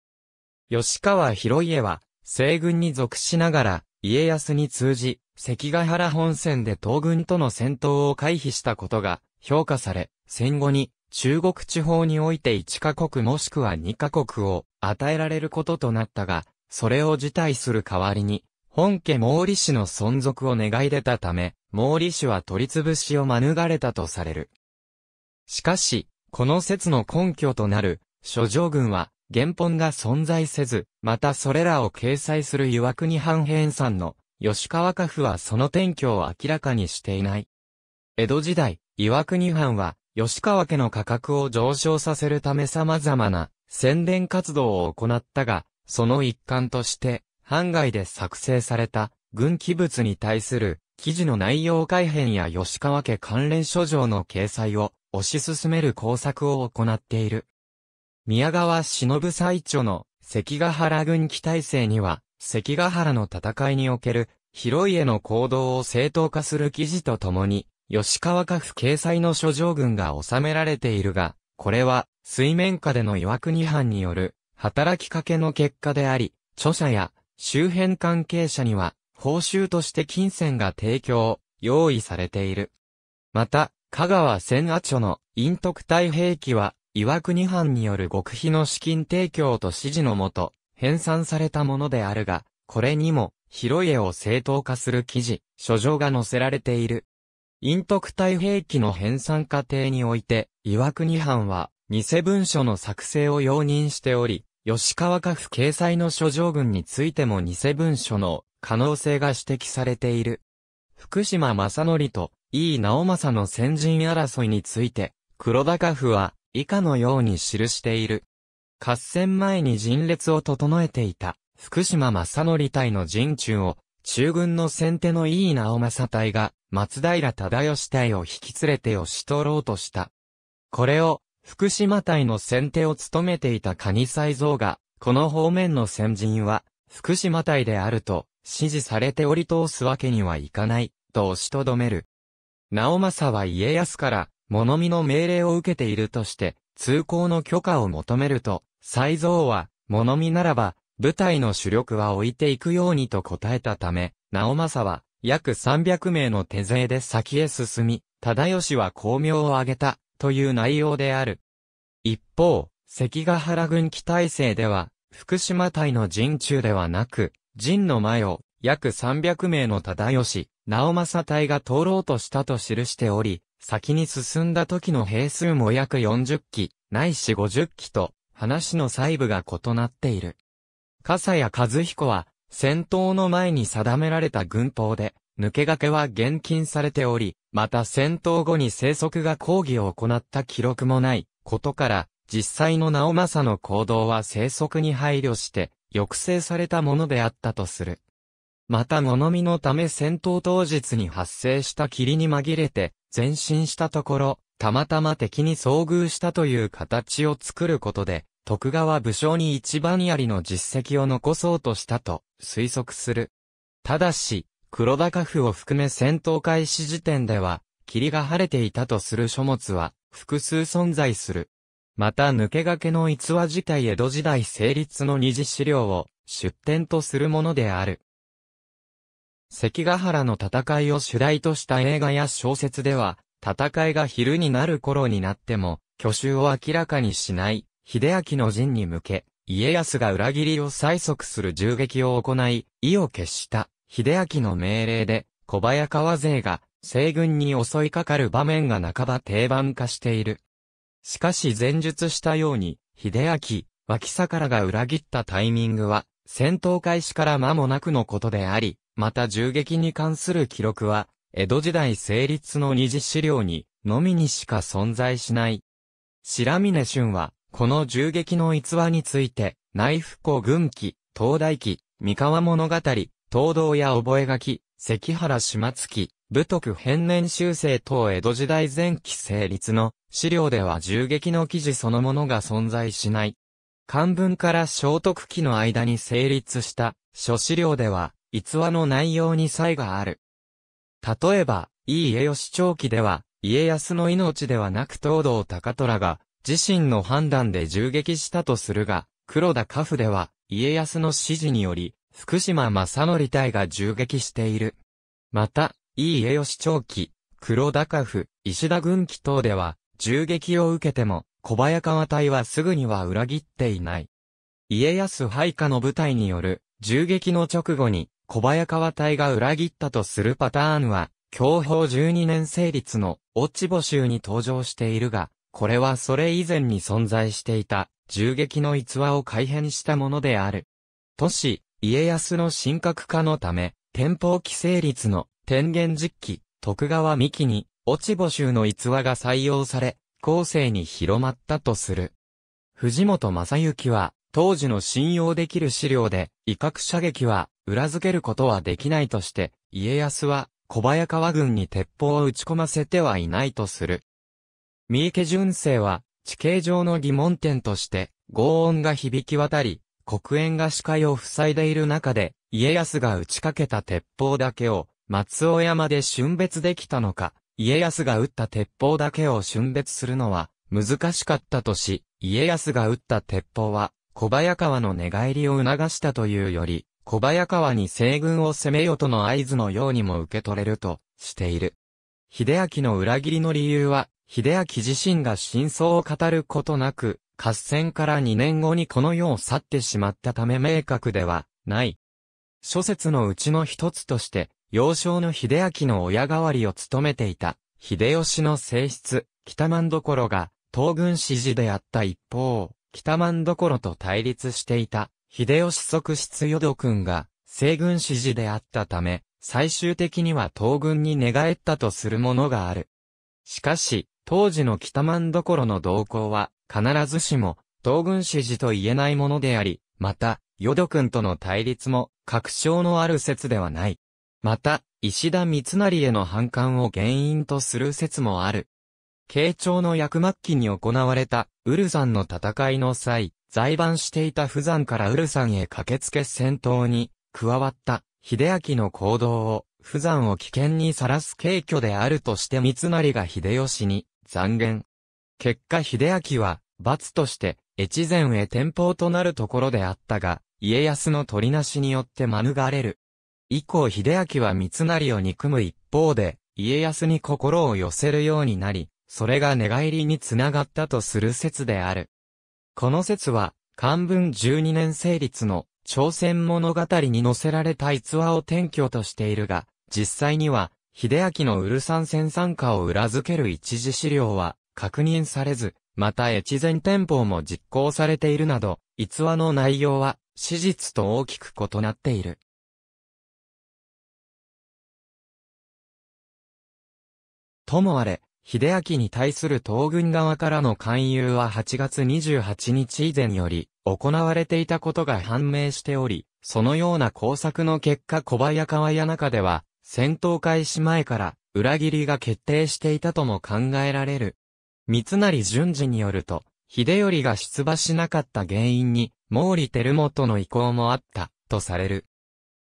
吉川広家は、西軍に属しながら、家康に通じ、関ヶ原本線で東軍との戦闘を回避したことが評価され、戦後に中国地方においていっかこくもしくはにかこくを与えられることとなったが、それを辞退する代わりに、本家毛利氏の存続を願い出たため、毛利氏は取り潰しを免れたとされる。しかし、この説の根拠となる諸条軍は、原本が存在せず、またそれらを掲載する岩国半編さんの吉川家譜はその転居を明らかにしていない。江戸時代、岩国藩は吉川家の価格を上昇させるため様々な宣伝活動を行ったが、その一環として、藩外で作成された軍記物に対する記事の内容改変や吉川家関連書状の掲載を推し進める工作を行っている。宮川忍最著の関ヶ原軍記大成には、関ヶ原の戦いにおける広家の行動を正当化する記事とともに、吉川家譜掲載の諸条軍が収められているが、これは水面下での岩国藩による働きかけの結果であり、著者や周辺関係者には報酬として金銭が提供、用意されている。また、香川千亜著の隠匿隊兵器は、岩国藩による極秘の資金提供と指示のもと、編纂されたものであるが、これにも、広家を正当化する記事、書状が載せられている。隠匿隊兵器の編纂過程において、岩国藩は、偽文書の作成を容認しており、吉川家譜掲載の諸条軍についても偽文書の可能性が指摘されている。福島正則と井伊直政の先陣争いについて、黒田家譜は、以下のように記している。合戦前に陣列を整えていた、福島正則隊の陣中を、中軍の先手の井伊直政隊が、松平忠義隊を引き連れて押し取ろうとした。これを、福島隊の先手を務めていた蟹才蔵が、この方面の先陣は、福島隊であると、指示されており通すわけにはいかない、と押しとどめる。直政は家康から、物見の命令を受けているとして、通行の許可を求めると、才蔵は、物見ならば、部隊の主力は置いていくようにと答えたため、直政は、約さんびゃくめいの手勢で先へ進み、忠義は功名を挙げた、という内容である。一方、関ヶ原軍記大成では、福島隊の陣中ではなく、陣の前を、約さんびゃくめいの忠義、直政隊が通ろうとしたと記しており、先に進んだ時の兵数も約よんじゅっき、ないしごじゅっきと、話の細部が異なっている。笠谷和彦は、戦闘の前に定められた軍法で、抜け駆けは厳禁されており、また戦闘後に生息が抗議を行った記録もないことから、実際の直政の行動は生息に配慮して、抑制されたものであったとする。また物見のため戦闘当日に発生した霧に紛れて、前進したところ、たまたま敵に遭遇したという形を作ることで、徳川武将に一番槍の実績を残そうとしたと推測する。ただし、黒田家譜を含め戦闘開始時点では、霧が晴れていたとする書物は複数存在する。また抜け駆けの逸話自体江戸時代成立の二次資料を出典とするものである。関ヶ原の戦いを主題とした映画や小説では、戦いが昼になる頃になっても、去就を明らかにしない、秀明の陣に向け、家康が裏切りを催促する銃撃を行い、意を決した、秀明の命令で、小早川勢が、西軍に襲いかかる場面が半ば定番化している。しかし前述したように、秀明、脇坂が裏切ったタイミングは、戦闘開始から間もなくのことであり、また銃撃に関する記録は、江戸時代成立の二次資料に、のみにしか存在しない。白峰俊は、この銃撃の逸話について、内府古軍記、東大記、三河物語、東道や覚書、関原島津記、武徳編年修正等江戸時代前期成立の資料では銃撃の記事そのものが存在しない。漢文から正徳期の間に成立した諸資料では逸話の内容に差異がある。例えば、井伊家義長記では家康の命ではなく藤堂高虎が自身の判断で銃撃したとするが、黒田家父では家康の指示により福島正則隊が銃撃している。また、井伊家義長記、黒田家父、石田軍記等では、銃撃を受けても、小早川隊はすぐには裏切っていない。家康配下の部隊による、銃撃の直後に、小早川隊が裏切ったとするパターンは、享保じゅうにねん成立の、落穂集に登場しているが、これはそれ以前に存在していた、銃撃の逸話を改変したものである。都市、家康の神格化のため、天保期成立の、天元実記、徳川三木に、落穂集の逸話が採用され、後世に広まったとする。藤本正幸は、当時の信用できる資料で、威嚇射撃は、裏付けることはできないとして、家康は、小早川軍に鉄砲を撃ち込ませてはいないとする。三池淳生は、地形上の疑問点として、轟音が響き渡り、黒煙が視界を塞いでいる中で、家康が撃ちかけた鉄砲だけを、松尾山で峻別できたのか、家康が撃った鉄砲だけを峻別するのは難しかったとし、家康が撃った鉄砲は小早川の寝返りを促したというより、小早川に西軍を攻めよとの合図のようにも受け取れるとしている。秀明の裏切りの理由は、秀明自身が真相を語ることなく、合戦からにねんごにこの世を去ってしまったため明確ではない。諸説のうちの一つとして、幼少の秀明の親代わりを務めていた、秀吉の正室、北満所が、東軍支持であった一方、北満所と対立していた、秀吉側室淀君が、西軍支持であったため、最終的には東軍に寝返ったとするものがある。しかし、当時の北満所の動向は、必ずしも、東軍支持と言えないものであり、また、淀君との対立も、確証のある説ではない。また、石田三成への反感を原因とする説もある。慶長の役末期に行われた、ウルサンの戦いの際、在番していた釜山からウルサンへ駆けつけ戦闘に、加わった、秀明の行動を、釜山を危険にさらす軽挙であるとして三成が秀吉に、讒言。結果秀明は、罰として、越前へ転封となるところであったが、家康の取りなしによって免れる。以降秀明は三成を憎む一方で、家康に心を寄せるようになり、それが寝返りにつながったとする説である。この説は、漢文じゅうにねん成立の朝鮮物語に載せられた逸話を典拠としているが、実際には、秀明のウルサン戦参加を裏付ける一次資料は確認されず、また越前転封も実行されているなど、逸話の内容は、史実と大きく異なっている。ともあれ、秀明に対する東軍側からの勧誘ははちがつにじゅうはちにち以前より行われていたことが判明しており、そのような工作の結果小早川谷中では戦闘開始前から裏切りが決定していたとも考えられる。三成順次によると、秀頼が出馬しなかった原因に毛利輝元の意向もあったとされる。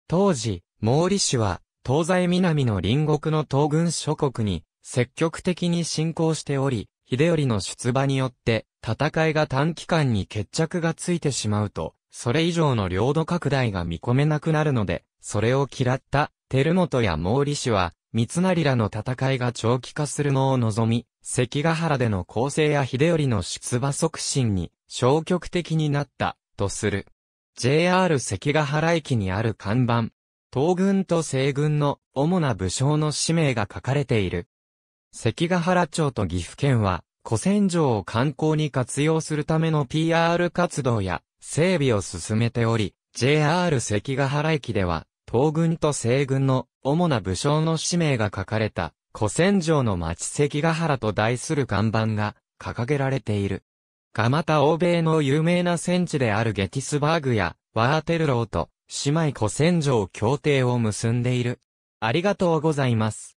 当時、毛利氏は東西南の隣国の東軍諸国に積極的に進行しており、秀頼の出馬によって、戦いが短期間に決着がついてしまうと、それ以上の領土拡大が見込めなくなるので、それを嫌った、輝元や毛利氏は、三成らの戦いが長期化するのを望み、関ヶ原での攻勢や秀頼の出馬促進に、消極的になった、とする。ジェイアール 関ヶ原駅にある看板、東軍と西軍の主な武将の氏名が書かれている。関ヶ原町と岐阜県は、古戦場を観光に活用するための ピーアール 活動や整備を進めており、ジェイアール 関ヶ原駅では、東軍と西軍の主な武将の氏名が書かれた、古戦場の町関ヶ原と題する看板が掲げられている。がまた欧米の有名な戦地であるゲティスバーグやワーテルローと姉妹湖戦場協定を結んでいる。ありがとうございます。